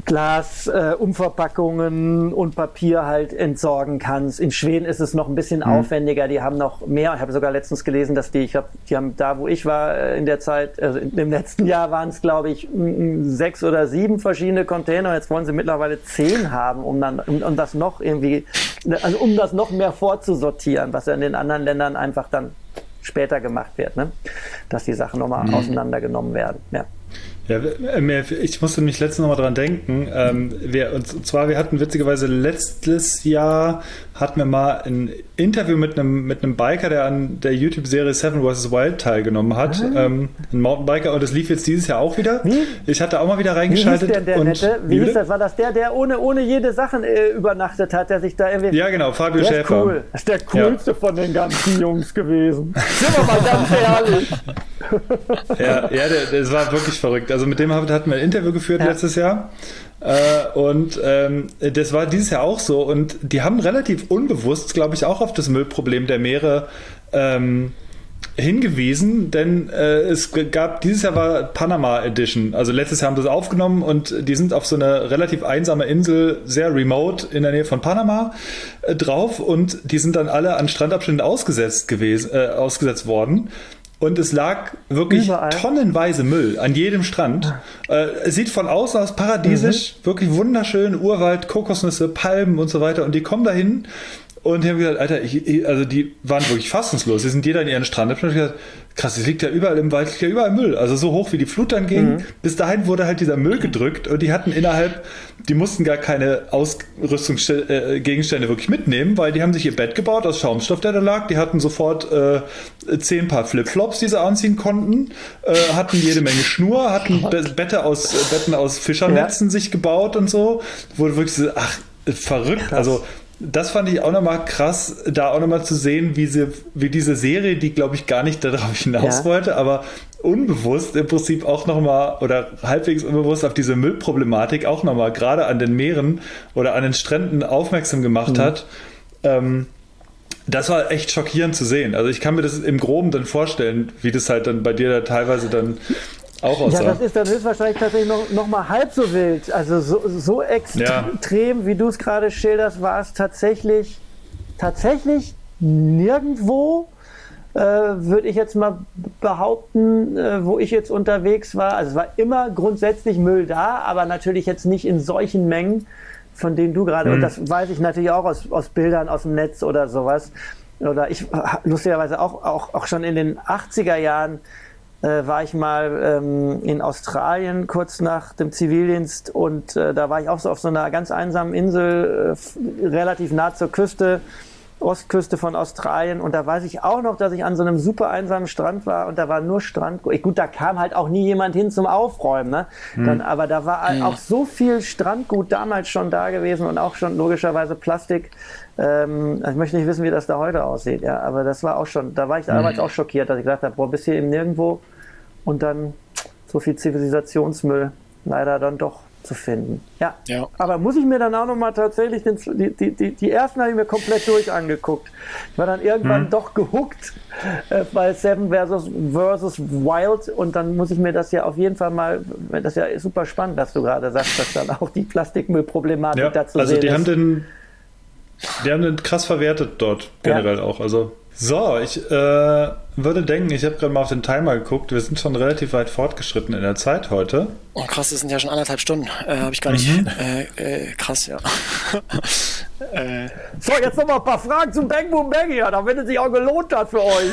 Glas, Umverpackungen und Papier halt entsorgen kannst. In Schweden ist es noch ein bisschen aufwendiger, die haben noch mehr. Ich habe sogar letztens gelesen, dass die haben da, wo ich war, in der Zeit, also im letzten Jahr waren es, glaube ich, 6 oder 7 verschiedene Container. Jetzt wollen sie mittlerweile 10 haben, um das noch irgendwie, also um das noch mehr vorzusortieren, was ja in den anderen Ländern einfach dann später gemacht wird, ne? Dass die Sachen nochmal auseinandergenommen werden. Ja. Ja, ich musste mich letztens nochmal dran denken. Wir hatten witzigerweise letztes Jahr mal ein Interview mit einem Biker, der an der YouTube-Serie 7 vs. Wild teilgenommen hat. Ein Mountainbiker und das lief jetzt dieses Jahr auch wieder. Wie? Ich hatte auch mal wieder reingeschaltet. Wie hieß das? War das der ohne jede Sachen übernachtet hat, der sich da irgendwie... Ja genau, Fabio Schäfer. Cool. Das ist der coolste von den ganzen Jungs gewesen. Sind wir mal ganz ehrlich. Ja, das war wirklich verrückt. Also mit dem hatten wir ein Interview geführt letztes Jahr. Und das war dieses Jahr auch so. Und die haben relativ unbewusst, glaube ich, auch auf das Müllproblem der Meere hingewiesen, denn es gab, dieses Jahr war Panama Edition, also letztes Jahr haben sie es aufgenommen und die sind auf so eine relativ einsame Insel, sehr remote in der Nähe von Panama drauf, und die sind dann alle an Strandabschnitten ausgesetzt worden. Und es lag wirklich tonnenweise Müll an jedem Strand. Es sieht von außen aus paradiesisch, wirklich wunderschön, Urwald, Kokosnüsse, Palmen und so weiter. Und die kommen dahin und die haben gesagt, Alter, also die waren wirklich fassungslos. Die sind jeder in ihren Strand. Ich habe gesagt, krass, es liegt ja überall im Wald, liegt ja überall Müll. Also so hoch, wie die Flut dann ging. Bis dahin wurde halt dieser Müll gedrückt, und die hatten die mussten gar keine Ausrüstungsgegenstände wirklich mitnehmen, weil die haben sich ihr Bett gebaut aus Schaumstoff, der da lag. Die hatten sofort 10 Paar Flipflops, die sie anziehen konnten, hatten jede Menge Schnur, hatten Betten aus Fischernetzen sich gebaut und so. Wurde wirklich so, verrückt. Krass. Also das fand ich auch nochmal krass, da auch nochmal zu sehen, wie diese Serie, die, glaube ich, gar nicht darauf hinaus wollte, aber unbewusst im Prinzip auch nochmal, oder halbwegs unbewusst, auf diese Müllproblematik auch nochmal gerade an den Meeren oder an den Stränden aufmerksam gemacht hat. Das war echt schockierend zu sehen. Also ich kann mir das im Groben dann vorstellen, wie das halt dann bei dir da teilweise dann auch aussah. Ja, das ist dann höchstwahrscheinlich tatsächlich noch mal halb so wild. Also so extrem, wie du es gerade schilderst, war es tatsächlich nirgendwo, würde ich jetzt mal behaupten, wo ich jetzt unterwegs war. Also es war immer grundsätzlich Müll da, aber natürlich jetzt nicht in solchen Mengen, von denen du gerade, und das weiß ich natürlich auch aus Bildern aus dem Netz oder sowas. Oder ich, lustigerweise auch schon in den 80er Jahren, war ich mal in Australien kurz nach dem Zivildienst, und da war ich auch so auf so einer ganz einsamen Insel, relativ nah zur Küste, Ostküste von Australien, und da weiß ich auch noch, dass ich an so einem super einsamen Strand war, und da war nur Strand. Gut, da kam halt auch nie jemand hin zum Aufräumen, ne? Aber da war auch so viel Strandgut damals schon da gewesen, und auch schon logischerweise Plastik. Ich möchte nicht wissen, wie das da heute aussieht, ja, aber das war auch schon, da war ich damals auch schockiert, dass ich gedacht habe, boah, bis hier eben nirgendwo, und dann so viel Zivilisationsmüll leider dann doch zu finden. Ja, aber muss ich mir dann auch nochmal tatsächlich, die ersten habe ich mir komplett durch angeguckt. Ich war dann irgendwann doch gehuckt bei Seven versus Wild, und dann muss ich mir das ja auf jeden Fall mal, das ist ja super spannend, dass du gerade sagst, dass dann auch die Plastikmüllproblematik dazu sehen ist. Also die haben den krass verwertet dort, generell auch. Also so, ich würde denken, ich habe gerade mal auf den Timer geguckt, wir sind schon relativ weit fortgeschritten in der Zeit heute. Oh krass, das sind ja schon 1,5 Stunden, habe ich gar nicht, krass, ja. So, jetzt nochmal ein paar Fragen zum Bang Boom Bang hier, damit es sich auch gelohnt hat für euch.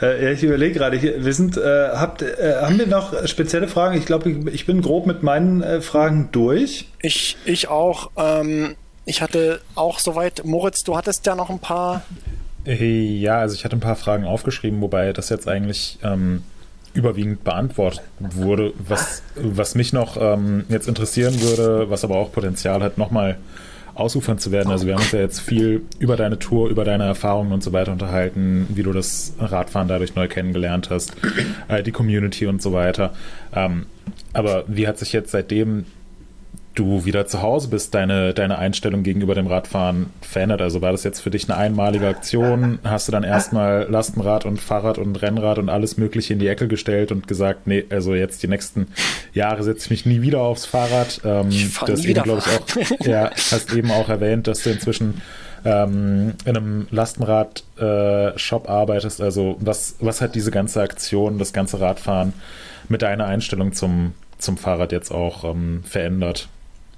Ja, ich überlege gerade, wir sind, haben wir noch spezielle Fragen? Ich glaube, ich bin grob mit meinen Fragen durch. Ich auch, ich hatte auch soweit, Moritz, du hattest ja noch ein paar... Ja, also ich hatte ein paar Fragen aufgeschrieben, wobei das jetzt eigentlich überwiegend beantwortet wurde. Was mich noch jetzt interessieren würde, was aber auch Potenzial hat, nochmal ausufernd zu werden. Also wir haben uns ja jetzt viel über deine Tour, über deine Erfahrungen und so weiter unterhalten, wie du das Radfahren dadurch neu kennengelernt hast, die Community und so weiter. Aber wie hat sich jetzt, seitdem du wieder zu Hause bist, deine Einstellung gegenüber dem Radfahren verändert? Also war das jetzt für dich eine einmalige Aktion? Hast du dann erstmal Lastenrad und Fahrrad und Rennrad und alles Mögliche in die Ecke gestellt und gesagt, nee, also jetzt die nächsten Jahre setze ich mich nie wieder aufs Fahrrad? Du hast eben, glaube ich, auch, hast eben auch erwähnt, dass du inzwischen in einem Lastenrad-Shop arbeitest. Also was hat diese ganze Aktion, das ganze Radfahren mit deiner Einstellung zum Fahrrad jetzt auch verändert?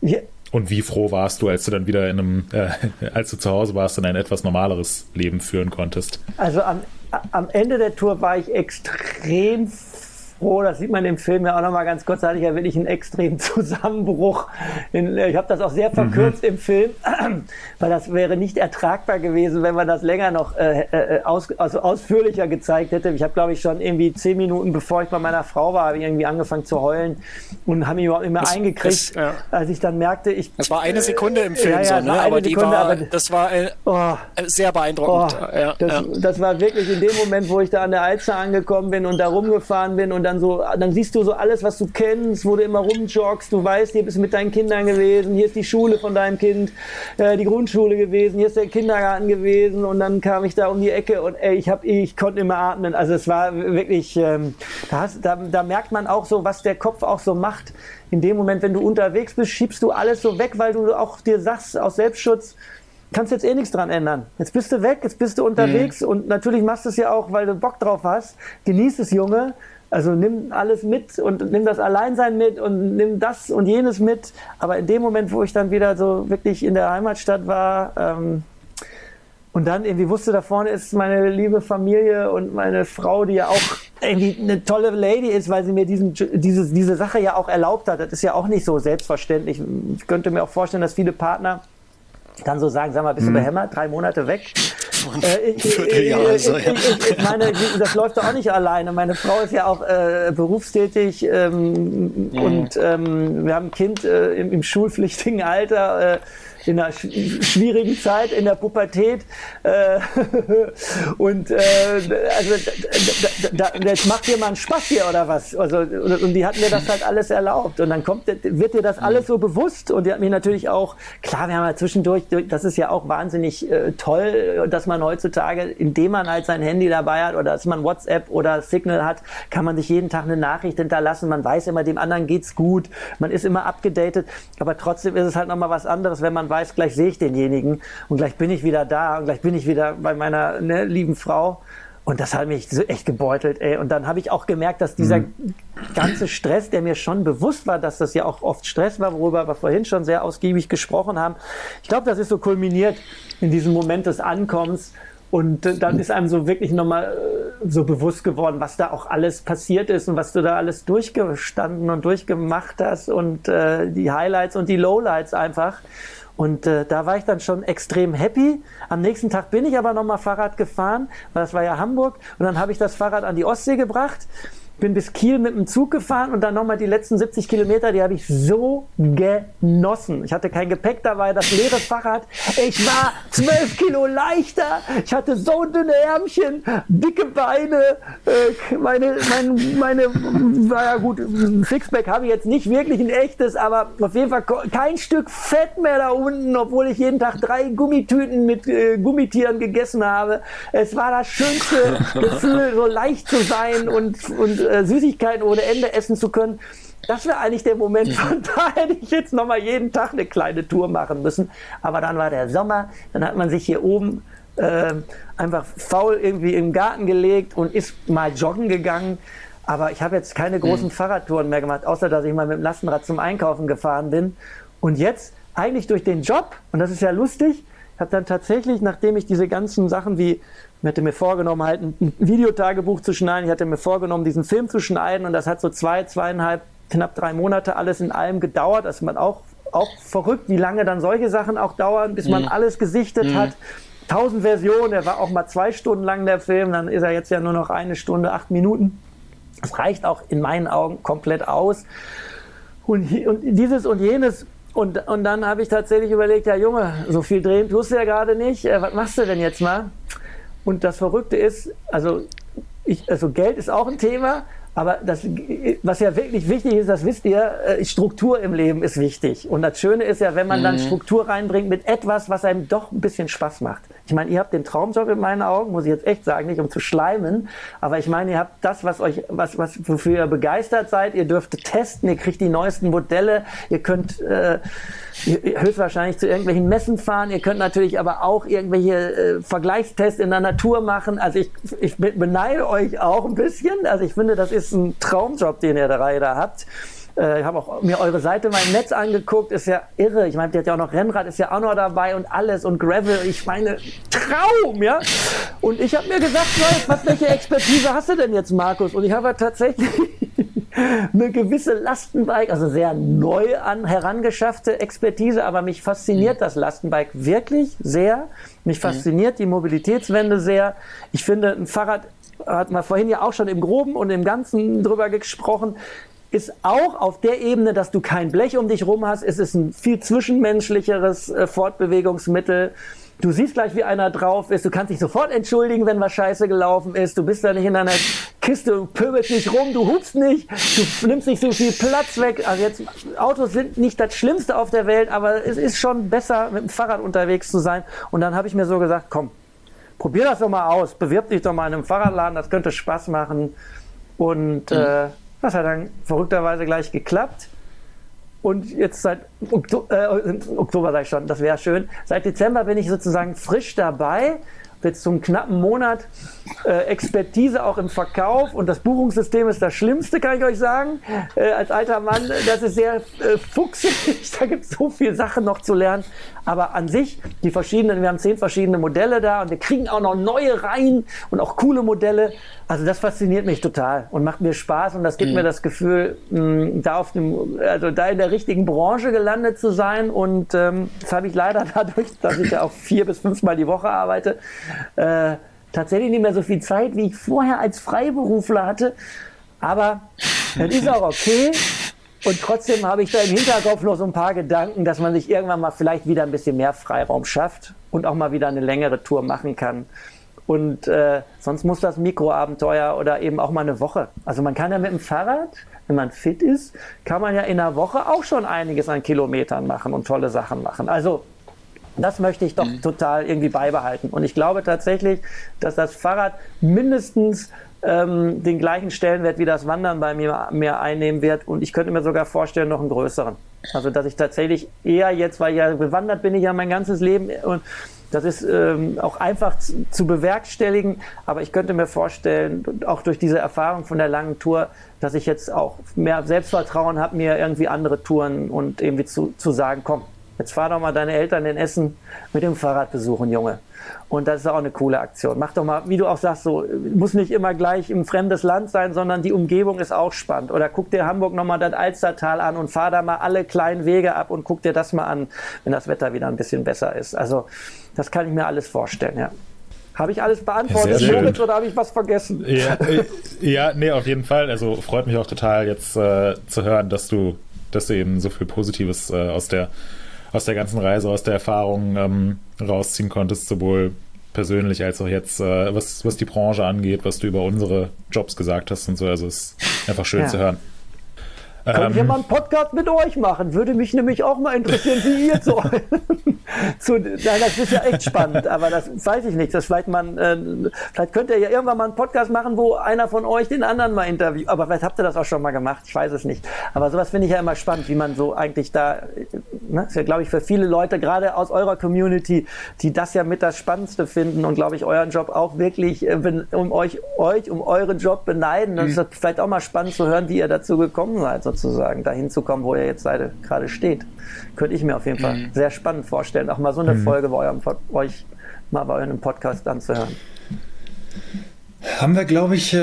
Ja. Und wie froh warst du, als du dann wieder als du zu Hause warst und ein etwas normaleres Leben führen konntest? Also am Ende der Tour war ich extrem froh, das sieht man im Film ja auch nochmal ganz kurz, da hatte ich ja wirklich einen extremen Zusammenbruch. Ich habe das auch sehr verkürzt im Film, weil das wäre nicht ertragbar gewesen, wenn man das länger noch ausführlicher gezeigt hätte. Ich habe, glaube ich, schon irgendwie 10 Minuten, bevor ich bei meiner Frau war, habe ich irgendwie angefangen zu heulen und habe mich überhaupt nicht mehr eingekriegt, als ich dann merkte, ich... Das war eine Sekunde im Film, ja, so, ne? Aber die Sekunde, war, aber das war sehr beeindruckend. Oh, ja, das war wirklich in dem Moment, wo ich da an der Alster angekommen bin und da rumgefahren bin und dann so, dann siehst du so alles, was du kennst, wo du immer rumjoggst, du weißt, hier bist du mit deinen Kindern gewesen, hier ist die Schule von deinem Kind, die Grundschule gewesen, hier ist der Kindergarten gewesen und dann kam ich da um die Ecke und ey, ich konnte immer atmen. Also es war wirklich, da merkt man auch so, was der Kopf auch so macht. In dem Moment, wenn du unterwegs bist, schiebst du alles so weg, weil du auch dir sagst, aus Selbstschutz, kannst jetzt eh nichts dran ändern. Jetzt bist du weg, jetzt bist du unterwegs und natürlich machst du es ja auch, weil du Bock drauf hast. Genieß es, Junge. Also nimm alles mit und nimm das Alleinsein mit und nimm das und jenes mit. Aber in dem Moment, wo ich dann wieder so wirklich in der Heimatstadt war und dann irgendwie wusste, da vorne ist meine liebe Familie und meine Frau, die ja auch irgendwie eine tolle Lady ist, weil sie mir diese Sache ja auch erlaubt hat. Das ist ja auch nicht so selbstverständlich. Ich könnte mir auch vorstellen, dass viele Partner dann so sagen, sag mal, bist du behämmert? 3 Monate weg? Ich meine, das läuft doch auch nicht alleine. Meine Frau ist ja auch berufstätig und wir haben ein Kind im schulpflichtigen Alter, in einer schwierigen Zeit, in der Pubertät. Und also jetzt macht dir mal einen Spaß hier oder was? Also, und die hat mir das halt alles erlaubt. Und dann wird dir das alles so bewusst. Und die hat mich natürlich auch, klar, wir haben ja zwischendurch, das ist ja auch wahnsinnig toll, dass man heutzutage, indem man halt sein Handy dabei hat oder dass man WhatsApp oder Signal hat, kann man sich jeden Tag eine Nachricht hinterlassen. Man weiß immer, dem anderen geht's gut. Man ist immer abgedatet. Aber trotzdem ist es halt nochmal was anderes, wenn man weiß, gleich sehe ich denjenigen und gleich bin ich wieder da und gleich bin ich wieder bei meiner lieben Frau. Und das hat mich so echt gebeutelt, ey. Und dann habe ich auch gemerkt, dass dieser ganze Stress, der mir schon bewusst war, dass das ja auch oft Stress war, worüber wir vorhin schon sehr ausgiebig gesprochen haben. Ich glaube, das ist so kulminiert in diesem Moment des Ankommens. Und dann ist einem so wirklich nochmal so bewusst geworden, was da auch alles passiert ist und was du da alles durchgestanden und durchgemacht hast und die Highlights und die Lowlights einfach. Und da war ich dann schon extrem happy. Am nächsten Tag bin ich aber nochmal Fahrrad gefahren, weil das war ja Hamburg. Und dann habe ich das Fahrrad an die Ostsee gebracht, bin bis Kiel mit dem Zug gefahren und dann nochmal die letzten 70 Kilometer, die habe ich so genossen. Ich hatte kein Gepäck dabei, das leere Fahrrad. Ich war 12 Kilo leichter. Ich hatte so dünne Ärmchen, dicke Beine. Naja gut, ein Sixpack habe ich jetzt nicht wirklich, ein echtes, aber auf jeden Fall kein Stück Fett mehr da unten, obwohl ich jeden Tag 3 Gummitüten mit Gummitieren gegessen habe. Es war das schönste Gefühl, so leicht zu sein und Süßigkeiten ohne Ende essen zu können. Das wäre eigentlich der Moment, von da hätte ich jetzt nochmal jeden Tag eine kleine Tour machen müssen. Aber dann war der Sommer, dann hat man sich hier oben einfach faul irgendwie im Garten gelegt und ist mal joggen gegangen. Aber ich habe jetzt keine großen Fahrradtouren mehr gemacht, außer dass ich mal mit dem Lastenrad zum Einkaufen gefahren bin. Und jetzt eigentlich durch den Job, und das ist ja lustig, ich habe dann tatsächlich, nachdem ich diese ganzen Sachen wie... Ich hatte mir vorgenommen, halt ein Videotagebuch zu schneiden. Ich hatte mir vorgenommen, diesen Film zu schneiden. Und das hat so 2, 2,5, knapp 3 Monate alles in allem gedauert. Das ist man auch verrückt, wie lange dann solche Sachen auch dauern, bis man alles gesichtet hat. 1000 Versionen, der war auch mal 2 Stunden lang, der Film. Dann ist er jetzt ja nur noch 1 Stunde, 8 Minuten. Das reicht auch in meinen Augen komplett aus. Und dieses und jenes. Und dann habe ich tatsächlich überlegt, ja Junge, so viel drehen tust du ja gerade nicht. Was machst du denn jetzt mal? Und das Verrückte ist, also Geld ist auch ein Thema, aber das, was ja wirklich wichtig ist, das wisst ihr, Struktur im Leben ist wichtig. Und das Schöne ist ja, wenn man dann Struktur reinbringt mit etwas, was einem doch ein bisschen Spaß macht. Ich meine, ihr habt den Traumjob in meinen Augen, muss ich jetzt echt sagen, nicht um zu schleimen, aber ich meine, ihr habt das, wofür ihr begeistert seid, ihr dürft testen, ihr kriegt die neuesten Modelle, ihr könnt höchstwahrscheinlich zu irgendwelchen Messen fahren, ihr könnt natürlich aber auch irgendwelche Vergleichstests in der Natur machen. Also ich beneide euch auch ein bisschen, also ich finde, das ist ein Traumjob, den ihr da habt. Ich habe auch mir eure Seite mal im Netz angeguckt, ist ja irre. Ich meine, die hat ja auch noch Rennrad, ist ja auch noch dabei und alles und Gravel. Ich meine, Traum, ja? Und ich habe mir gesagt, was welche Expertise hast du denn jetzt, Markus? Und ich habe tatsächlich eine gewisse Lastenbike, also sehr neu herangeschaffte Expertise, aber mich fasziniert das Lastenbike wirklich sehr. Mich fasziniert die Mobilitätswende sehr. Ich finde, ein Fahrrad, hat man vorhin ja auch schon im Groben und im Ganzen drüber gesprochen, ist auch auf der Ebene, dass du kein Blech um dich rum hast. Es ist ein viel zwischenmenschlicheres Fortbewegungsmittel. Du siehst gleich, wie einer drauf ist. Du kannst dich sofort entschuldigen, wenn was scheiße gelaufen ist. Du bist da nicht in einer Kiste, du pöbelst nicht rum, du hupst nicht, du nimmst nicht so viel Platz weg. Also jetzt, Autos sind nicht das Schlimmste auf der Welt, aber es ist schon besser, mit dem Fahrrad unterwegs zu sein. Und dann habe ich mir so gesagt, komm, probier das doch mal aus. Bewirb dich doch mal in einem Fahrradladen, das könnte Spaß machen. Und das hat dann verrückterweise gleich geklappt. Und jetzt seit Oktober, sag ich schon, das wäre schön. Seit Dezember bin ich sozusagen frisch dabei. Jetzt zum knappen Monat Expertise auch im Verkauf. Und das Buchungssystem ist das Schlimmste, kann ich euch sagen. Als alter Mann, das ist sehr fuchsig. Da gibt es so viele Sachen noch zu lernen. Aber an sich, die verschiedenen, wir haben 10 verschiedene Modelle da. Und wir kriegen auch noch neue rein und auch coole Modelle. Also das fasziniert mich total und macht mir Spaß. Und das gibt mir das Gefühl, da in der richtigen Branche gelandet zu sein. Und das habe ich leider dadurch, dass ich ja auch 4- bis 5-mal die Woche arbeite, tatsächlich nicht mehr so viel Zeit, wie ich vorher als Freiberufler hatte, aber das ist auch okay und trotzdem habe ich da im Hinterkopf noch so ein paar Gedanken, dass man sich irgendwann mal vielleicht wieder ein bisschen mehr Freiraum schafft und auch mal wieder eine längere Tour machen kann und sonst muss das Mikroabenteuer oder eben auch mal eine Woche, also man kann ja mit dem Fahrrad, wenn man fit ist, kann man ja in einer Woche auch schon einiges an Kilometern machen und tolle Sachen machen, also das möchte ich doch total irgendwie beibehalten. Und ich glaube tatsächlich, dass das Fahrrad mindestens den gleichen Stellenwert wie das Wandern bei mir mehr einnehmen wird. Und ich könnte mir sogar vorstellen, noch einen größeren. Also, dass ich tatsächlich eher jetzt, weil ich ja gewandert bin, ich ja mein ganzes Leben. Und das ist auch einfach zu bewerkstelligen. Aber ich könnte mir vorstellen, auch durch diese Erfahrung von der langen Tour, dass ich jetzt auch mehr Selbstvertrauen habe, mir irgendwie andere Touren und irgendwie zu sagen, komm, jetzt fahr doch mal deine Eltern in Essen mit dem Fahrrad besuchen, Junge. Und das ist auch eine coole Aktion. Mach doch mal, wie du auch sagst, so muss nicht immer gleich im fremdes Land sein, sondern die Umgebung ist auch spannend. Oder guck dir Hamburg nochmal das Alstertal an und fahr da mal alle kleinen Wege ab und guck dir das mal an, wenn das Wetter wieder ein bisschen besser ist. Also das kann ich mir alles vorstellen, ja. Habe ich alles beantwortet, Moritz, oder habe ich was vergessen? Ja, ja, nee, auf jeden Fall. Also freut mich auch total jetzt zu hören, dass du eben so viel Positives aus der ganzen Reise, aus der Erfahrung rausziehen konntest, sowohl persönlich als auch jetzt, was die Branche angeht, was du über unsere Jobs gesagt hast und so. Also es ist einfach schön zu hören. Könnt ihr mal einen Podcast mit euch machen? Würde mich nämlich auch mal interessieren, wie ihr zu euch... Nein, das ist ja echt spannend, aber das weiß ich nicht. Das vielleicht könnt ihr ja irgendwann mal einen Podcast machen, wo einer von euch den anderen mal interviewt. Aber vielleicht habt ihr das auch schon mal gemacht, ich weiß es nicht. Aber sowas finde ich ja immer spannend, wie man so eigentlich da... Ne? Ist ja, glaube ich, für viele Leute, gerade aus eurer Community, die das ja mit das Spannendste finden und, glaube ich, euren Job auch wirklich um euren Job beneiden. Das ist vielleicht auch mal spannend zu hören, wie ihr dazu gekommen seid. Sozusagen dahin zu kommen, wo ihr jetzt gerade steht. Könnte ich mir auf jeden Fall sehr spannend vorstellen, auch mal so eine Folge bei euch mal bei eurem Podcast anzuhören. Haben wir, glaube ich,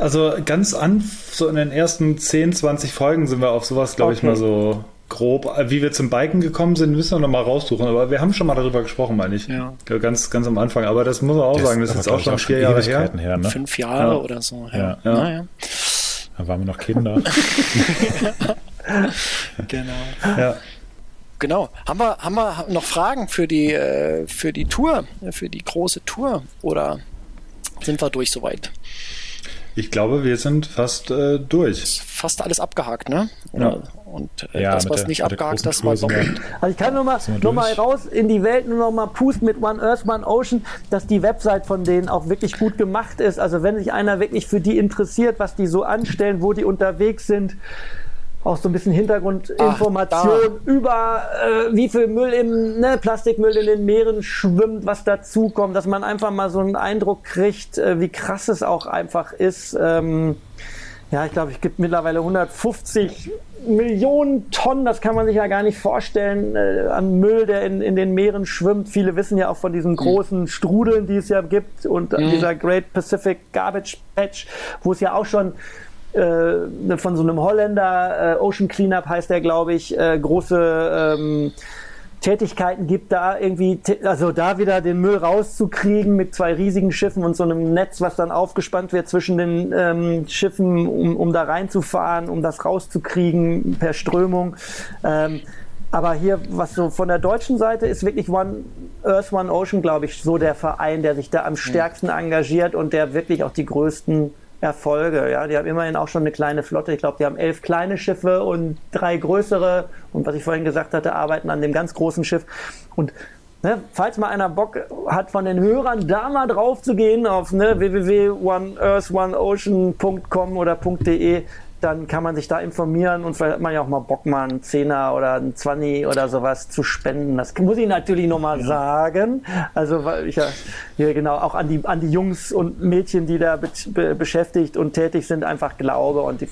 also so in den ersten 10, 20 Folgen sind wir auf sowas, glaube ich, mal so grob, wie wir zum Biken gekommen sind, müssen wir nochmal raussuchen, aber wir haben schon mal darüber gesprochen, meine ich. Ja. Ganz, ganz am Anfang, aber das muss man auch sagen, das ist jetzt auch schon 4 Jahre her. 5 Jahre oder so. Ja. Ja. Naja. Da waren wir noch Kinder. Genau. Ja. Genau. Haben wir noch Fragen für die Tour, für die große Tour? Oder sind wir durch soweit? Ich glaube, wir sind fast durch. Fast alles abgehakt, ne? Ja. Und das, was nicht abgehakt, das war doppelt. Also ich kann nur mal raus in die Welt, nur noch mal pusten mit One Earth, One Ocean, dass die Website von denen auch wirklich gut gemacht ist. Also wenn sich einer wirklich für die interessiert, was die so anstellen, wo die unterwegs sind, auch so ein bisschen Hintergrundinformation über wie viel Müll Plastikmüll in den Meeren schwimmt, was dazukommt, dass man einfach mal so einen Eindruck kriegt, wie krass es auch einfach ist. Ja, ich glaube, es gibt mittlerweile 150 Millionen Tonnen, das kann man sich ja gar nicht vorstellen, an Müll, der in den Meeren schwimmt. Viele wissen ja auch von diesen großen Strudeln, die es ja gibt und dieser Great Pacific Garbage Patch, wo es ja auch schon von so einem Holländer, Ocean Cleanup heißt der, glaube ich, große Tätigkeiten gibt, da irgendwie, also da wieder den Müll rauszukriegen mit zwei riesigen Schiffen und so einem Netz, was dann aufgespannt wird zwischen den Schiffen, um da reinzufahren, um das rauszukriegen per Strömung. Aber hier, was so von der deutschen Seite ist, wirklich One Earth, One Ocean, glaube ich, so der Verein, der sich da am stärksten engagiert und der wirklich auch die größten Erfolge, ja, die haben immerhin auch schon eine kleine Flotte. Ich glaube, die haben 11 kleine Schiffe und 3 größere. Und was ich vorhin gesagt hatte, arbeiten an dem ganz großen Schiff. Und ne, falls mal einer Bock hat von den Hörern, da mal drauf zu gehen auf www.oneearthoneocean.com oder .de, dann kann man sich da informieren und vielleicht hat man ja auch mal Bock, mal einen Zehner oder einen 20 oder sowas zu spenden. Das muss ich natürlich nochmal sagen. Also weil ich ja hier genau auch an die Jungs und Mädchen, die da beschäftigt und tätig sind, einfach glaube und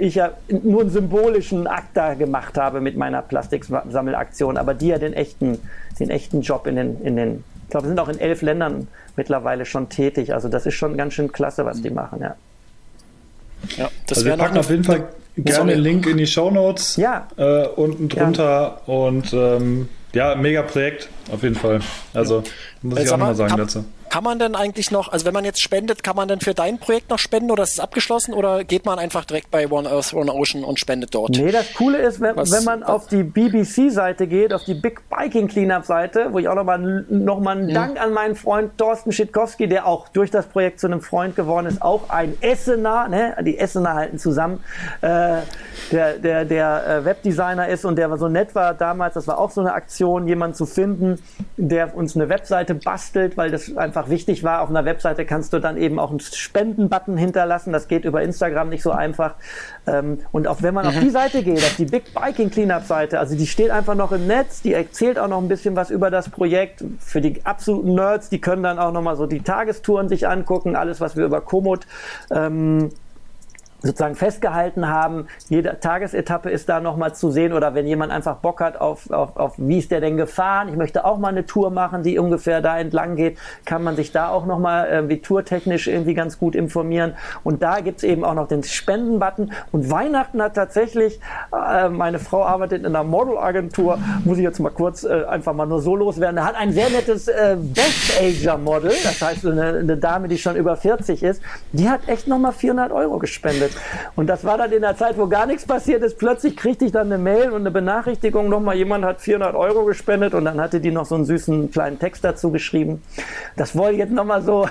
ich ja nur einen symbolischen Akt da gemacht habe mit meiner Plastiksammelaktion, aber die ja den echten Job in den, ich glaube, wir sind auch in 11 Ländern mittlerweile schon tätig. Also das ist schon ganz schön klasse, was die machen, ja. Ja, das also wir packen auf jeden Fall gerne den Link in die Shownotes unten drunter und mega Projekt auf jeden Fall. Also muss ich auch nochmal sagen dazu. Kann man denn eigentlich noch, also wenn man jetzt spendet, kann man denn für dein Projekt noch spenden oder ist es abgeschlossen oder geht man einfach direkt bei One Earth, One Ocean und spendet dort? Nee, das Coole ist, wenn man auf die BBC-Seite geht, auf die Big Biking Cleanup-Seite, wo ich auch nochmal einen Dank an meinen Freund Thorsten Schitkowski, der auch durch das Projekt zu einem Freund geworden ist, auch ein Essener, ne? Die Essener halten zusammen, der Webdesigner ist und der so nett war damals, das war auch so eine Aktion, jemanden zu finden, der uns eine Webseite bastelt, weil das einfach wichtig war. Auf einer Webseite kannst du dann eben auch einen Spendenbutton hinterlassen. Das geht über Instagram nicht so einfach. Und auch wenn man auf die Seite geht, auf die Big Biking Cleanup Seite, also die steht einfach noch im Netz, die erzählt auch noch ein bisschen was über das Projekt. Für die absoluten Nerds, die können dann auch nochmal so die Tagestouren sich angucken, alles, was wir über Komoot sozusagen festgehalten haben. Jede Tagesetappe ist da nochmal zu sehen oder wenn jemand einfach Bock hat auf wie ist der denn gefahren, ich möchte auch mal eine Tour machen, die ungefähr da entlang geht, kann man sich da auch nochmal wie tourtechnisch irgendwie ganz gut informieren und da gibt's eben auch noch den Spendenbutton und Weihnachten hat tatsächlich, meine Frau arbeitet in einer Modelagentur, muss ich jetzt mal kurz einfach mal nur so loswerden, da hat ein sehr nettes Best-Ager-Model, das heißt eine Dame, die schon über 40 ist, die hat echt nochmal 400 € gespendet. Und das war dann in der Zeit, wo gar nichts passiert ist. Plötzlich kriegte ich dann eine Mail und eine Benachrichtigung, nochmal jemand hat 400 € gespendet und dann hatte die noch so einen süßen kleinen Text dazu geschrieben. Das wollte ich jetzt nochmal so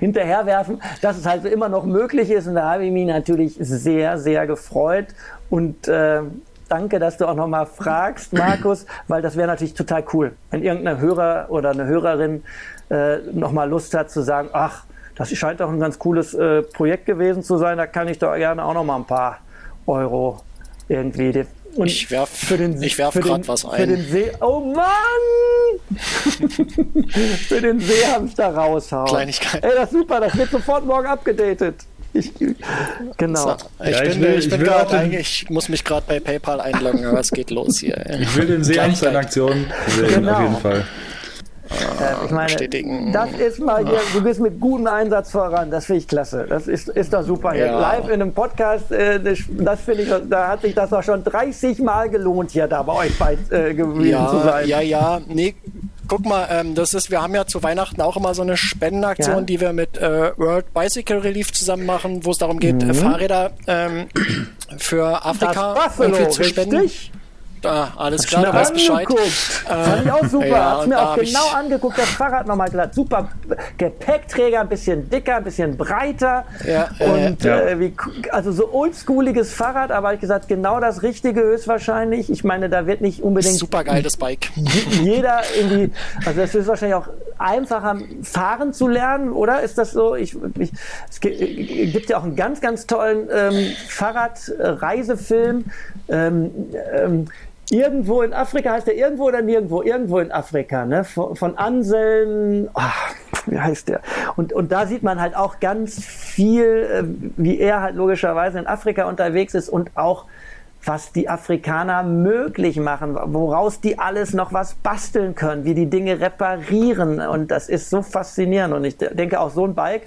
hinterherwerfen, dass es halt immer noch möglich ist und da habe ich mich natürlich sehr, sehr gefreut und danke, dass du auch nochmal fragst, Markus, weil das wäre natürlich total cool, wenn irgendein Hörer oder eine Hörerin nochmal Lust hat zu sagen, ach, das scheint doch ein ganz cooles Projekt gewesen zu sein. Da kann ich doch gerne auch noch mal ein paar Euro irgendwie. Und ich werf gerade was ein. Für den See. Oh Mann! Für den See habe ich da raushauen. Kleinigkeit. Ey, das ist super. Das wird sofort morgen abgedatet. Genau. Ich muss mich gerade bei PayPal einloggen, aber es geht los hier. Ich will den See an Aktion sehen, genau. Auf jeden Fall. Ich meine, das ist mal hier, du gehst mit gutem Einsatz voran, das finde ich klasse, das ist doch super hier, live in einem Podcast, das finde ich, da hat sich das doch schon 30 Mal gelohnt hier da bei euch gewesen zu sein. Nee, guck mal, wir haben ja zu Weihnachten auch immer so eine Spendenaktion, die wir mit World Bicycle Relief zusammen machen, wo es darum geht, Fahrräder für Afrika zu spenden. Richtig? Alles klar, du weißt Bescheid. Fand ich auch super. Hat's mir auch genau angeguckt, das Fahrrad nochmal glatt. Super Gepäckträger, ein bisschen dicker, ein bisschen breiter. Ja, und also so oldschooliges Fahrrad, aber ich gesagt, genau das Richtige höchstwahrscheinlich. Ich meine, da wird nicht unbedingt. Super geiles Bike. Jeder irgendwie. Also, das ist wahrscheinlich auch einfacher, fahren zu lernen, oder? Ist das so? Es gibt ja auch einen ganz, ganz tollen Fahrradreisefilm. Irgendwo in Afrika, heißt der irgendwo oder nirgendwo? Irgendwo in Afrika, ne? Von Anselm, wie heißt der? Und da sieht man halt auch ganz viel, wie er halt logischerweise in Afrika unterwegs ist und auch was die Afrikaner möglich machen, woraus die alles noch was basteln können, wie die Dinge reparieren. Und das ist so faszinierend. Und ich denke auch, so ein Bike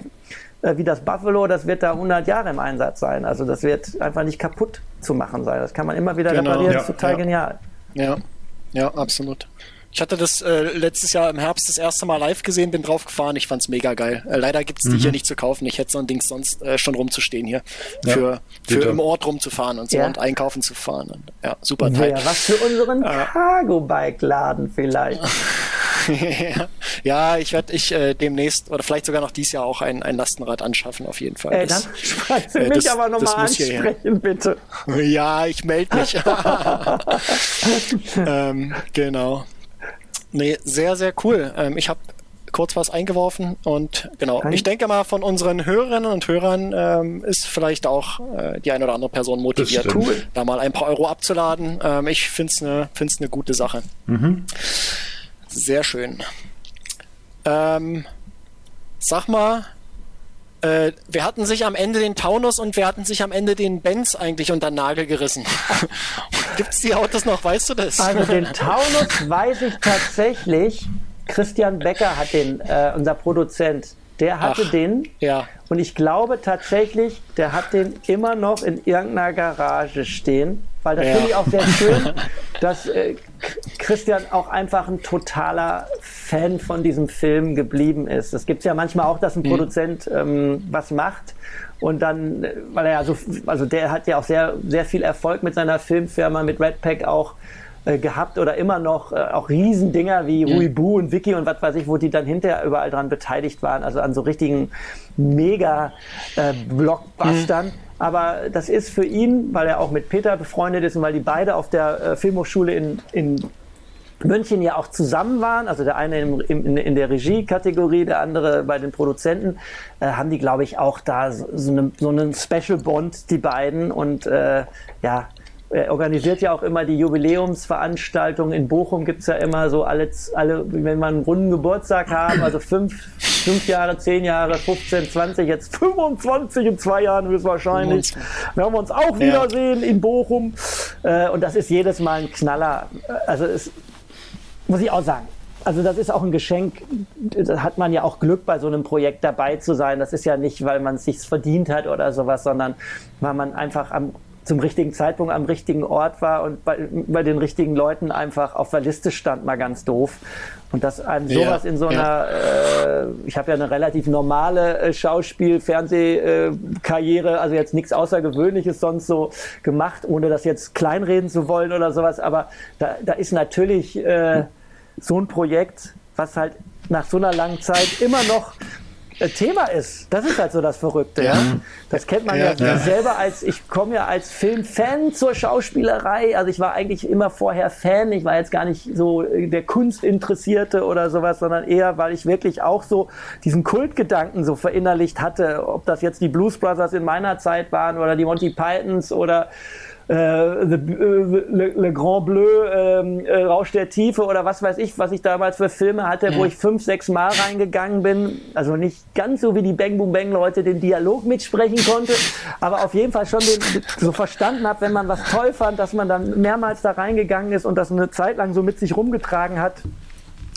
wie das Buffalo, das wird da 100 Jahre im Einsatz sein. Also das wird einfach nicht kaputt zu machen sein. Das kann man immer wieder reparieren. Das ist total genial. Ja, ja, absolut. Ich hatte das letztes Jahr im Herbst das erste Mal live gesehen, bin drauf gefahren, ich fand's mega geil. Leider gibt's die hier nicht zu kaufen. Ich hätte so ein Ding sonst schon rumzustehen hier. Ja, für im Ort rumzufahren und so und einkaufen zu fahren. Und, ja, super Teil. Ja, was für unseren Cargo-Bike-Laden vielleicht. Ja, ich werde demnächst oder vielleicht sogar noch dieses Jahr auch ein Lastenrad anschaffen, auf jeden Fall. Ey, dann schreibst du mich aber nochmal ansprechen, bitte. Ja, ich melde mich. Genau. Nee, sehr, sehr cool. Ich habe kurz was eingeworfen und genau, ich denke mal, von unseren Hörerinnen und Hörern ist vielleicht auch die eine oder andere Person motiviert, da mal ein paar Euro abzuladen. Ich finde es eine gute Sache. Mhm. Sehr schön. Sag mal, wir hatten sich am Ende den Taunus und wir hatten sich am Ende den Benz eigentlich unter den Nagel gerissen. Gibt es die Autos noch? Weißt du das? Also den Taunus weiß ich tatsächlich. Christian Becker hat den, unser Produzent, der hatte den. Ja. Und ich glaube tatsächlich, der hat den immer noch in irgendeiner Garage stehen. Weil das finde ich auch sehr schön, dass Christian auch einfach ein totaler Fan von diesem Film geblieben ist. Das gibt es ja manchmal auch, dass ein Produzent was macht und dann, weil er ja so, also der hat ja auch sehr, sehr viel Erfolg mit seiner Filmfirma, mit Red Pack auch gehabt oder immer noch auch Riesendinger wie Huibu und Vicky und was weiß ich, wo die dann hinterher überall dran beteiligt waren, also an so richtigen Mega-Blockbustern. Aber das ist für ihn, weil er auch mit Peter befreundet ist und weil die beide auf der Filmhochschule in München ja auch zusammen waren, also der eine in der Regie-Kategorie, der andere bei den Produzenten, haben die, glaube ich, auch da so einen Special-Bond, die beiden. Und er organisiert ja auch immer die Jubiläumsveranstaltungen. In Bochum gibt es ja immer so alle, wenn man einen runden Geburtstag haben, also 5 Jahre, 10 Jahre, 15, 20, jetzt 25 in 2 Jahren höchstwahrscheinlich. Dann werden wir uns auch wiedersehen in Bochum. Und das ist jedes Mal ein Knaller. Also muss ich auch sagen. Also das ist auch ein Geschenk, da hat man ja auch Glück, bei so einem Projekt dabei zu sein. Das ist ja nicht, weil man es sich verdient hat oder sowas, sondern weil man einfach zum richtigen Zeitpunkt am richtigen Ort war und bei den richtigen Leuten einfach auf der Liste stand, mal ganz doof. Und dass einem sowas in so einer, ich habe ja eine relativ normale Schauspiel-Fernsehkarriere, also jetzt nichts Außergewöhnliches sonst so gemacht, ohne das jetzt kleinreden zu wollen oder sowas, aber da ist natürlich so ein Projekt, was halt nach so einer langen Zeit immer noch Thema ist. Das ist halt so das Verrückte. Ja. Ja? Das kennt man selber ich komme ja als Filmfan zur Schauspielerei. Also ich war eigentlich immer vorher Fan. Ich war jetzt gar nicht so der Kunstinteressierte oder sowas, sondern eher, weil ich wirklich auch so diesen Kultgedanken so verinnerlicht hatte. Ob das jetzt die Blues Brothers in meiner Zeit waren oder die Monty Pythons oder Le Grand Bleu, Rausch der Tiefe oder was weiß ich, was ich damals für Filme hatte, wo ich 5, 6 Mal reingegangen bin. Also nicht ganz so wie die Bang Boom Bang Leute den Dialog mitsprechen konnte, aber auf jeden Fall schon so verstanden habe, wenn man was toll fand, dass man dann mehrmals da reingegangen ist und das eine Zeit lang so mit sich rumgetragen hat.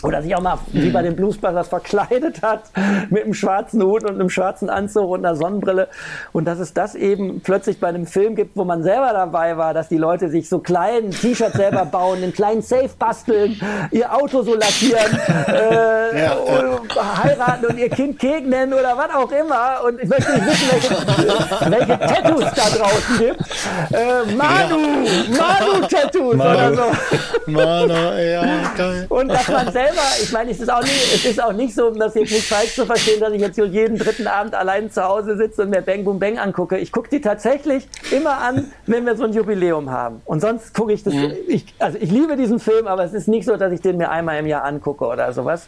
Oder sich auch mal wie bei den Blues Brothers verkleidet hat mit einem schwarzen Hut und einem schwarzen Anzug und einer Sonnenbrille. Und dass es das eben plötzlich bei einem Film gibt, wo man selber dabei war, dass die Leute sich so kleinen T-Shirts selber bauen, einen kleinen Safe basteln, ihr Auto so lackieren, heiraten und ihr Kind Kek nennen oder was auch immer. Und ich möchte nicht wissen, welche Tattoos da draußen gibt. Manu-Tattoos oder so. Geil. Und dass man selber, ich meine, es ist auch nicht so, um das jetzt nicht falsch zu verstehen, dass ich jetzt hier jeden dritten Abend allein zu Hause sitze und mir Bang Boom Bang angucke. Ich gucke die tatsächlich immer an, wenn wir so ein Jubiläum haben. Und sonst gucke ich das. Ich liebe diesen Film, aber es ist nicht so, dass ich den mir einmal im Jahr angucke oder sowas.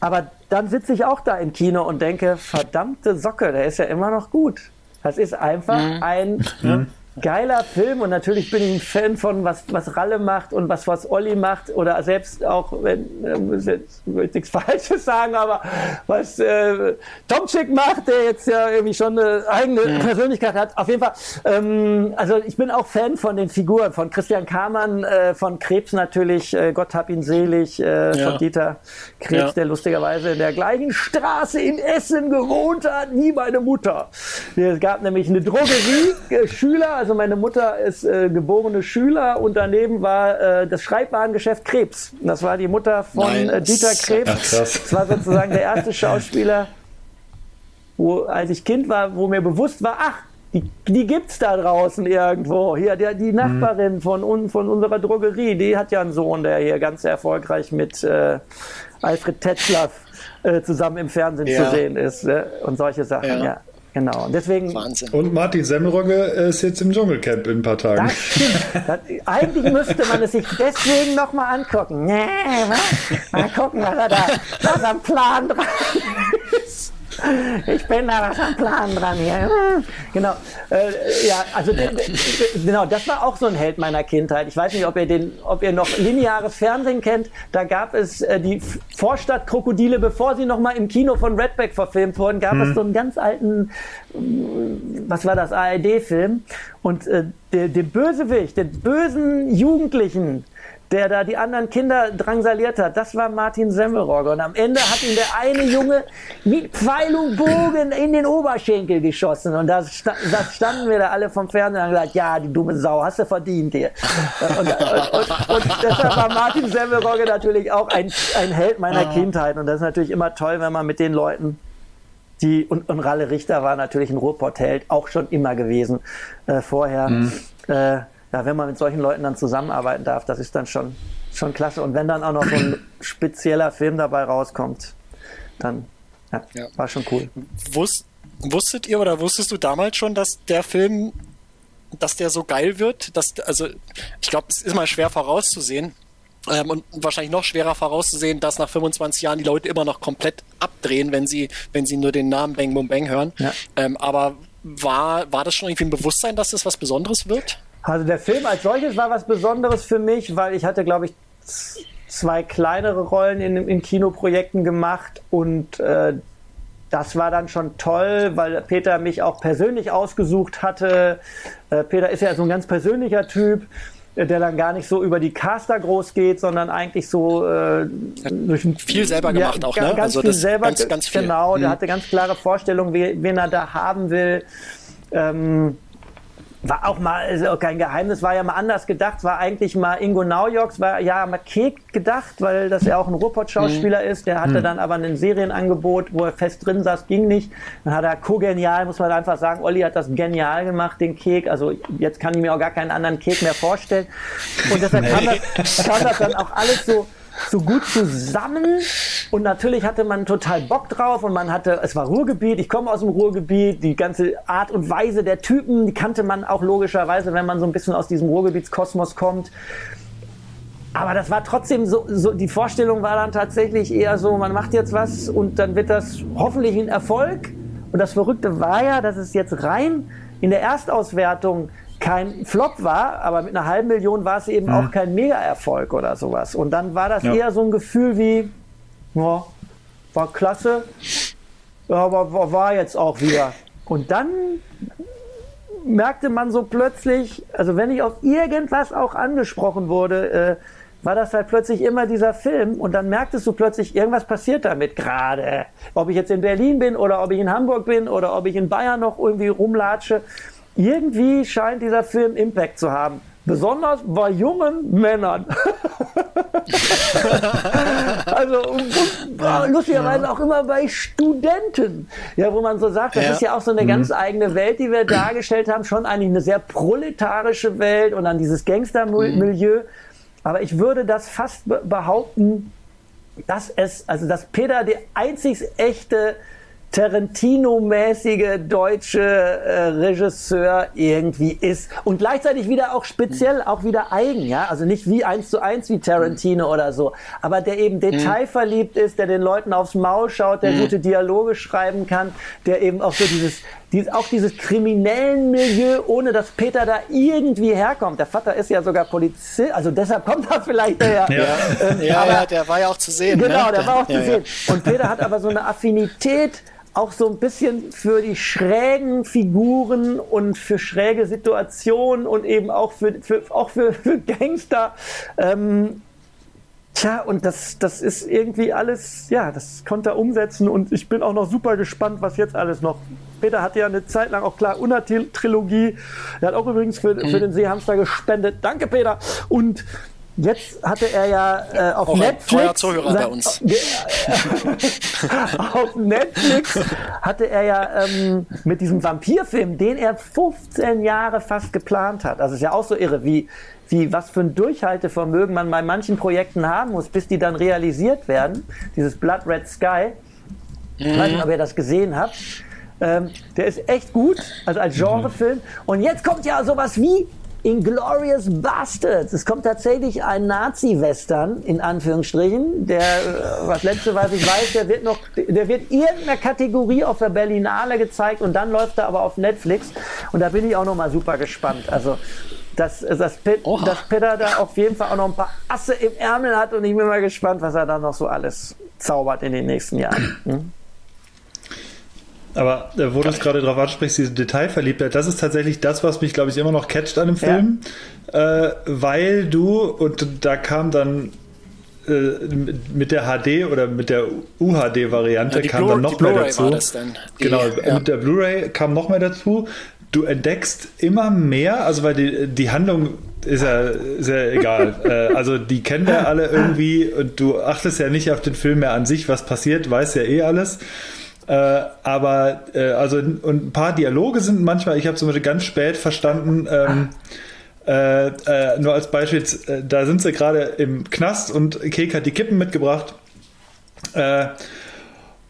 Aber dann sitze ich auch da im Kino und denke, verdammte Socke, der ist ja immer noch gut. Das ist einfach ein geiler Film und natürlich bin ich ein Fan von, was Ralle macht und was Olli macht oder selbst auch, jetzt will ich nichts Falsches sagen, aber was Tomczyk macht, der jetzt ja irgendwie schon eine eigene Persönlichkeit hat. Auf jeden Fall, also ich bin auch Fan von den Figuren, von Christian Kamann, von Krebs natürlich, Gott hab ihn selig, von Dieter Krebs, der lustigerweise in der gleichen Straße in Essen gewohnt hat, wie meine Mutter. Es gab nämlich eine Drogerie, Schüler, also meine Mutter ist geborene Schüler und daneben war das Schreibwarengeschäft Krebs. Das war die Mutter von Dieter Krebs. Ach, das war sozusagen der erste Schauspieler, als ich Kind war, wo mir bewusst war, ach, die gibt's da draußen irgendwo. Hier, die Nachbarin von unserer Drogerie, die hat ja einen Sohn, der hier ganz erfolgreich mit Alfred Tetzlaff zusammen im Fernsehen zu sehen ist, ne? Und solche Sachen, Genau. Und deswegen. Wahnsinn. Und Martin Semmeröge ist jetzt im Dschungelcamp in ein paar Tagen. Das stimmt. Eigentlich müsste man es sich deswegen nochmal angucken. Nee, mal gucken, was am Plan dran ist. Ich bin da was am Plan dran hier. Genau. Genau, das war auch so ein Held meiner Kindheit. Ich weiß nicht, ob ihr noch lineares Fernsehen kennt. Da gab es die Vorstadtkrokodile, bevor sie nochmal im Kino von Redback verfilmt wurden, gab es so einen ganz alten, was war das, ARD-Film. Und den Bösewicht, den bösen Jugendlichen, der da die anderen Kinder drangsaliert hat, das war Martin Semmelrogge. Und am Ende hat ihn der eine Junge mit Pfeil und Bogen in den Oberschenkel geschossen. Und da standen wir da alle vom Fernsehen und haben gesagt, ja, die dumme Sau, hast du verdient hier. Und deshalb war Martin Semmelrogge natürlich auch ein Held meiner Kindheit. Und das ist natürlich immer toll, wenn man mit den Leuten, und Ralle Richter war natürlich ein Ruhrpott-Held, auch schon immer gewesen vorher, ja, wenn man mit solchen Leuten dann zusammenarbeiten darf, das ist dann schon klasse. Und wenn dann auch noch so ein spezieller Film dabei rauskommt, dann war schon cool. Wusstet ihr oder wusstest du damals schon, dass der Film, dass der so geil wird? Also ich glaube, es ist mal schwer vorauszusehen. Und wahrscheinlich noch schwerer vorauszusehen, dass nach 25 Jahren die Leute immer noch komplett abdrehen, wenn sie nur den Namen Bang Boom Bang hören. Ja. Aber war das schon irgendwie ein Bewusstsein, dass das was Besonderes wird? Also der Film als solches war was Besonderes für mich, weil ich hatte, glaube ich, zwei kleinere Rollen in Kinoprojekten gemacht und das war dann schon toll, weil Peter mich auch persönlich ausgesucht hatte. Peter ist ja so ein ganz persönlicher Typ, der dann gar nicht so über die Caster groß geht, sondern eigentlich so viel selber gemacht auch, ne? Ganz viel selber, ganz viel. Genau, der hatte ganz klare Vorstellungen, wen er da haben will. War auch mal, ist auch kein Geheimnis, war ja mal anders gedacht, war eigentlich mal Ingo Naujoks, war ja mal Keek gedacht, weil das ja auch ein Ruhrpott-Schauspieler ist, der hatte dann aber ein Serienangebot, wo er fest drin saß, ging nicht, dann hat er kogenial, muss man einfach sagen, Olli hat das genial gemacht, den Keek, also jetzt kann ich mir auch gar keinen anderen Keek mehr vorstellen und deshalb kam das dann auch alles so gut zusammen und natürlich hatte man total Bock drauf und es war Ruhrgebiet, ich komme aus dem Ruhrgebiet, die ganze Art und Weise der Typen, die kannte man auch logischerweise, wenn man so ein bisschen aus diesem Ruhrgebietskosmos kommt. Aber das war trotzdem so, die Vorstellung war dann tatsächlich eher so, man macht jetzt was und dann wird das hoffentlich ein Erfolg und das Verrückte war ja, dass es jetzt rein in der Erstauswertung kein Flop war, aber mit einer halben Million war es eben auch kein Mega-Erfolg oder sowas. Und dann war das eher so ein Gefühl wie, ja, war klasse, aber war jetzt auch wieder. Und dann merkte man so plötzlich, also wenn ich auf irgendwas auch angesprochen wurde, war das halt plötzlich immer dieser Film und dann merktest du plötzlich, irgendwas passiert damit gerade. Ob ich jetzt in Berlin bin oder ob ich in Hamburg bin oder ob ich in Bayern noch irgendwie rumlatsche, irgendwie scheint dieser Film Impact zu haben. Besonders bei jungen Männern. Also lustigerweise auch immer bei Studenten. Ja, wo man so sagt, das ist ja auch so eine ganz eigene Welt, die wir dargestellt haben. Schon eigentlich eine sehr proletarische Welt und dann dieses Gangstermilieu. Aber ich würde das fast behaupten, dass Peter der einzig echte Tarantino-mäßige deutsche Regisseur irgendwie ist und gleichzeitig wieder auch speziell, auch wieder eigen, ja, also nicht wie 1:1 wie Tarantino oder so, aber der eben detailverliebt ist, der den Leuten aufs Maul schaut, der gute Dialoge schreiben kann, der eben auch so dieses auch dieses kriminellen Milieu, ohne dass Peter da irgendwie herkommt. Der Vater ist ja sogar Polizist, also deshalb kommt er vielleicht daher. Ja, der war ja auch zu sehen. Genau, ne? Der war auch zu sehen. Ja. Und Peter hat aber so eine Affinität auch so ein bisschen für die schrägen Figuren und für schräge Situationen und eben auch für Gangster. Tja, und das ist irgendwie alles, ja, das konnte er umsetzen und ich bin auch noch super gespannt, was jetzt alles noch. Peter hat ja eine Zeit lang auch klar Unna-Trilogie, er hat auch übrigens für den Seehamster gespendet. Danke, Peter! Und jetzt hatte er ja auf Netflix, bei uns. Auf Netflix hatte er ja mit diesem Vampirfilm, den er 15 Jahre fast geplant hat. Also ist ja auch so irre, wie was für ein Durchhaltevermögen man bei manchen Projekten haben muss, bis die dann realisiert werden. Dieses Blood Red Sky. Ich weiß nicht, ob ihr das gesehen habt. Der ist echt gut, also als Genrefilm. Und jetzt kommt ja sowas wie Inglourious Bastards. Es kommt tatsächlich ein Nazi-Western, in Anführungsstrichen. Der, was letzte, was ich weiß, der wird irgendeiner Kategorie auf der Berlinale gezeigt und dann läuft er aber auf Netflix. Und da bin ich auch nochmal super gespannt. Also, dass Peter da auf jeden Fall auch noch ein paar Asse im Ärmel hat und ich bin mal gespannt, was er da noch so alles zaubert in den nächsten Jahren. Hm? Aber wo du es gerade drauf ansprichst, diese Detailverliebtheit, das ist tatsächlich das, was mich, glaube ich, immer noch catcht an dem Film, weil du, und da kam dann mit der HD oder mit der UHD-Variante kam dann noch mehr dazu. War das dann. Genau, mit der Blu-ray kam noch mehr dazu. Du entdeckst immer mehr, also weil die Handlung ist ja egal. Also die kennen wir alle irgendwie und du achtest ja nicht auf den Film mehr an sich, was passiert, weißt ja eh alles. Aber also und ein paar Dialoge sind manchmal, ich habe zum Beispiel ganz spät verstanden, nur als Beispiel, da sind sie gerade im Knast und Kek hat die Kippen mitgebracht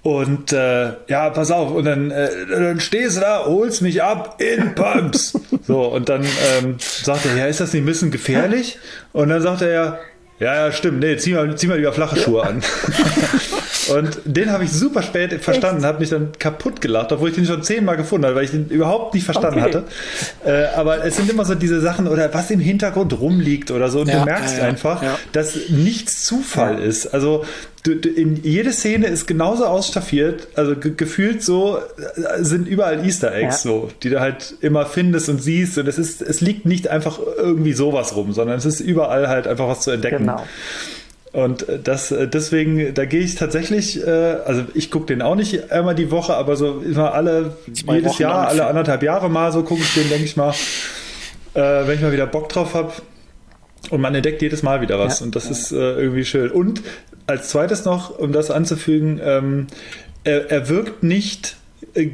und ja, pass auf, und dann stehst du da, holst mich ab in Pumps. So, und dann sagt er, ja, ist das nicht ein bisschen gefährlich? Und dann sagt er ja, stimmt, nee, zieh mal lieber flache Schuhe an. Und den habe ich super spät verstanden, habe mich dann kaputt gelacht, obwohl ich den schon 10-mal gefunden habe, weil ich den überhaupt nicht verstanden hatte. Aber es sind immer so diese Sachen, oder was im Hintergrund rumliegt oder so. Und du merkst einfach, dass nichts Zufall ist. Also jede Szene ist genauso ausstaffiert, also gefühlt so sind überall Easter Eggs so, die du halt immer findest und siehst. Und es liegt nicht einfach irgendwie sowas rum, sondern es ist überall halt einfach was zu entdecken. Genau. Und deswegen, da gehe ich tatsächlich, also ich gucke den auch nicht einmal die Woche, aber so immer jedes Jahr, alle anderthalb Jahre mal so gucke ich den, denke ich mal, wenn ich mal wieder Bock drauf habe. Und man entdeckt jedes Mal wieder was und das ist irgendwie schön. Und als zweites noch, um das anzufügen, er wirkt nicht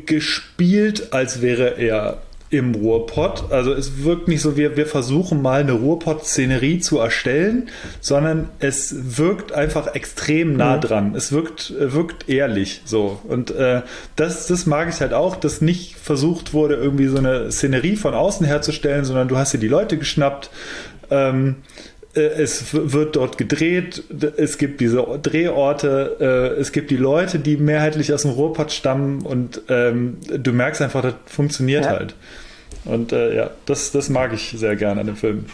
gespielt, als wäre er im Ruhrpott. Also es wirkt nicht so, wir versuchen mal eine Ruhrpott-Szenerie zu erstellen, sondern es wirkt einfach extrem nah dran. Es wirkt ehrlich so. Und das mag ich halt auch, dass nicht versucht wurde, irgendwie so eine Szenerie von außen herzustellen, sondern du hast dir die Leute geschnappt, es wird dort gedreht, es gibt diese Drehorte, es gibt die Leute, die mehrheitlich aus dem Ruhrpott stammen und du merkst einfach, das funktioniert halt. Und ja, das mag ich sehr gerne an dem Film.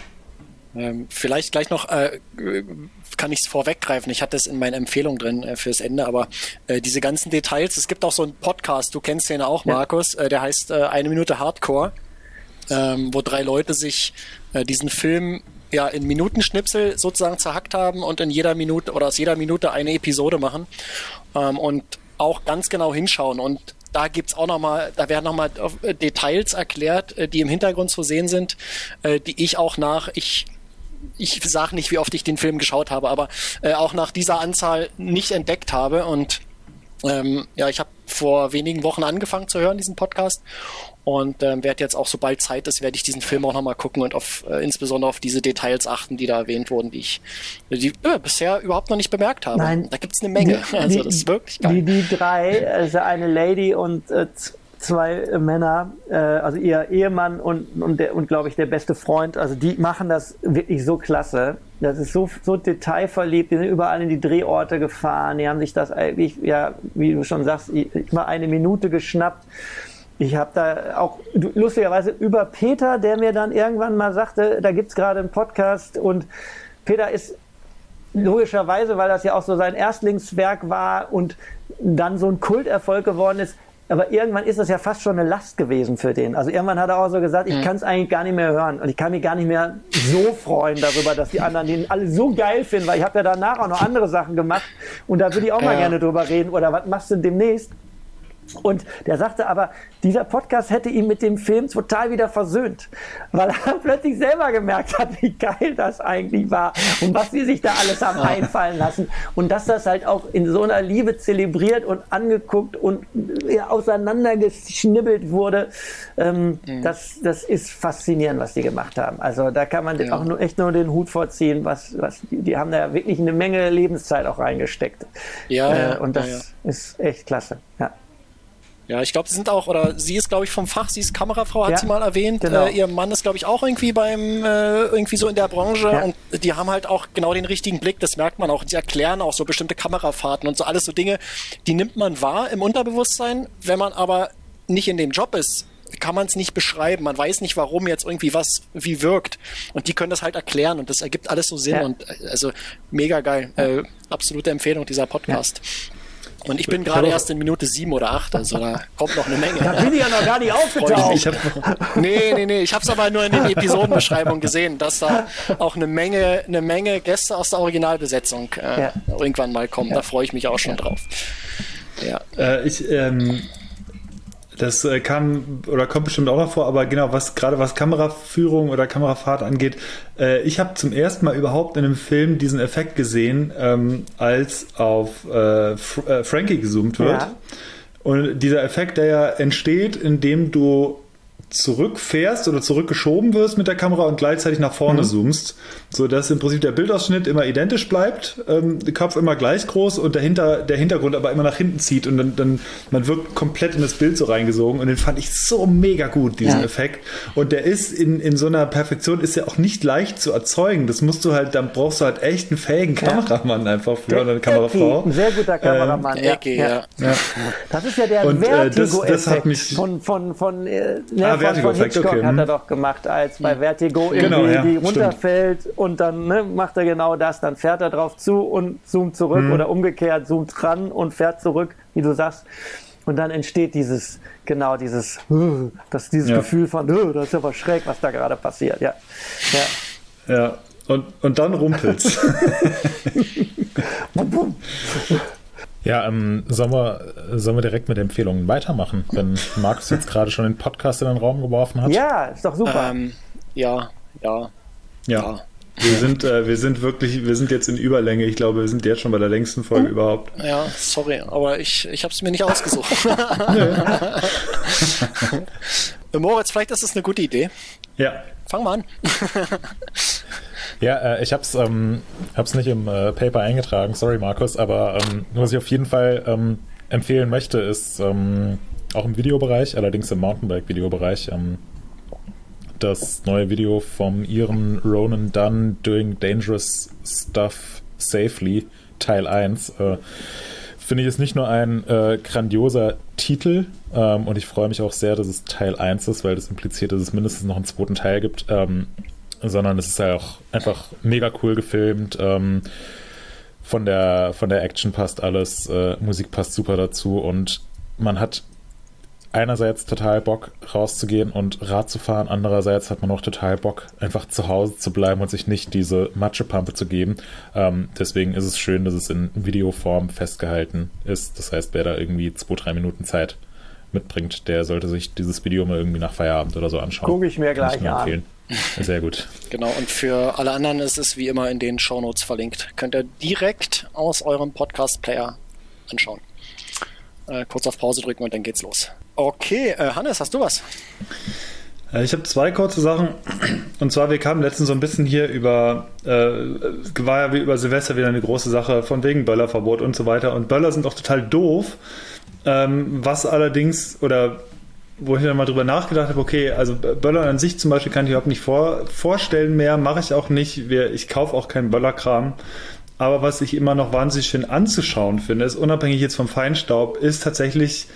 Vielleicht gleich noch kann ich es vorweggreifen. Ich hatte es in meinen Empfehlungen drin fürs Ende, aber diese ganzen Details, es gibt auch so einen Podcast, du kennst den auch, Markus, der heißt Eine Minute Hardcore, wo 3 Leute sich diesen Film in Minutenschnipsel sozusagen zerhackt haben und in jeder Minute oder aus jeder Minute eine Episode machen und auch ganz genau hinschauen. Und da gibt's auch nochmal, da werden nochmal Details erklärt, die im Hintergrund zu sehen sind, die ich auch ich sage nicht, wie oft ich den Film geschaut habe, aber auch nach dieser Anzahl nicht entdeckt habe. Und ich habe vor wenigen Wochen angefangen zu hören, diesen Podcast. Und werde jetzt auch, sobald Zeit ist, werde ich diesen Film auch nochmal gucken und insbesondere auf diese Details achten, die da erwähnt wurden, die ich bisher überhaupt noch nicht bemerkt habe. Nein, da gibt es eine Menge. Das ist wirklich geil. Die 3, also eine Lady und 2 Männer, also ihr Ehemann und glaube ich, der beste Freund, also die machen das wirklich so klasse. Das ist so detailverliebt, die sind überall in die Drehorte gefahren, die haben sich das eigentlich, wie du schon sagst, mal eine Minute geschnappt. Ich habe da auch lustigerweise über Peter, der mir dann irgendwann mal sagte, da gibt es gerade einen Podcast, und Peter ist logischerweise, weil das ja auch so sein Erstlingswerk war und dann so ein Kulterfolg geworden ist, aber irgendwann ist das ja fast schon eine Last gewesen für den. Also irgendwann hat er auch so gesagt, ich kann es eigentlich gar nicht mehr hören und ich kann mich gar nicht mehr so freuen darüber, dass die anderen den alle so geil finden, weil ich habe ja danach auch noch andere Sachen gemacht und da würde ich auch mal gerne drüber reden, oder was machst du demnächst? Und der sagte aber, dieser Podcast hätte ihn mit dem Film total wieder versöhnt, weil er plötzlich selber gemerkt hat, wie geil das eigentlich war und was sie sich da alles haben einfallen lassen und dass das halt auch in so einer Liebe zelebriert und angeguckt und auseinandergeschnibbelt wurde. Das ist faszinierend, was die gemacht haben. Also da kann man auch nur, echt nur den Hut vorziehen, die haben da wirklich eine Menge Lebenszeit auch reingesteckt. Und das ist echt klasse, ja. Ja, ich glaube, sie sind auch, oder sie ist, glaube ich, vom Fach, sie ist Kamerafrau, hat sie mal erwähnt. Genau. Ihr Mann ist, glaube ich, auch irgendwie irgendwie so in der Branche, und die haben halt auch genau den richtigen Blick, das merkt man auch. Die erklären auch so bestimmte Kamerafahrten und so, alles so Dinge, die nimmt man wahr im Unterbewusstsein, wenn man aber nicht in dem Job ist. Kann man es nicht beschreiben, man weiß nicht, warum jetzt irgendwie was wie wirkt, und die können das halt erklären und das ergibt alles so Sinn, und also mega geil, absolute Empfehlung dieser Podcast. Ja. Und ich bin gerade erst in Minute 7 oder 8, also da kommt noch eine Menge. Da bin ich ja noch gar nicht aufgetaucht. Nee, ich habe es aber nur in den Episodenbeschreibungen gesehen, dass da auch eine Menge Gäste aus der Originalbesetzung irgendwann mal kommen. Da freue ich mich auch schon drauf. Ja. Das kam oder kommt bestimmt auch mal vor, aber genau, was Kameraführung oder Kamerafahrt angeht, ich habe zum ersten Mal überhaupt in einem Film diesen Effekt gesehen, als auf Frankie gezoomt wird. Ja. Und dieser Effekt, der ja entsteht, indem du zurückfährst oder zurückgeschoben wirst mit der Kamera und gleichzeitig nach vorne zoomst, sodass im Prinzip der Bildausschnitt immer identisch bleibt, der Kopf immer gleich groß und der Hintergrund aber immer nach hinten zieht und dann man wirkt komplett in das Bild so reingesogen, und den fand ich so mega gut, diesen Effekt, und der ist in so einer Perfektion, ist ja auch nicht leicht zu erzeugen, das musst du halt, dann brauchst du halt echt einen fähigen Kameramann einfach für, oder eine Kamerafrau. Ein sehr guter Kameramann. Das ist ja der Vertigo-Effekt von Hitchcock, hat er doch gemacht, als bei Vertigo die runterfällt, und dann macht er genau das, dann fährt er drauf zu und zoomt zurück, oder umgekehrt, zoomt ran und fährt zurück, wie du sagst, und dann entsteht dieses Gefühl von, das ist aber schräg, was da gerade passiert. Und dann rumpelt's. Ja, sollen wir direkt mit Empfehlungen weitermachen, wenn Markus jetzt gerade schon den Podcast in den Raum geworfen hat? Ja, ist doch super. Ja. Wir sind jetzt in Überlänge. Ich glaube, wir sind jetzt schon bei der längsten Folge überhaupt. Ja, sorry, aber ich habe es mir nicht ausgesucht. Moritz, vielleicht ist das eine gute Idee. Ja. Fang mal an. Ja, ich hab's nicht im Paper eingetragen, sorry Markus, aber was ich auf jeden Fall empfehlen möchte, ist auch im Videobereich, allerdings im Mountainbike-Videobereich, das neue Video vom Iren Ronan Dunn, Doing Dangerous Stuff Safely, Teil 1. Finde ich, ist nicht nur ein grandioser Titel, und ich freue mich auch sehr, dass es Teil 1 ist, weil das impliziert, dass es mindestens noch einen zweiten Teil gibt, sondern es ist halt auch einfach mega cool gefilmt. Von der Action passt alles, Musik passt super dazu, und man hat einerseits total Bock, rauszugehen und Rad zu fahren, andererseits hat man auch total Bock, einfach zu Hause zu bleiben und sich nicht diese Matschepampe zu geben. Deswegen ist es schön, dass es in Videoform festgehalten ist. Das heißt, wer da irgendwie 2-3 Minuten Zeit mitbringt, der sollte sich dieses Video mal irgendwie nach Feierabend oder so anschauen. Gucke ich mir gleich an. Sehr gut. Genau, und für alle anderen ist es wie immer in den Shownotes verlinkt. Könnt ihr direkt aus eurem Podcast-Player anschauen. Kurz auf Pause drücken und dann geht's los. Okay, Hannes, hast du was? Ich habe 2 kurze Sachen. Und zwar, wir kamen letztens so ein bisschen hier war ja wie über Silvester wieder eine große Sache von wegen Böllerverbot und so weiter. Und Böller sind auch total doof. Was allerdings, oder wo ich dann mal drüber nachgedacht habe, okay, also Böllern an sich zum Beispiel kann ich überhaupt nicht vorstellen mehr, mache ich auch nicht, ich kaufe auch keinen Böllerkram, Aber was ich immer noch wahnsinnig schön anzuschauen finde, ist unabhängig jetzt vom Feinstaub, ist tatsächlich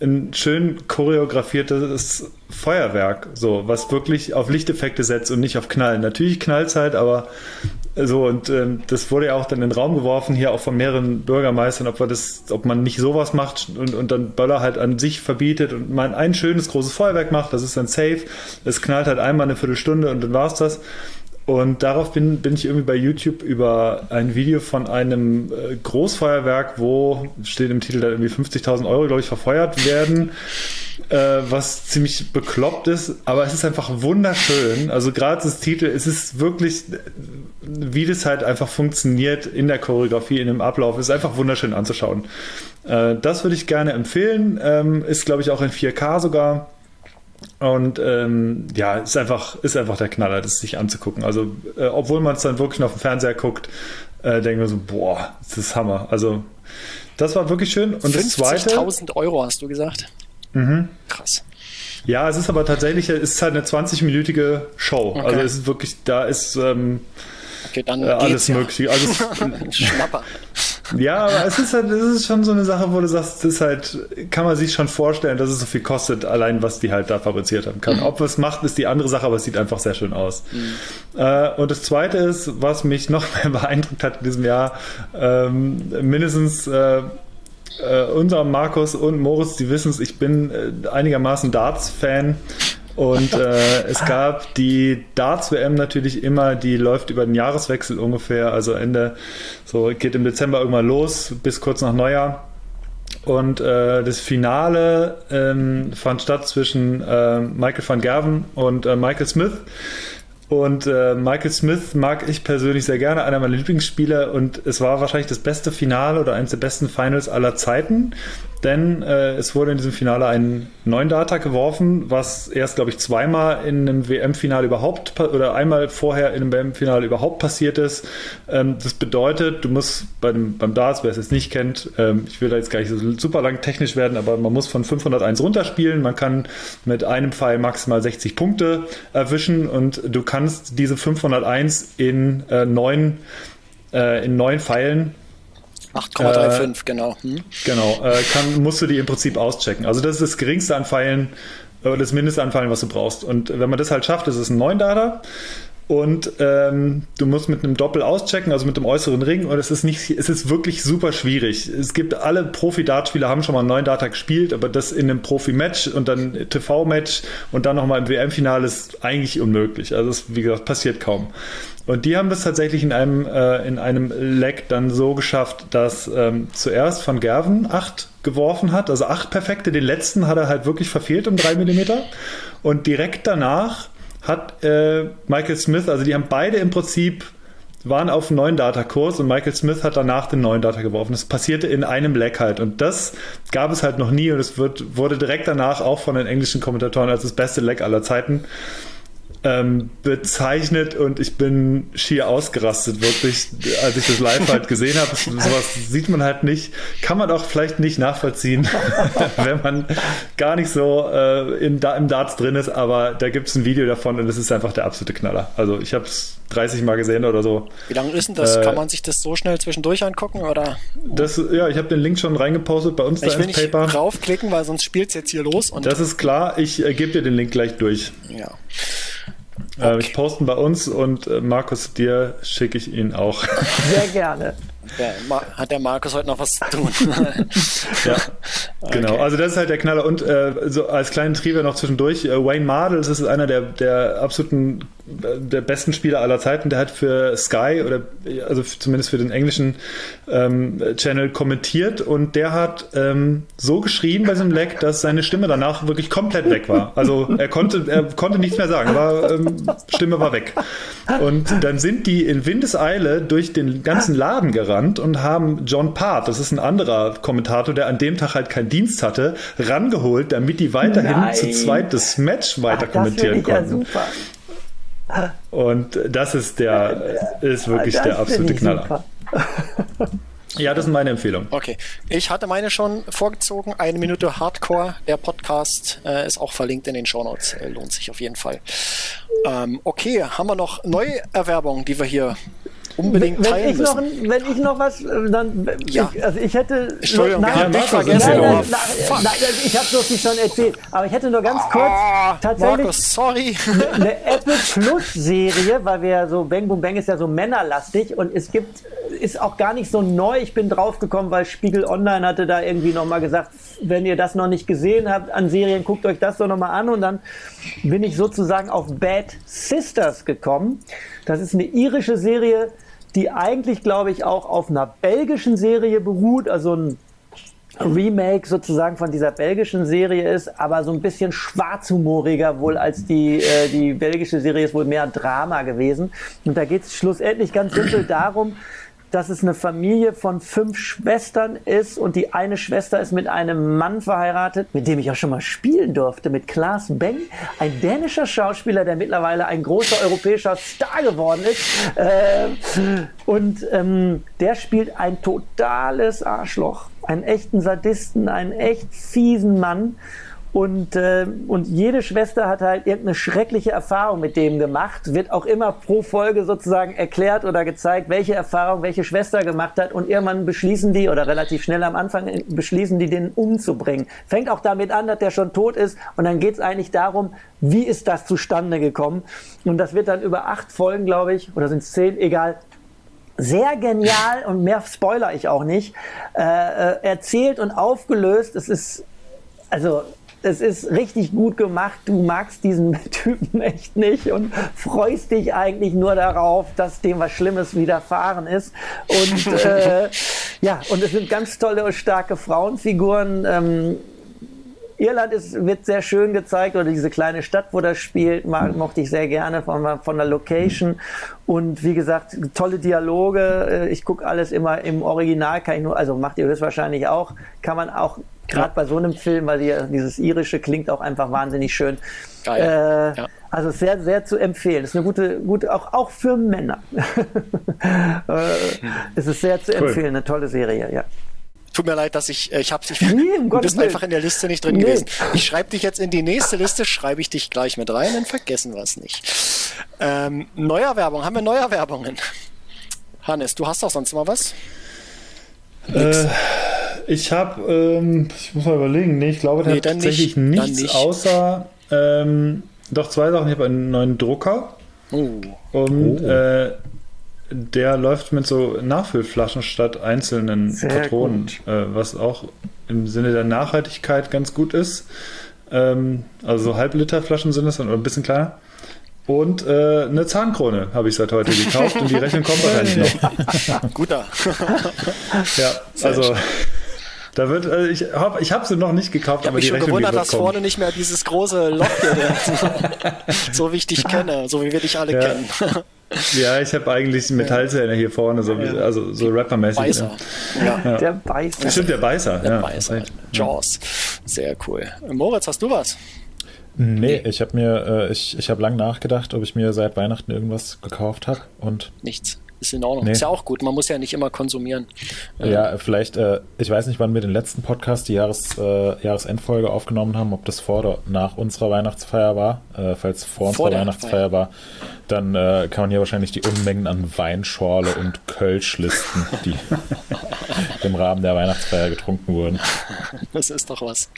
ein schön choreografiertes Feuerwerk, so, was wirklich auf Lichteffekte setzt und nicht auf Knallen. Natürlich knallt's halt, aber so, und das wurde ja auch dann in den Raum geworfen, hier auch von mehreren Bürgermeistern, ob man nicht sowas macht und dann Böller halt an sich verbietet und man ein schönes großes Feuerwerk macht, das ist dann safe, es knallt halt einmal eine Viertelstunde und dann war's das. Und darauf bin ich irgendwie bei YouTube über ein Video von einem Großfeuerwerk, wo, steht im Titel, da irgendwie 50.000 €, glaube ich, verfeuert werden, was ziemlich bekloppt ist, aber es ist einfach wunderschön. Also gerade das Titel, es ist wirklich, wie das halt einfach funktioniert in der Choreografie, in dem Ablauf, ist einfach wunderschön anzuschauen. Das würde ich gerne empfehlen, ist, glaube ich, auch in 4K sogar. Und ja, ist einfach der Knaller, das sich anzugucken. Also obwohl man es dann wirklich auf dem Fernseher guckt, denken wir so, boah, das ist Hammer. Also das war wirklich schön. Und das zweite, 50.000 € hast du gesagt. Mhm. Krass. Ja, es ist aber tatsächlich, es ist halt eine 20-minütige Show. Okay. Also es ist wirklich, da ist okay, dann alles möglich. Also, Schnapper. Ja, aber es ist halt, es ist schon so eine Sache, wo du sagst, das ist halt, kann man sich schon vorstellen, dass es so viel kostet, allein was die halt da fabriziert haben kann. Mhm. Ob was macht, ist die andere Sache, aber es sieht einfach sehr schön aus. Mhm. Und das Zweite ist, was mich noch mehr beeindruckt hat in diesem Jahr, mindestens unser Markus und Moritz, die wissen es, ich bin einigermaßen Darts-Fan. Und es gab die Darts-WM natürlich immer, die läuft über den Jahreswechsel ungefähr, also Ende, so geht im Dezember irgendwann los, bis kurz nach Neujahr. Und das Finale fand statt zwischen Michael van Gerven und Michael Smith. Und Michael Smith mag ich persönlich sehr gerne, einer meiner Lieblingsspieler, und es war wahrscheinlich das beste Finale oder eines der besten Finals aller Zeiten, denn es wurde in diesem Finale ein 9-Darter geworfen, was erst, glaube ich, zweimal in einem WM-Finale überhaupt oder einmal vorher in einem WM-Finale überhaupt passiert ist. Das bedeutet, du musst beim Darts, wer es jetzt nicht kennt, ich will da jetzt gar nicht so super lang technisch werden, aber man muss von 501 runterspielen, man kann mit einem Pfeil maximal 60 Punkte erwischen und du kannst diese 501 in neun Pfeilen, 8,35 genau. Hm. Genau, musst du die im Prinzip auschecken. Also das ist das geringste an Pfeilen, das mindeste an Pfeilen, was du brauchst. Und wenn man das halt schafft, ist es ein 9-Darter. Und du musst mit einem Doppel auschecken, also mit dem äußeren Ring. Und es ist wirklich super schwierig. Es gibt, alle Profi-Dartspieler haben schon mal einen 9-Darter gespielt, aber das in einem Profi-Match und dann TV-Match und dann nochmal im WM-Finale ist eigentlich unmöglich. Also das, wie gesagt, passiert kaum. Und die haben das tatsächlich in einem Leck dann so geschafft, dass zuerst Van Gerven 8 geworfen hat, also 8 perfekte. Den letzten hat er halt wirklich verfehlt um 3 mm. Und direkt danach hat Michael Smith, also die haben beide im Prinzip, waren auf einen 9-Darter-Kurs und Michael Smith hat danach den 9-Darter geworfen. Das passierte in einem Leck halt und das gab es halt noch nie und es wurde direkt danach auch von den englischen Kommentatoren als das beste Leck aller Zeiten bezeichnet und ich bin schier ausgerastet, wirklich, als ich das live halt gesehen habe. Sowas sieht man halt nicht, kann man auch vielleicht nicht nachvollziehen, wenn man gar nicht so im Darts drin ist, aber da gibt es ein Video davon und das ist einfach der absolute Knaller. Also ich habe es 30 Mal gesehen oder so. Wie lange ist denn das? Kann man sich das so schnell zwischendurch angucken? Oder? Das, ja, ich habe den Link schon reingepostet bei uns. Ich will nicht draufklicken, weil sonst spielt es jetzt hier los. Und das ist klar, ich gebe dir den Link gleich durch. Ja. Okay. Ich poste ihn bei uns und Markus, dir schicke ich ihn auch. Sehr gerne. Hat der Markus heute noch was zu tun? Ja, genau. Okay. Also das ist halt der Knaller. Und so als kleinen Trivia noch zwischendurch, Wayne Mardell, das ist einer der besten Spieler aller Zeiten, der hat für Sky oder also zumindest für den englischen Channel kommentiert und der hat so geschrien bei diesem Leck, dass seine Stimme danach wirklich komplett weg war. Also er konnte nichts mehr sagen, Stimme war weg. Und dann sind die in Windeseile durch den ganzen Laden gerannt und haben John Part, das ist ein anderer Kommentator, der an dem Tag halt keinen Dienst hatte, rangeholt, damit die weiterhin zu zweit das Match weiter kommentieren konnten. Ja, super. Und das ist der absolute Knaller. Ja, das ist meine Empfehlung. Okay, ich hatte meine schon vorgezogen. 1 Minute Hardcore, der Podcast ist auch verlinkt in den Shownotes. Lohnt sich auf jeden Fall. Okay, haben wir noch Neuerwerbungen, die wir hier unbedingt teilen müssen. Wenn ich noch was, dann... Ja. Ich hätte... Entschuldigung, ich habe es dir schon erzählt, aber ich hätte nur ganz kurz tatsächlich Markus, sorry. Eine Apple-Plus-Serie, weil wir so Bang Boom Bang ist ja so männerlastig und es gibt, ist auch gar nicht so neu. Ich bin draufgekommen, weil Spiegel Online hatte da irgendwie nochmal gesagt, wenn ihr das noch nicht gesehen habt an Serien, guckt euch das doch nochmal an und dann bin ich sozusagen auf Bad Sisters gekommen. Das ist eine irische Serie, die eigentlich, glaube ich, auch auf einer belgischen Serie beruht, also ein Remake sozusagen von dieser belgischen Serie ist, aber so ein bisschen schwarzhumoriger wohl als die belgische Serie, ist wohl mehr Drama gewesen. Und da geht es schlussendlich ganz simpel darum, dass es eine Familie von 5 Schwestern ist und die eine Schwester ist mit einem Mann verheiratet, mit dem ich auch schon mal spielen durfte, mit Klaas Bang, ein dänischer Schauspieler, der mittlerweile ein großer europäischer Star geworden ist. Der spielt ein totales Arschloch, einen echten Sadisten, einen echt fiesen Mann. Und jede Schwester hat halt irgendeine schreckliche Erfahrung mit dem gemacht, wird auch immer pro Folge sozusagen erklärt oder gezeigt, welche Erfahrung welche Schwester gemacht hat und irgendwann beschließen die, oder relativ schnell am Anfang beschließen die, den umzubringen. Fängt auch damit an, dass der schon tot ist und dann geht es eigentlich darum, wie ist das zustande gekommen und das wird dann über 8 Folgen, glaube ich, oder sind es 10, egal, sehr genial und mehr spoiler ich auch nicht, erzählt und aufgelöst. Es ist richtig gut gemacht, du magst diesen Typen echt nicht und freust dich eigentlich nur darauf, dass dem was Schlimmes widerfahren ist. Und ja, und es sind ganz tolle und starke Frauenfiguren. Irland wird sehr schön gezeigt, oder diese kleine Stadt, wo das spielt, mochte ich sehr gerne von der Location. Und wie gesagt, tolle Dialoge. Ich gucke alles immer im Original, kann ich nur, also macht ihr höchstwahrscheinlich auch, kann man auch. Gerade bei so einem Film, weil dieses Irische klingt auch einfach wahnsinnig schön. Geil. Ja. Also sehr, sehr zu empfehlen. Ist eine gute auch für Männer. Es ist sehr zu empfehlen, eine tolle Serie, ja. Tut mir leid, dass ich habe dich, du bist einfach in der Liste nicht drin gewesen. Ich schreibe dich jetzt in die nächste Liste, schreibe ich dich gleich mit rein, dann vergessen wir es nicht. Neuerwerbung, haben wir Neuerwerbungen? Hannes, du hast doch sonst mal was? Nix. Ich habe, ich muss mal überlegen, ich glaube, der hat tatsächlich nichts, außer doch 2 Sachen. Ich habe einen neuen Drucker und der läuft mit so Nachfüllflaschen statt einzelnen Patronen, was auch im Sinne der Nachhaltigkeit ganz gut ist. Also Halbliterflaschen sind es, oder ein bisschen kleiner. Und eine Zahnkrone habe ich seit heute gekauft und die Rechnung kommt wahrscheinlich noch. Guter. Ja, also... Da wird, also ich habe sie noch nicht gekauft, aber die Rechnung wird kommen. Ich habe mich schon gewundert, dass vorne nicht mehr dieses große Loch hier so wie ich dich kenne, so wie wir dich alle kennen. Ja, ich habe eigentlich Metallzähne hier vorne, also so Rapper-mäßig. Beißer. Ja. Ja. Der Beißer. Stimmt, der Beißer. Der Beißer. Ja. Jaws. Sehr cool. Moritz, hast du was? Nee, ich habe mir, ich habe lange nachgedacht, ob ich mir seit Weihnachten irgendwas gekauft habe und... Nichts. Ist in Ordnung. Nee. Ist ja auch gut. Man muss ja nicht immer konsumieren. Ja, vielleicht, ich weiß nicht, wann wir den letzten Podcast, die Jahresendfolge aufgenommen haben, ob das vor oder nach unserer Weihnachtsfeier war. Falls vor unserer Weihnachtsfeier war, dann kann man hier wahrscheinlich die Unmengen an Weinschorle und Kölschlisten, die im Rahmen der Weihnachtsfeier getrunken wurden. Das ist doch was.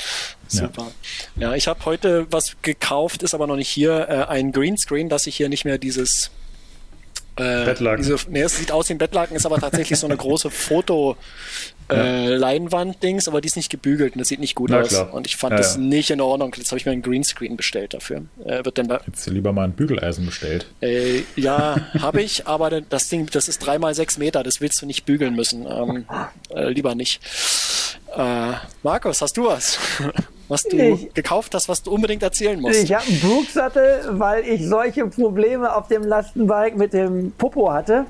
Super. Ja, ich habe heute was gekauft, ist aber noch nicht hier. Ein Greenscreen, dass ich hier nicht mehr dieses... Bettlaken. Es sieht aus wie ein Bettlaken, ist aber tatsächlich so eine große Foto-Leinwand-Dings, aber die ist nicht gebügelt und das sieht nicht gut aus. Klar. Und ich fand das nicht in Ordnung. Jetzt habe ich mir einen Greenscreen bestellt dafür. Hättest du lieber mal ein Bügeleisen bestellt? Ja, habe ich, aber das Ding, das ist 3x6 Meter, das willst du nicht bügeln müssen. Lieber nicht. Markus, hast du was? Was du gekauft hast, was du unbedingt erzählen musst. Ich habe einen Brooks-Sattel, weil ich solche Probleme auf dem Lastenbike mit dem Popo hatte,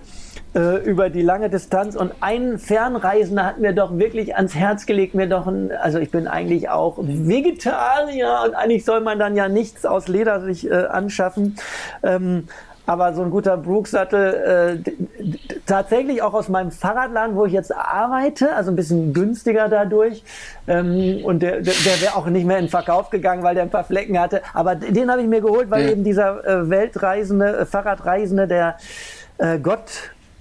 über die lange Distanz. Und ein Fernreisender hat mir doch wirklich ans Herz gelegt, also ich bin eigentlich auch Vegetarier und eigentlich soll man dann ja nichts aus Leder sich anschaffen. Aber so ein guter Brooks-Sattel, tatsächlich auch aus meinem Fahrradladen, wo ich jetzt arbeite, also ein bisschen günstiger dadurch. Und der wäre auch nicht mehr in den Verkauf gegangen, weil der ein paar Flecken hatte. Aber den habe ich mir geholt, weil eben dieser Weltreisende, Fahrradreisende, der Gott...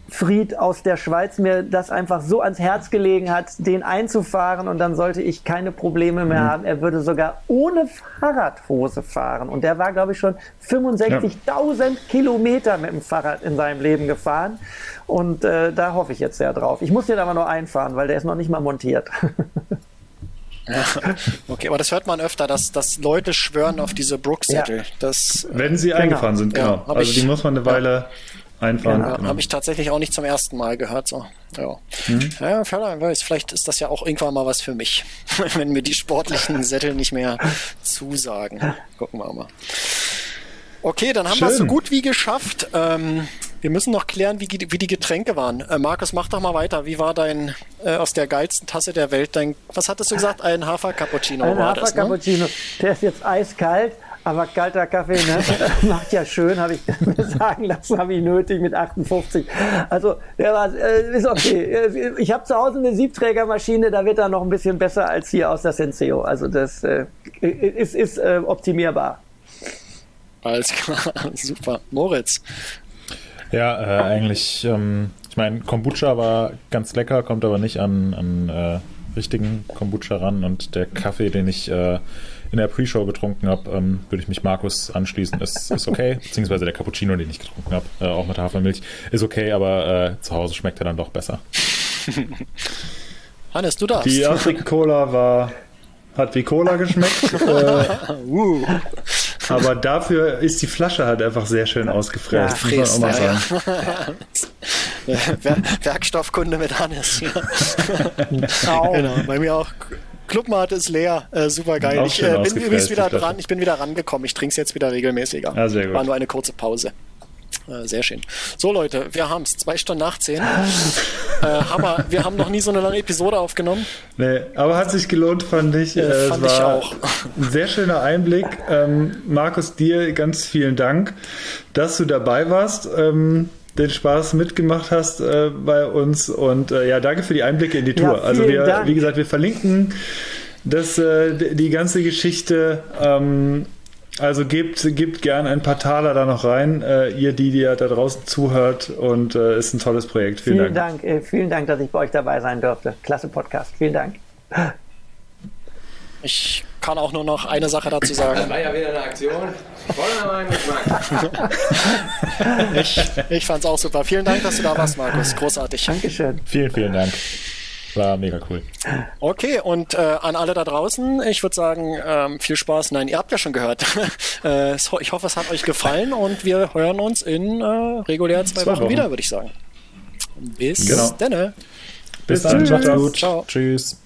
Fried aus der Schweiz mir das einfach so ans Herz gelegen hat, den einzufahren, und dann sollte ich keine Probleme mehr haben. Er würde sogar ohne Fahrradhose fahren, und der war, glaube ich, schon 65.000 Kilometer mit dem Fahrrad in seinem Leben gefahren, und da hoffe ich jetzt sehr drauf. Ich muss den aber nur einfahren, weil der ist noch nicht mal montiert. Ja. Okay, aber das hört man öfter, dass Leute schwören auf diese Brooks-Sättel. Ja. Wenn sie eingefahren sind, genau. Ja, also die muss man eine Weile einfahren. Ja, habe ich tatsächlich auch nicht zum ersten Mal gehört. So. Ja. Ja, vielleicht ist das ja auch irgendwann mal was für mich, wenn mir die sportlichen Sättel nicht mehr zusagen. Gucken wir mal. Okay, dann haben wir es so gut wie geschafft. Wir müssen noch klären, wie die Getränke waren. Markus, mach doch mal weiter. Wie war dein, aus der geilsten Tasse der Welt, was hattest du gesagt? Ein Hafer-Cappuccino. Ein Hafer-Cappuccino. Ne? Der ist jetzt eiskalt, aber kalter Kaffee, ne? Macht ja schön, habe ich sagen lassen, habe ich nötig mit 58. Also, der war, ist okay. Ich habe zu Hause eine Siebträgermaschine, da wird er noch ein bisschen besser als hier aus der Senseo. Also, das ist optimierbar. Alles klar, super. Moritz? Ja, eigentlich, ich meine, Kombucha war ganz lecker, kommt aber nicht an richtigen Kombucha ran, und der Kaffee, den ich in der Pre-Show getrunken habe, würde ich mich Markus anschließen, ist okay, beziehungsweise der Cappuccino, den ich getrunken habe, auch mit Hafermilch, ist okay, aber zu Hause schmeckt er dann doch besser. Hannes, du darfst. Die Afrik-Cola hat wie Cola geschmeckt. Aber dafür ist die Flasche halt einfach sehr schön ausgefräst. Ja, muss man auch mal sagen. Ja. Werkstoffkunde mit Hannes. Ja. Genau, bei mir auch. Clubmate ist leer. Super geil. Ich bin übrigens wieder dran. Ich bin wieder rangekommen. Ich trinke es jetzt wieder regelmäßiger. Ja, sehr gut. War nur eine kurze Pause. Sehr schön. So, Leute, wir haben es. 2 Stunden 18. Hammer. Wir haben noch nie so eine lange Episode aufgenommen. Nee, aber hat sich gelohnt, fand ich. Fand ich auch. Ein sehr schöner Einblick. Markus, dir ganz vielen Dank, dass du dabei warst, den Spaß mitgemacht hast bei uns. Und ja, danke für die Einblicke in die Tour. Ja, also, wie gesagt, wir verlinken die ganze Geschichte. Also gebt gern ein paar Taler da noch rein, ihr, die ja da draußen zuhört, und ist ein tolles Projekt. Vielen Dank. Vielen Dank, dass ich bei euch dabei sein durfte. Klasse Podcast. Vielen Dank. Ich kann auch nur noch eine Sache dazu sagen. Das war ja wieder eine Aktion. Ich fand's auch super. Vielen Dank, dass du da warst, Markus. Großartig. Dankeschön. Vielen Dank. War mega cool. Okay, und an alle da draußen, ich würde sagen, viel Spaß. Nein, ihr habt ja schon gehört. Ich hoffe, es hat euch gefallen, und wir hören uns in regulär 2 Wochen wieder, würde ich sagen. Bis dann. Bis dann. Macht's gut. Ciao. Tschüss.